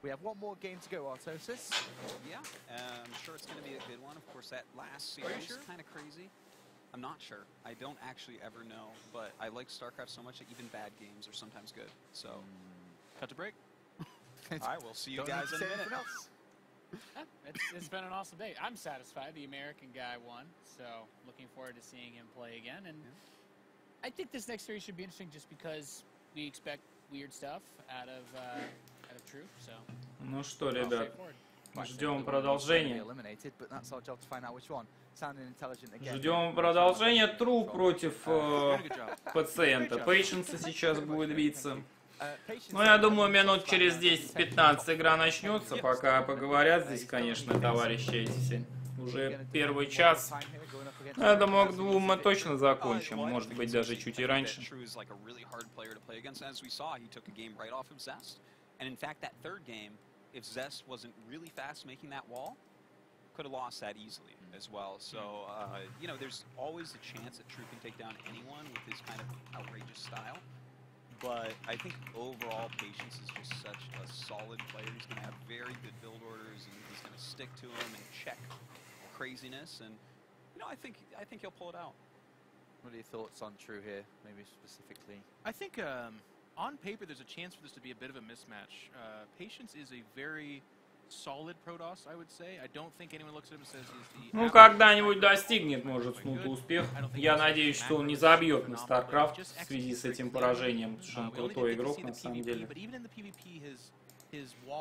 We have one more game to go, Artosis. Yeah, uh, I'm sure it's going to be a good one. Of course, that last series was sure? kind of crazy. I'm not sure. I don't actually ever know, but I like StarCraft so much that even bad games are sometimes good. So, mm. cut to break. All right, we'll see you don't guys in a minute. Else. it's, it's been an awesome day. I'm satisfied. The American guy won, so looking forward to seeing him play again. And yeah. I think this next series should be interesting just because we expect weird stuff out of... Uh, Ну что, ребят, ждем продолжения. Ждем продолжения. True против э, пациента. Patience сейчас будет биться. Ну, я думаю, минут через десять-пятнадцать игра начнется. Пока поговорят здесь, конечно, товарищи эти все. Уже первый час. Я думаю, к двум мы точно закончим. Может быть, даже чуть и раньше. And in fact, that third game, if Zest wasn't really fast making that wall, could have lost that easily as well. So, uh, you know, there's always a chance that True can take down anyone with his kind of outrageous style. But I think overall, Patience is just such a solid player. He's going to have very good build orders, and he's going to stick to him and check craziness. And, you know, I think, I think he'll pull it out. What are your thoughts on True here, maybe specifically? I think... Um On paper, there's a chance for this to be a bit of a mismatch. Uh, Patience is a very solid Protoss, I would say. I don't think anyone looks at him and says he's the... Ну, когда-нибудь достигнет, может, Снут успех. Я надеюсь, что он не забьет на StarCraft в связи с этим поражением, потому что он крутой игрок, на самом деле.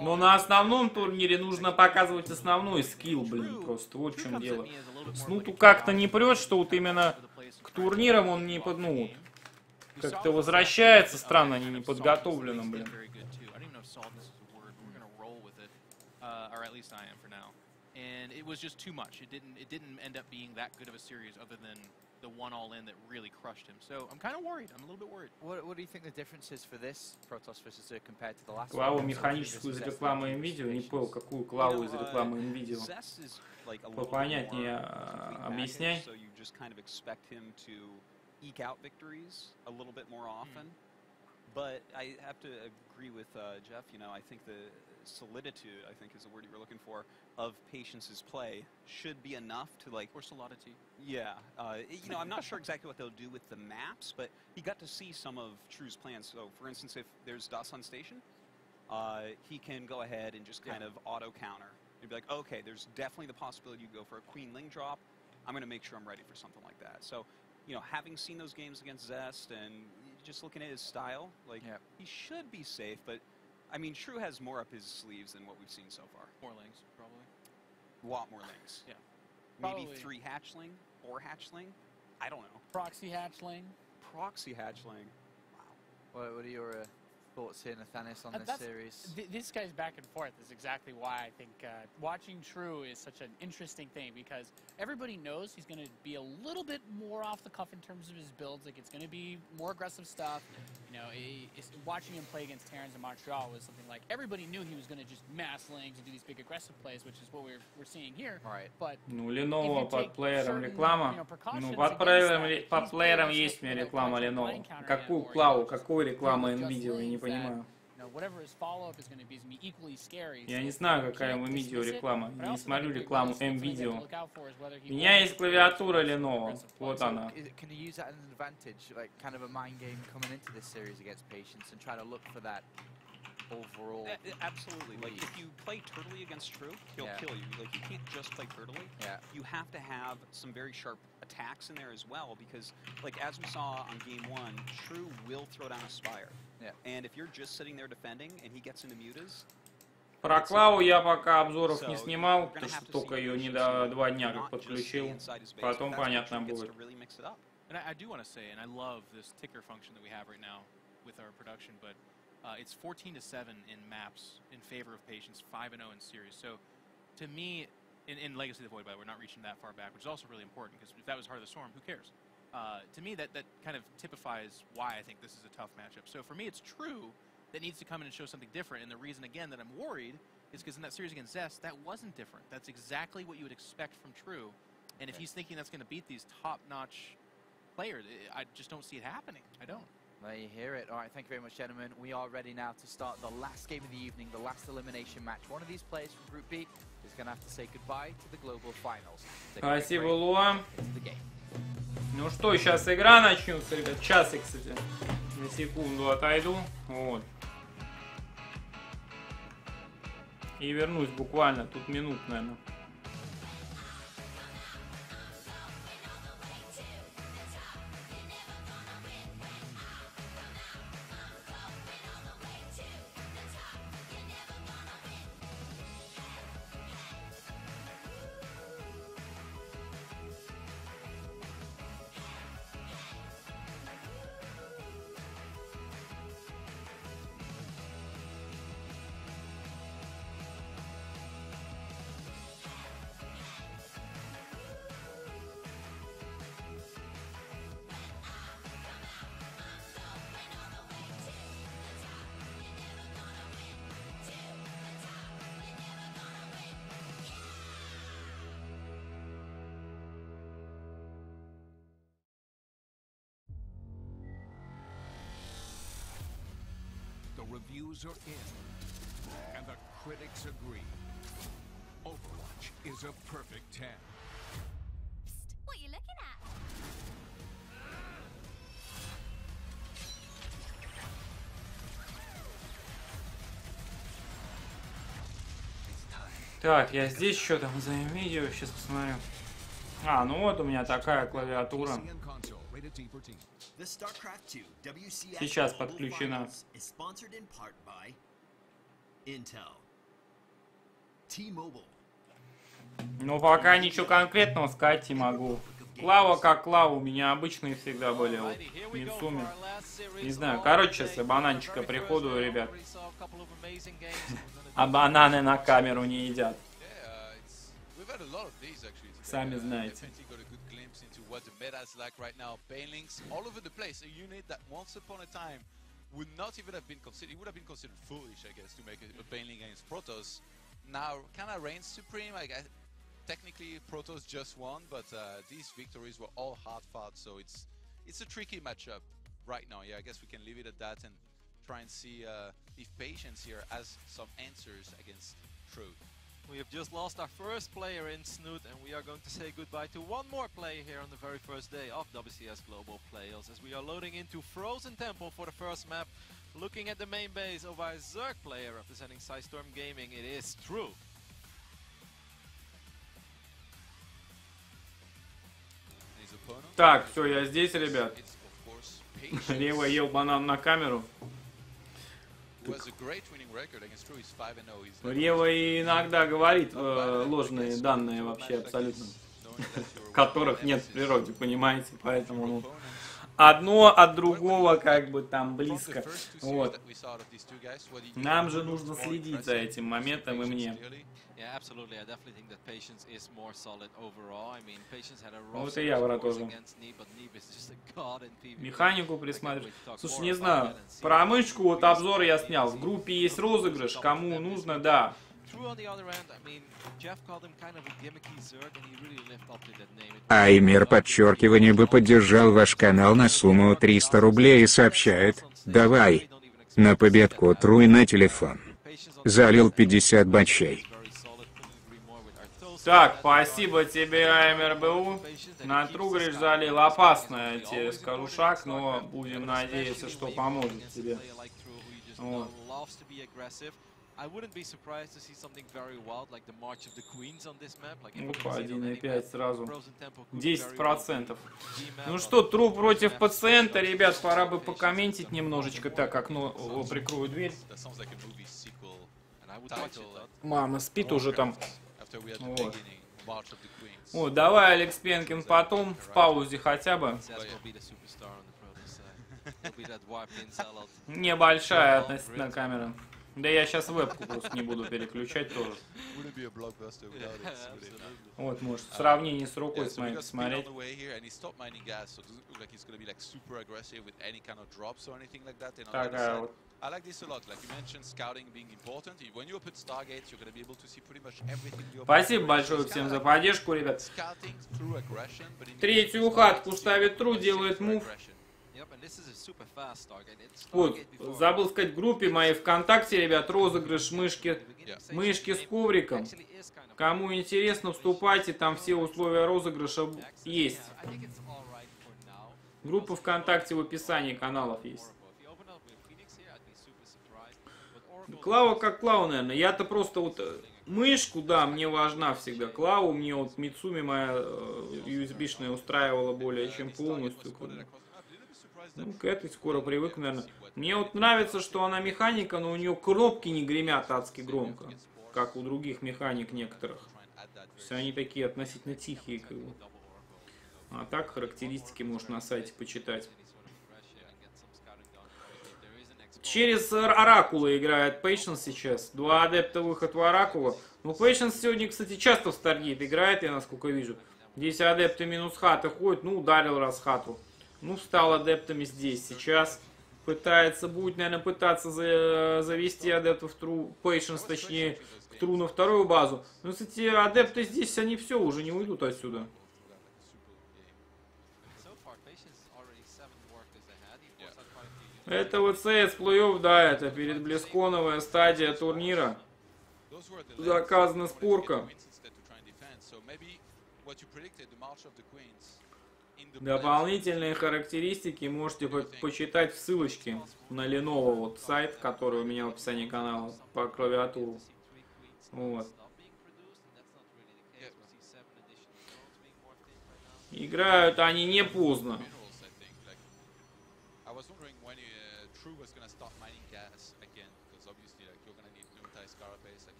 Но на основном турнире нужно показывать основной скилл, блин, просто. Вот в чем дело. Снуту как-то не прет, что вот именно к турнирам он не под... Ну, как-то возвращается странно, не подготовленным, блин. Клаву механическую из рекламы Nvidia, не понял, какую клаву из рекламы Nvidia. Попонятнее объясняй. Eke out victories a little bit more often, but I have to agree with uh, Jeff. You know, I think the soliditude, I think, is the word you were looking for, of Patience's play should be enough to like. Or solidity. Yeah, uh, you know, I'm not sure exactly what they'll do with the maps, but he got to see some of True's plans. So, for instance, if there's Dasan Station, uh, he can go ahead and just kind yeah. of auto counter. He'd be like, okay, there's definitely the possibility you go for a Queen Ling drop. I'm going to make sure I'm ready for something like that. So. You know, having seen those games against Zest and just looking at his style, like, yep. he should be safe, but, I mean, True has more up his sleeves than what we've seen so far. More Lings, probably. A lot more Lings. Yeah. Maybe probably. three Hatchling, four Hatchling, I don't know. Proxy Hatchling. Proxy Hatchling. Wow. What, what are your uh, thoughts here, Nathanis, on uh, this series? Th this guy's back and forth is exactly why I think uh, watching True is such an interesting thing, because everybody knows he's going to be a little bit more off the cuff in terms of his builds. Like, it's going to be more aggressive stuff. You know, he, watching him play against Terrans in Montreal was something like everybody knew he was going to just mass Lings and do these big aggressive plays, which is what we're, we're seeing here. Right. But ну, Lenovo под плеером реклама. Ну, под плеером есть мне реклама Lenovo. Какую клаву, какую рекламу Nvidia, я не понимаю. Я не знаю, какая у Nvidia реклама. Я не смотрю рекламу Nvidia. У меня есть клавиатура Lenovo. Вот она. Overall, absolutely. Like, if you play turtly against True, he'll yeah. kill you. Like, you can't just play turtly. Yeah. You have to have some very sharp attacks in there as well, because, like, as we saw on game one, True will throw down a Spire. Yeah. And if you're just sitting there defending and he gets into mutas. Про Клаву я пока обзоров не снимал, потому что только ее не до два дня как подключил. Потом понятно будет. And I do want to say, and I love this ticker function that we have right now with our production, but. Uh, it's fourteen to seven in maps in favor of Patience, five and oh in series. So, to me, in, in Legacy of the Void, by the way, we're not reaching that far back, which is also really important, because if that was Heart of the Storm, who cares? uh, to me, that, that kind of typifies why I think this is a tough matchup. So for me, it's True that needs to come in and show something different. And the reason, again, that I'm worried is because in that series against Zest, that wasn't different. That's exactly what you would expect from True. And if he's thinking that's going to beat these top-notch players, I just don't see it happening. I don't. There you hear it. All right, thank you very much, gentlemen. We are ready now to start the last game of the evening, the last elimination match. One of these players from Group B is going to have to say goodbye to the global finals. Спасибо, Луа. Ну что, сейчас игра начнется, ребят. Сейчас, кстати, на секунду отойду. Вот. И вернусь буквально, тут минут, наверное. Reviews are in, and the critics agree. Overwatch is a perfect ten. Psst, what are you looking at? Так, я здесь что там за видео, сейчас посмотрю. А, ну вот у меня такая клавиатура. Сейчас подключена. Но пока ничего конкретного сказать не могу. Клава как клава, у меня обычные всегда были. Вот, Мицуми. Не знаю, короче, сейчас я бананчика приходу, ребят. А бананы на камеру не едят. Сами знаете. What the meta is like right now, Banelings all over the place, a unit that once upon a time would not even have been considered, it would have been considered foolish, I guess, to make a, a Baneling against Protoss. Now, kind of reigns supreme, I guess. Technically, Protoss just won, but uh, these victories were all hard-fought, so it's it's a tricky matchup right now. Yeah, I guess we can leave it at that and try and see uh, if Patience here has some answers against True. We have just lost our first player in Snoot, and we are going to say goodbye to one more player here on the very first day of W C S Global Playoffs, as we are loading into Frozen Temple for the first map. Looking at the main base of our Zerg player representing Psystorm Gaming, it is True. Так, все, я здесь, ребят. Рева ел банан на камеру. Рева иногда говорит э, ложные данные вообще абсолютно, которых нет в природе, понимаете, поэтому ну, одно от другого как бы там близко. Вот. Нам же нужно следить за этим моментом и мне. Вот и я, брат, тоже. Механику присматривать. Слушай, не знаю, про мышку вот обзор я снял. В группе есть розыгрыш, кому нужно, да. Аймер, подчеркивание, бы поддержал ваш канал на сумму триста рублей и сообщает: давай на победку Тру на телефон. Залил пятьдесят бачей. Так, спасибо тебе, АМРБУ. На Тругриш залил. Опасно, я тебе скажу, шаг, но будем надеяться, что поможет тебе. Вот. Опа, один и пять сразу. десять процентов. Ну что, Тру против пациента, ребят, пора бы покомментить немножечко. Так, окно прикрою дверь. Мама спит уже там. Вот. О, давай, Алекс Пенкин, потом в паузе хотя бы. Небольшая относительно камера. Да я сейчас вебку просто не буду переключать тоже. Вот, может, в сравнении с рукой с моей посмотреть. Такая вот. I like this a lot. Like you mentioned, scouting being important. When you open Stargate, you're gonna be able to see pretty much everything. Спасибо большое всем за поддержку, ребят. Третью хатку ставит True, делает мув. Вот, забыл сказать, в группе моей ВКонтакте, ребят, розыгрыш мышки, мышки с ковриком. Кому интересно, вступайте, там все условия розыгрыша есть. Группа ВКонтакте в описании каналов есть. Клава как Клава, наверное. Я-то просто вот мышку, да, мне важна всегда. Клаву мне вот Мицуми моя ю эс би-шная устраивала более чем полностью. Ну, к этой скоро привык, наверное. Мне вот нравится, что она механика, но у нее кнопки не гремят адски громко, как у других механик некоторых. То есть они такие относительно тихие, как бы. А так характеристики можно на сайте почитать. Через Оракула играет Patience сейчас. Два адепта выход в Оракула. Ну, Patience сегодня, кстати, часто в Старгейт играет, я насколько вижу. Здесь адепты минус хаты ходят, ну, ударил раз хату. Ну, стал адептами здесь. Сейчас пытается, будет, наверное, пытаться завести адептов в True, Patience, точнее, к True на вторую базу. Ну, кстати, адепты здесь, они все, уже не уйдут отсюда. Это дабл ю си эс плей-офф, да, это перед близконовая стадия турнира. Заказана спорка. Дополнительные характеристики можете по почитать в ссылочке на Lenovo, вот сайт, который у меня в описании канала по клавиатуру. Вот. Играют они не поздно.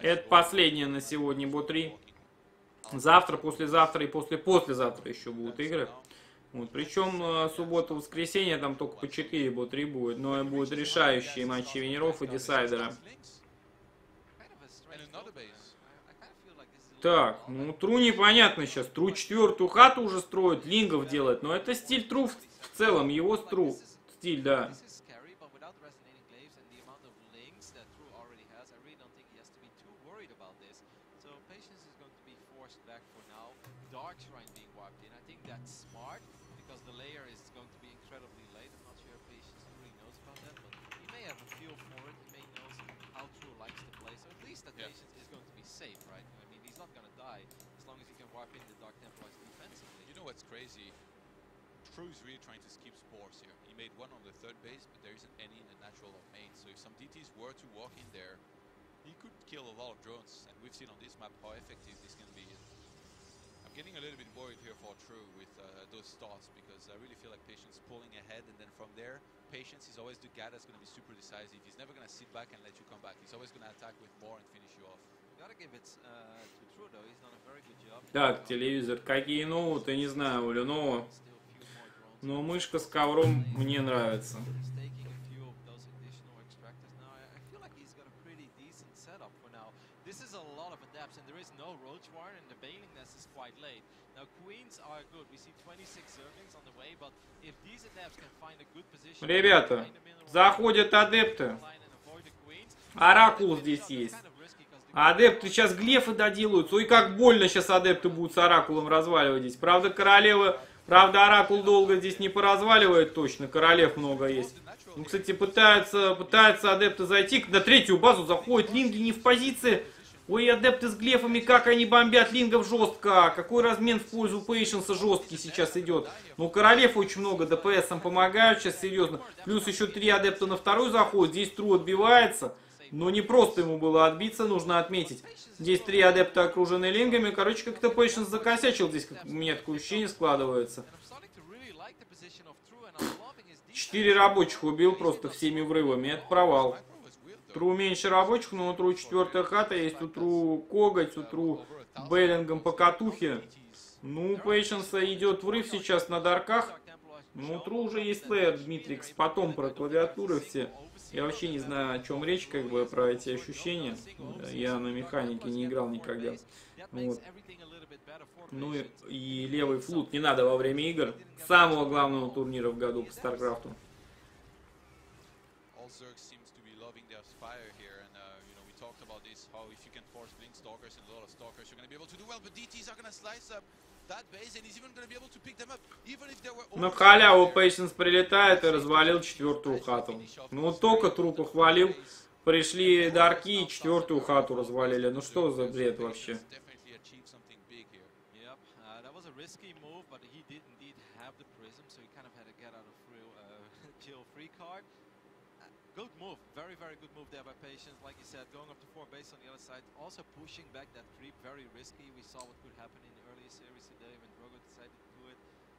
Это последнее на сегодня бо три. Завтра, послезавтра и после-послезавтра еще будут игры. Вот. Причем суббота-воскресенье там только по четыре бо три будет. Но и будут решающие матчи винеров и десайдера. Так, ну True непонятно сейчас. True четвертую хату уже строит, лингов делает. Но это стиль True в целом, его True стиль, да. Так, телевизор. Какие ноуты, не знаю, у Lenovo. Но мышка с ковром мне нравится. Ребята, заходят адепты. Оракул здесь есть. Адепты сейчас глефы доделают. Ой, как больно сейчас адепты будут с оракулом разваливать здесь. Правда, королева... Правда, оракул долго здесь не поразваливает точно. Королев много есть. Ну, кстати, пытаются, пытаются адепты зайти. На третью базу заходят. Линги не в позиции. Ой, адепты с глефами, как они бомбят лингов жестко. Какой размен в пользу Patience жесткий сейчас идет. Ну, королев очень много. ДПСом помогают сейчас, серьезно. Плюс еще три адепта на вторую заходят. Здесь True отбивается. Но не просто ему было отбиться, нужно отметить. Здесь три адепта окружены лингами. Короче, как-то Patience закосячил здесь. Как у меня такое ощущение складывается. Четыре рабочих убил просто всеми врывами. Это провал. True меньше рабочих, но у True четвертая хата. Есть у True коготь, у True бейлингом по катухе. Ну, Patience идет врыв сейчас на дарках. Ну, True уже есть плеер, Дмитрикс, потом про клавиатуры все. Я вообще не знаю, о чем речь, как бы, про эти ощущения. Я на механике не играл никогда. Вот. Ну и, и левый флут не надо во время игр. Самого главного турнира в году по Старкрафту. На халяву Patience прилетает и развалил четвертую хату. Ну вот только True похвалил, пришли дарки и четвертую хату развалили. Ну что за бред вообще? Good move, very, very good move there by Patience. Like you said, going up to four base on the other side, also pushing back that creep, very risky. We saw what could happen in the early series today when Drogo decided to do it.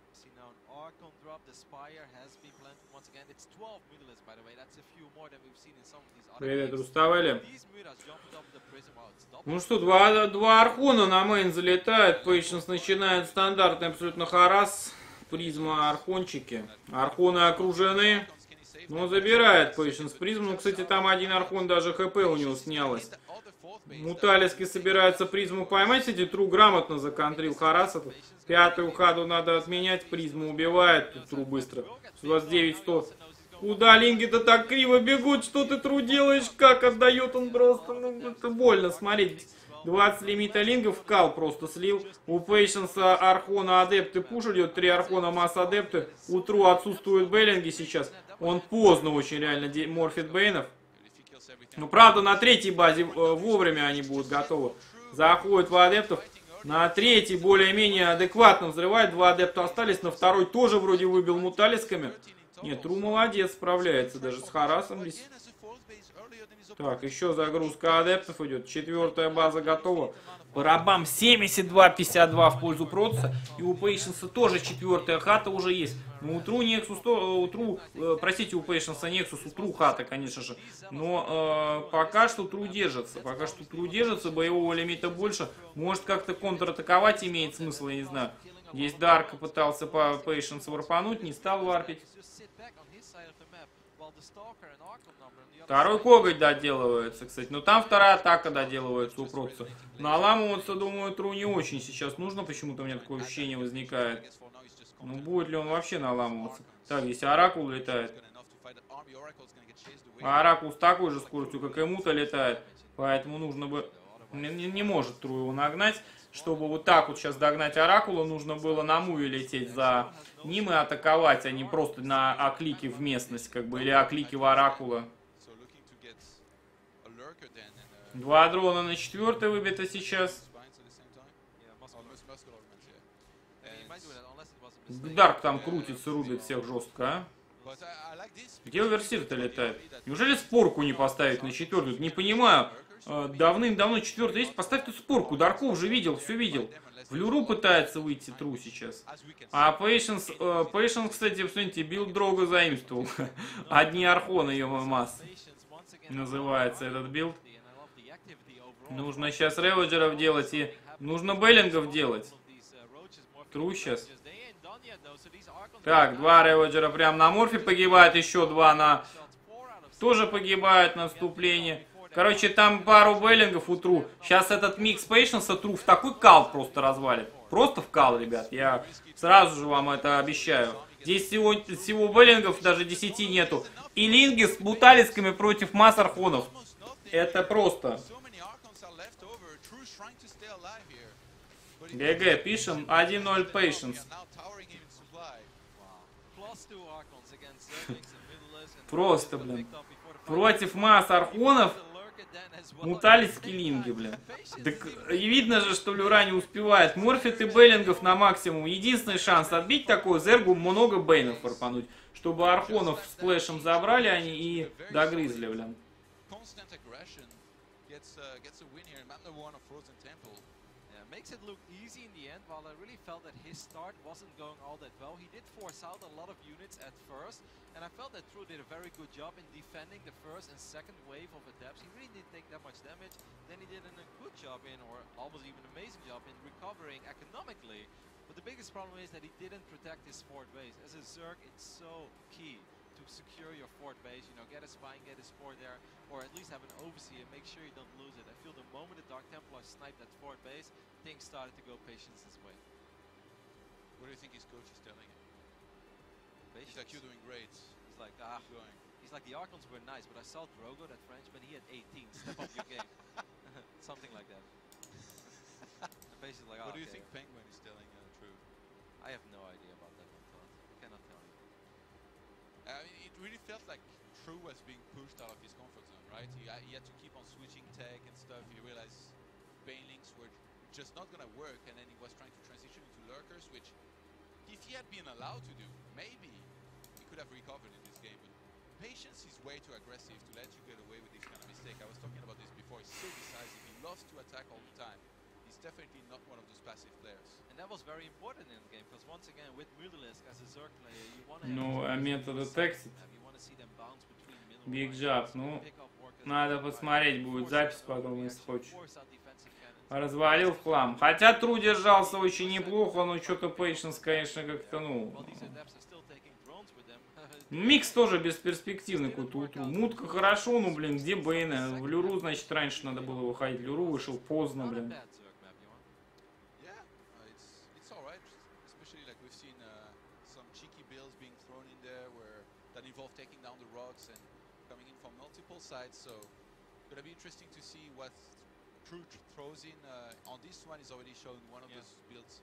We see now an Archon drop, the Spire has been planted once again. It's twelve Mutalists, by the way, that's a few more than we've seen in some of these other games. Привет, уставали? Ну что, два, два Архона на мейн залетают, Patience начинает стандартный абсолютно харас, призма Архончики. Архоны окружены. Ну, забирает Patience призму. Ну, кстати, там один Архон, даже ХП у него снялось. Муталиски собираются призму поймать. Кстати, True грамотно законтрил хараса. Пятую хаду надо отменять. Призму убивает. Тут True быстро. двадцать девять сто. Куда линги-то так криво бегут? Что ты, True, делаешь? Как отдает он просто? Ну, это больно смотреть. двадцать лимита лингов. Кал просто слил. У Patience Архона адепты пуш идет. три Архона масс адепты. У True отсутствуют бейлинги сейчас. Он поздно очень реально морфит бейнов. Но правда на третьей базе вовремя они будут готовы. Заходит в адептов. На третьей более-менее адекватно взрывает. Два адепта остались. На второй тоже вроде выбил муталисками. Нет, True молодец, справляется даже с харасом здесь. Так, еще загрузка адептов идет. Четвертая база готова. Барабам семьдесят два пятьдесят два в пользу Протосса. И у Patience тоже четвертая хата уже есть. Но у True Nexus, у True, э, простите, у Patience Nexus, у True хата, конечно же. Но э, пока что True держится. Пока что True держится, боевого лимита больше. Может как-то контратаковать имеет смысл, я не знаю. Здесь Dark пытался по Patience варпануть, не стал варпить. Второй коготь доделывается, кстати. Но там вторая атака доделывается у Протосса. Наламываться, думаю, True не очень сейчас нужно. Почему-то у меня такое ощущение возникает. Ну, будет ли он вообще наламываться? Так, здесь Оракул летает. Оракул с такой же скоростью, как и Мута, летает. Поэтому нужно бы... Не, не, не может True его нагнать. Чтобы вот так вот сейчас догнать Оракула, нужно было на муве лететь за ним и атаковать, а не просто на оклике в местность, как бы, или оклике в Оракула. Два дрона на четвертый выбито сейчас. Дарк там крутится, рубит всех жестко, а? Где Оверсир-то летает? Неужели спорку не поставить на четвертую? Не понимаю. Давным-давно четвертый есть. Поставь тут спорку. Дарков же видел, все видел. В люру пытается выйти True сейчас. А Patience, Patience, кстати, посмотрите, билд Дрога заимствовал. Одни Архоны ее масс. Называется этот билд. Нужно сейчас реведжеров делать и нужно бейлингов делать. True сейчас. Так, два реведжера прям на морфе погибает, еще два на... Тоже погибает на вступлении. Короче, там пару бейлингов у True. Сейчас этот микс Patience True в такой кал просто развалит. Просто в кал, ребят. Я сразу же вам это обещаю. Здесь всего, всего бейлингов даже десяти нету. И линги с муталисками против масс архонов. Это просто. ГГ, пишем один ноль Patience. Просто, блин. Против масс архонов муталиски линги, блин. Так, и видно же, что люра не успевает. Морфит и бейлингов на максимум. Единственный шанс отбить такое зергу много бейнов форпануть, чтобы архонов с плэшем забрали они и догрызли, блин. Makes it look easy in the end, while I really felt that his start wasn't going all that well. He did force out a lot of units at first, and I felt that True did a very good job in defending the first and second wave of adepts. He really didn't take that much damage. Then he did a good job in, or almost even an amazing job in recovering economically But the biggest problem is that he didn't protect his fort base. As a Zerg, it's so key to secure your fort base, you know, get a spine, get a spore there, or at least have an overseer and make sure you don't lose it. I feel the moment the Dark Templar sniped that fort base, things started to go Patience's way. What do you think his coach is telling him? Patience. He's like, you're doing great. He's like, ah, he's going. He's like, the Archons were nice, but I saw Drogo, that Frenchman, he had eighteen. Step up your game. Something like that. The Patience is like, oh, what do you okay. think Penguin is telling uh, True? I have no idea about that one thought. I cannot tell you. I mean, it really felt like True was being pushed out of his comfort zone, right? He, he had to keep on switching tech and stuff. He realized Bane links were just not going to work, and then he was trying to transition into Lurkers, which, if he had been allowed to do, maybe he could have recovered in this game. But Patience is way too aggressive to let you get away with this kind of mistake. I was talking about this before. He's so decisive. He loves to attack all the time. He's definitely not one of those passive players. And that was very important in the game, because once again, with Mudalisk as a Zerg player, you want to have... No, I method detected. Big job, ну, надо посмотреть, будет запись потом, если хочешь. Развалил в хлам. Хотя Тру держался очень неплохо, но что-то Patience, конечно, как-то, ну... Микс тоже бесперспективный какой-то утру. Мутка хорошо, ну, блин, где Бэйна? В Люру, значит, раньше надо было выходить. Люру вышел поздно, блин. Sides, so gonna be interesting to see what True throws in. Uh, on this one, he's already shown one of yeah. those builds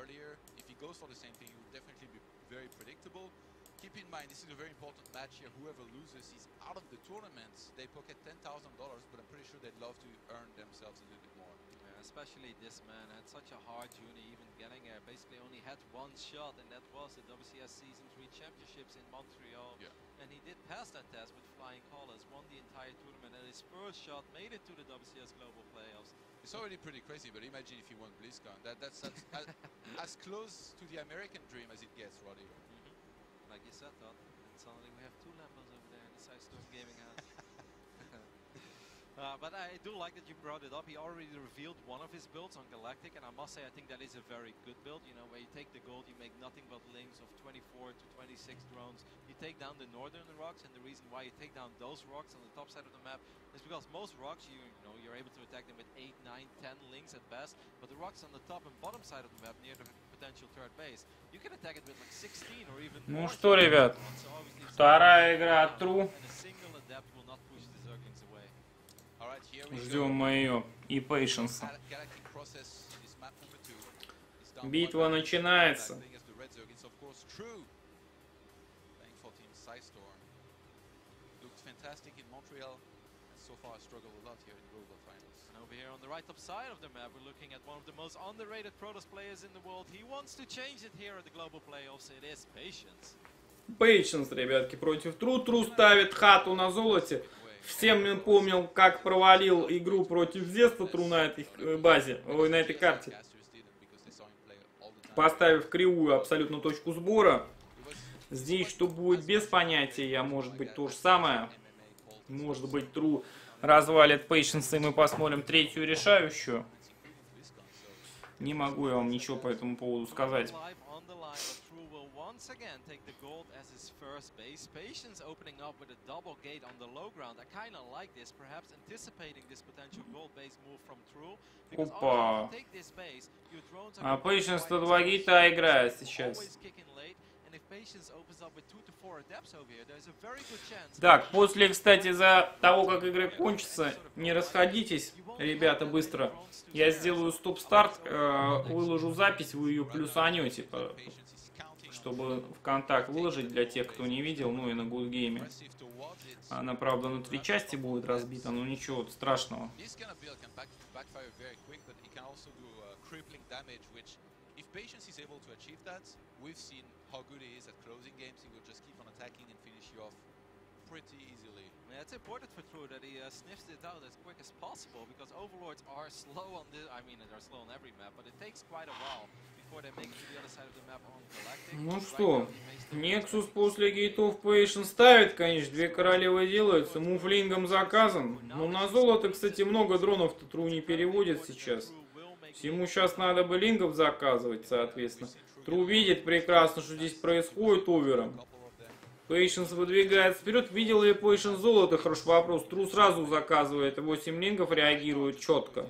earlier. If he goes for the same thing, he will definitely be very predictable. Keep in mind, this is a very important match here. Whoever loses is out of the tournament. They pocket ten thousand dollars, but I'm pretty sure they'd love to earn themselves a little bit more. Yeah, especially this man had such a hard journey, even getting there. Basically only had one shot, and that was the W C S Season three Championships in Montreal. Yeah. And he did pass that test with flying colors, won the entire tournament, and his first shot made it to the W C S Global Playoffs. It's already pretty crazy, but imagine if he won BlizzCon. That, that's that's as, as close to the American dream as it gets, Roddy. Like you said, Todd, and suddenly we have two Lambos over there in the side storm gaming house. uh, but I do like that you brought it up. He already revealed one of his builds on Galactic, and I must say I think that is a very good build, you know, where you take the gold, you make nothing but links of twenty-four to twenty-six drones. You take down the northern rocks, and the reason why you take down those rocks on the top side of the map is because most rocks, you, you know, you're able to attack them with eight, nine, ten links at best, but the rocks on the top and bottom side of the map near the Ну что, ребят, вторая игра от True. Ждем мы ее и Patience. Битва начинается. And over here on the right top side of the map, we're looking at one of the most underrated Protoss players in the world. He wants to change it here at the global playoffs. It is Patience. Patience, ребятки, против True. True ставит хату на золоте. Всем помнил, как провалил игру против Зеста True на этой базе, ой, на этой карте. Поставив кривую абсолютно точку сбора. Здесь что будет без понятия, я, может быть, то же самое. Может быть, True развалит Patience, и мы посмотрим третью решающую. Не могу я вам ничего по этому поводу сказать. Опа! А Patience-то два гейта играет сейчас. Так, после, кстати, за того, как игры кончатся, не расходитесь, ребята, быстро. Я сделаю стоп-старт, э, выложу запись, вы ее плюсанете, чтобы ВКонтакте выложить для тех, кто не видел, ну и на GoodGame. Она, правда, на три части будет разбита, но ничего страшного. If Patience is able to achieve that, we've seen how good he is at closing games. He will just keep on attacking and finish you off pretty easily. Yeah, it's important for True that he uh, sniffs it out as quick as possible, because Overlords are slow on this. I mean, they're slow on every map, but it takes quite a while before they make it to the other side of the map on Galactic. Ну что, Nexus после гейтов Patience ставит, конечно, две королевы делаются, муфлингом заказан. Но на золото, кстати, много дронов-то True не переводит сейчас. Ему сейчас надо бы лингов заказывать, соответственно. Тру видит прекрасно, что здесь происходит овером. Patience выдвигается вперед. Видел ли Patience золото? Хороший вопрос. Тру сразу заказывает. восемь лингов, реагирует четко.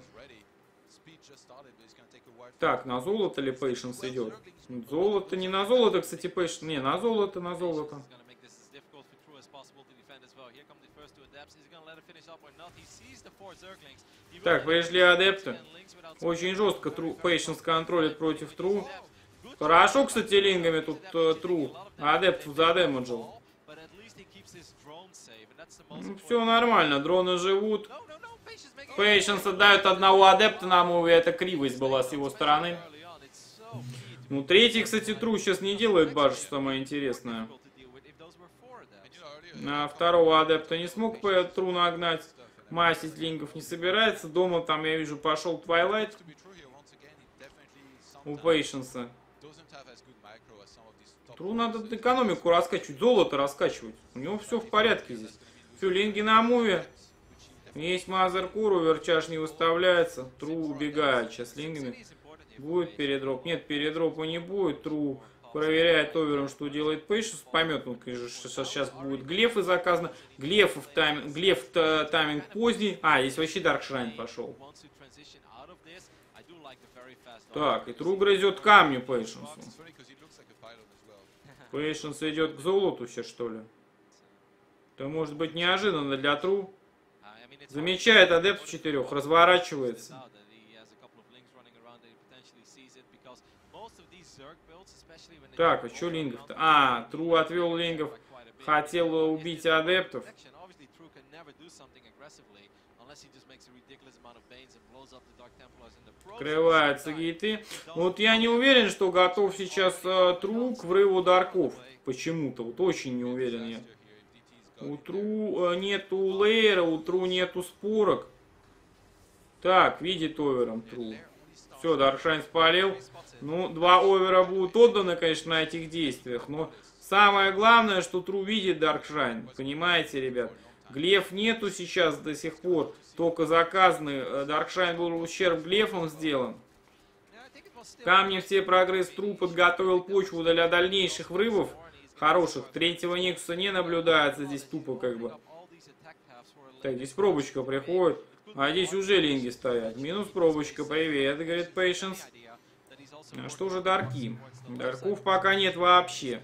Так, на золото ли Patience идет? Золото, не на золото, кстати, Patience. Не, на золото, на золото. Так, пришли адепты. Очень жестко True, Patience контролит против True. Хорошо, кстати, лингами тут uh, True адепту задемеджил. Ну, все нормально, дроны живут. Patience отдают одного адепта на муви, это кривость была с его стороны. Ну, третий, кстати, True сейчас не делает баш, что самое интересное. На второго адепта не смог True нагнать. Масить лингов не собирается. Дома там, я вижу, пошел твайлайт у Patience. True надо экономику раскачивать, золото раскачивать. У него все в порядке здесь. Все, линги на муве. Есть мазеркур, верчаш не выставляется. True убегает сейчас лингами. Будет передроп? Нет, передропа не будет. True проверяет овером, что делает Patience. Поймет, ну, конечно, что сейчас будут глефы заказаны. Глефов тайм... Глеф тайминг поздний. А, здесь вообще Dark Shrine пошел. Так, и True грызет камни Patience. Patience идет к золоту все, что ли? Это может быть неожиданно для True. Замечает адепт четырех, разворачивается. Так, а что лингов-то? А, True отвел лингов, хотел убить адептов. Открываются гейты. Вот я не уверен, что готов сейчас uh, True к врыву дарков. Почему-то, вот очень не уверен я. У True uh, нету лейера, у True нету спорок. Так, видит овером True. Все, Даркшайн спалил. Ну, два овера будут отданы, конечно, на этих действиях. Но самое главное, что True видит Даркшайн. Понимаете, ребят? Глеф нету сейчас до сих пор. Только заказанный. Даркшайн был ущерб глефом сделан. Камни все прогресс. True подготовил почву для дальнейших врывов. Хороших. Третьего Никуса не наблюдается. Здесь тупо как бы. Так, здесь пробочка приходит. А здесь уже линги стоят. Минус пробочка. Привет, говорит Patience. А что же дарки? Дарков пока нет вообще.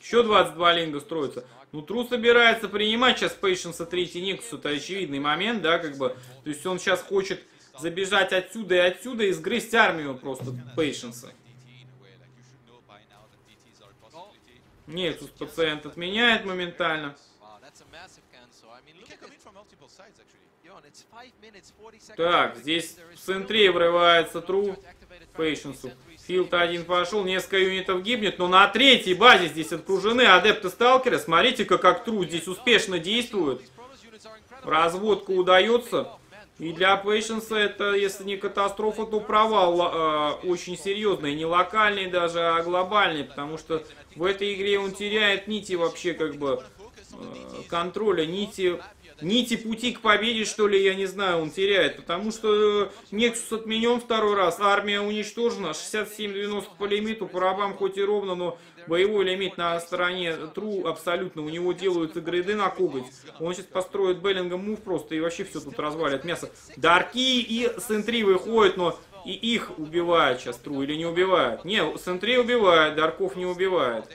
Еще двадцать два линга строится. Ну, True собирается принимать сейчас Patience третий Никус. Это очевидный момент, да, как бы. То есть он сейчас хочет забежать отсюда и отсюда и сгрызть армию просто Patience. Нет, тут пациент отменяет моментально. Так, здесь в центре врывается True Patience. Филд один пошел, несколько юнитов гибнет, но на третьей базе здесь окружены адепты сталкера. Смотрите-ка, как True здесь успешно действует. Разводка удается. И для Patience это, если не катастрофа, то провал э, очень серьезный. Не локальный даже, а глобальный. Потому что в этой игре он теряет нити вообще как бы э, контроля, нити, нити пути к победе, что ли, я не знаю, он теряет. Потому что Nexus отменен второй раз, армия уничтожена, шестьдесят семь девяносто по лимиту, по рабам хоть и ровно, но боевой лимит на стороне True абсолютно. У него делаются грейды на коготь. Он сейчас построит Беллингом мув просто и вообще все тут развалит мясо. Дарки и Сентри выходят, но и их убивает сейчас True или не убивает? Не, Сентри убивает, дарков не убивает.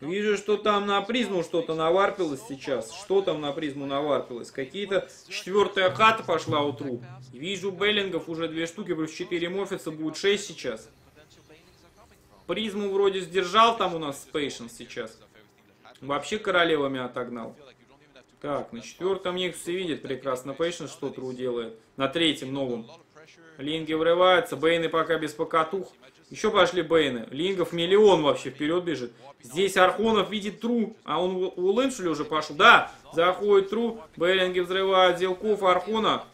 Вижу, что там на призму что-то наварпилось сейчас. Что там на призму наварпилось? Какие-то четвертая хата пошла у True. Вижу беллингов уже две штуки, плюс четыре морфиса, будет шесть сейчас. Призму вроде сдержал там у нас Patience сейчас. Вообще королевами отогнал. Так, на четвертом Никусе видит прекрасно Patience, что True делает. На третьем новом. Линги врываются, бейны пока без покатух. Еще пошли бейны. Лингов миллион вообще вперед бежит. Здесь Архонов видит True. А он у Лэн, что ли, уже пошел? Да, заходит True. Бейлинги взрывают Зелков, Архона.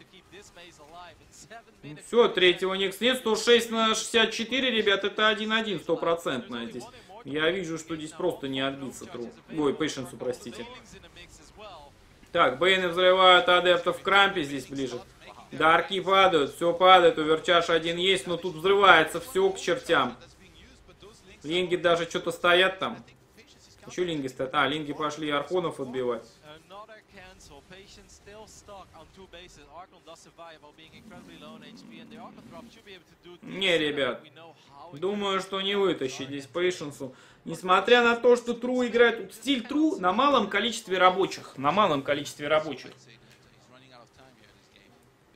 Ну все, третьего Никс нет. сто шесть на шестьдесят четыре, ребят, это один один, стопроцентно здесь. Я вижу, что здесь просто не отбиться Тру. Ой, Patience, простите. Так, Бейны взрывают адептов в крампе здесь ближе. Дарки падают, все падает, уверчаш один есть, но тут взрывается все к чертям. Линги даже что-то стоят там. Еще линги стоят. А, линги пошли архонов отбивать. Не, ребят, думаю, что не вытащить здесь Patience. Несмотря на то, что True играет... Вот стиль True на малом количестве рабочих. На малом количестве рабочих.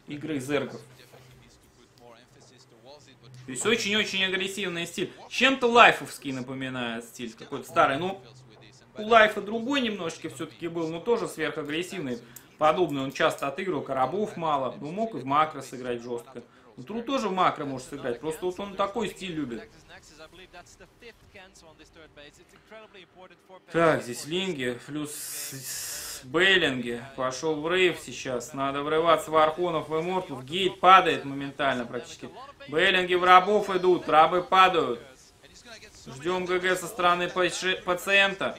Игры зергов. То есть очень-очень агрессивный стиль. Чем-то лайфовский напоминает стиль. Какой-то старый. Ну, у лайфа другой немножечко все-таки был, но тоже сверхагрессивный. Подобный. Он часто отыгрывал. Коробов мало. Ну, мог и в макро сыграть жестко. Ну, Тру тоже в макро может сыграть. Просто вот он такой стиль любит. Так, здесь линги. Плюс бейлинги. Пошел врыв сейчас. Надо врываться в архонов и мортов. Гейт падает моментально практически. Бейлинги в рабов идут. Рабы падают. Ждем ГГ со стороны пациента.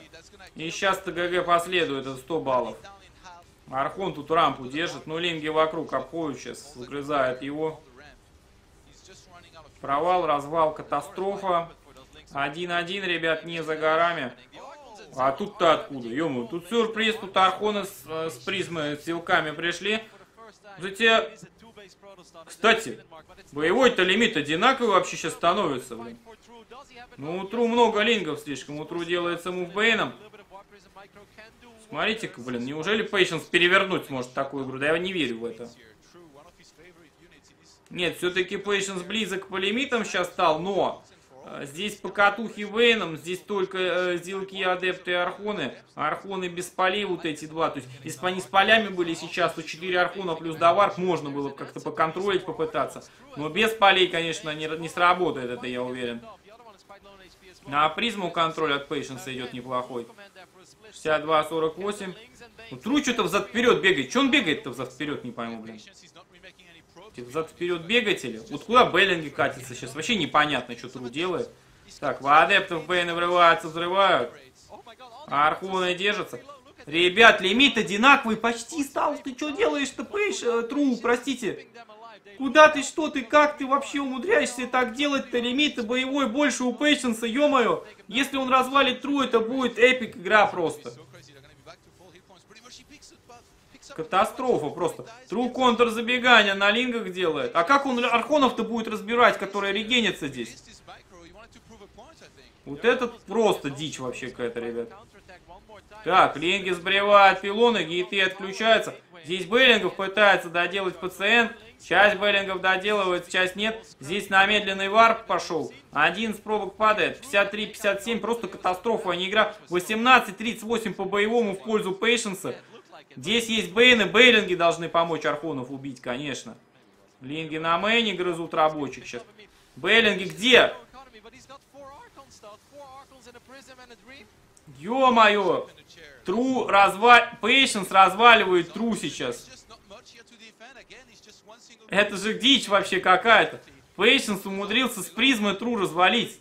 И сейчас-то ГГ последует. Это сто баллов. Архон тут рампу держит, но линги вокруг обходят сейчас, сгрызают его. Провал, развал, катастрофа. один один, ребят, не за горами. А тут-то откуда? Ё-моё, тут сюрприз, тут архоны с, с призмы, с силками пришли. Затем... Кстати, боевой-то лимит одинаковый вообще сейчас становится. Блин. Ну, у Тру много лингов слишком, у Тру делается мувбейном. Смотрите-ка, блин, неужели Patience перевернуть сможет такую игру? Да я не верю в это. Нет, все-таки Patience близок по лимитам сейчас стал, но э, здесь по катухе Вейном, здесь только э, зилки, адепты и архоны. Архоны без полей вот эти два. То есть, если бы они с полями были сейчас, то четыре архона плюс довар, можно было бы как-то поконтролить, попытаться. Но без полей, конечно, не, не сработает это, я уверен. На призму контроль от Patience идет неплохой. шестьдесят два сорок восемь. Ну, Тру что-то взад-вперед бегает. Че он бегает-то взад-вперед, не пойму, блин. Взад-вперед бегать или? Вот куда бейлинги катятся сейчас? Вообще непонятно, что Тру делает. Так, в адептов бейны врываются, взрывают. Архоны держатся. Ребят, лимит одинаковый почти стал. Ты что делаешь-то, Patience? Тру, простите. Куда ты, что ты, как ты вообще умудряешься так делать-то? Лимиты боевой больше у Patience, ё-моё. Если он развалит True, это будет эпик игра просто. Катастрофа просто. True контрзабегание на лингах делает. А как он архонов-то будет разбирать, которые регенятся здесь? Вот этот просто дичь вообще какая-то, ребят. Так, линги сбривают пилоны, гейты отключаются. Здесь бейлингов пытается доделать пациент. Часть бейлингов доделывает, часть нет. Здесь на медленный варп пошел. Один с пробок падает. пятьдесят три пятьдесят семь. Просто катастрофа, а не игра. восемнадцать тридцать восемь по боевому в пользу Patience. Здесь есть бейны. Бейлинги должны помочь архонов убить, конечно. Линги на мэйне грызут рабочих сейчас. Бейлинги где? Ё-моё! Тру разваль... Patience разваливает Тру сейчас. Это же дичь вообще какая-то. Patience умудрился с призмы Тру развалить.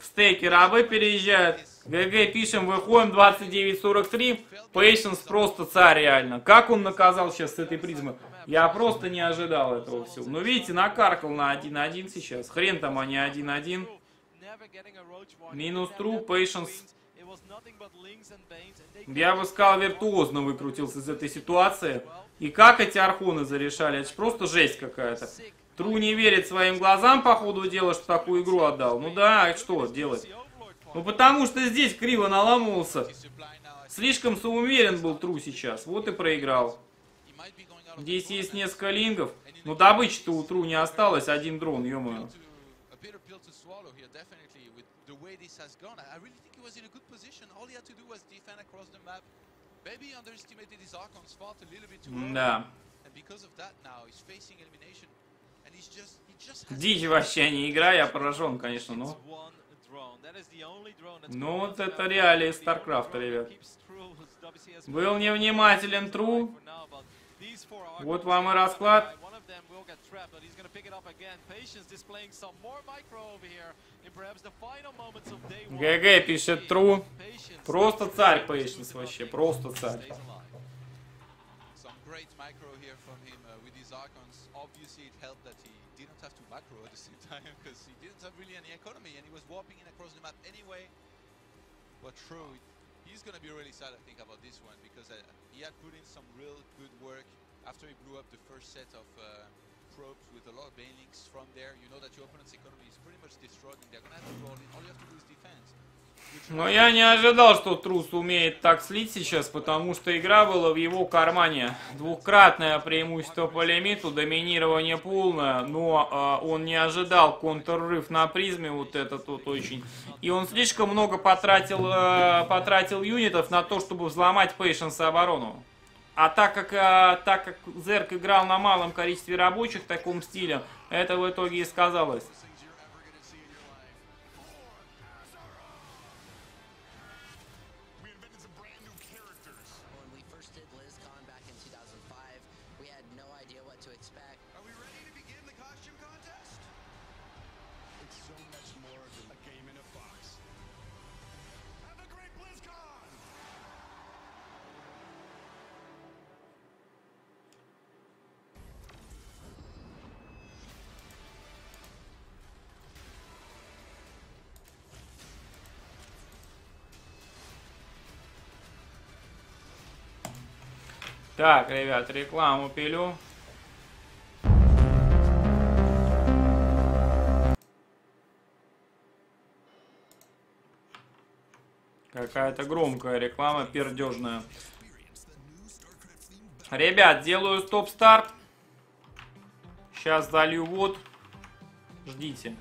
В стейке рабы переезжают. ГГ пишем, выходим, двадцать девять сорок три. Patience просто царь реально. Как он наказал сейчас с этой призмы? Я просто не ожидал этого всего. Но видите, накаркал на один один сейчас. Хрен там, а не один один. Минус True, Patience. Я бы сказал, виртуозно выкрутился из этой ситуации. И как эти архоны зарешали? Это же просто жесть какая-то. True не верит своим глазам, по ходу дела, что такую игру отдал. Ну да, что делать? Ну потому что здесь криво наламывался. Слишком самоуверен был True сейчас. Вот и проиграл. Здесь есть несколько лингов. Но добычи-то у True не осталось. Один дрон, ё-моё. Да. Дичь вообще не игра, я поражен, конечно, но... Ну вот это реалии Старкрафта, ребят. Был невнимателен True. Вот вам и расклад. ГГ, пишет True. Просто царь, Patience, вообще. Просто царь. He's gonna be really sad, I think, about this one because uh, he had put in some real good work after he blew up the first set of uh, probes with a lot of banelings from there. You know that your opponent's economy is pretty much destroyed and they're gonna have to roll in. All you have to do is defense. Но я не ожидал, что Трус умеет так слить сейчас, потому что игра была в его кармане. Двукратное преимущество по лимиту, доминирование полное, но э, он не ожидал контррыв на призме, вот этот вот очень. И он слишком много потратил, э, потратил юнитов на то, чтобы взломать Patience оборону. А так как, э, так как Zerg играл на малом количестве рабочих в таком стиле, это в итоге и сказалось. Так, ребят, рекламу пилю. Какая-то громкая реклама, пердежная. Ребят, делаю стоп-старт. Сейчас залью вод. Ждите.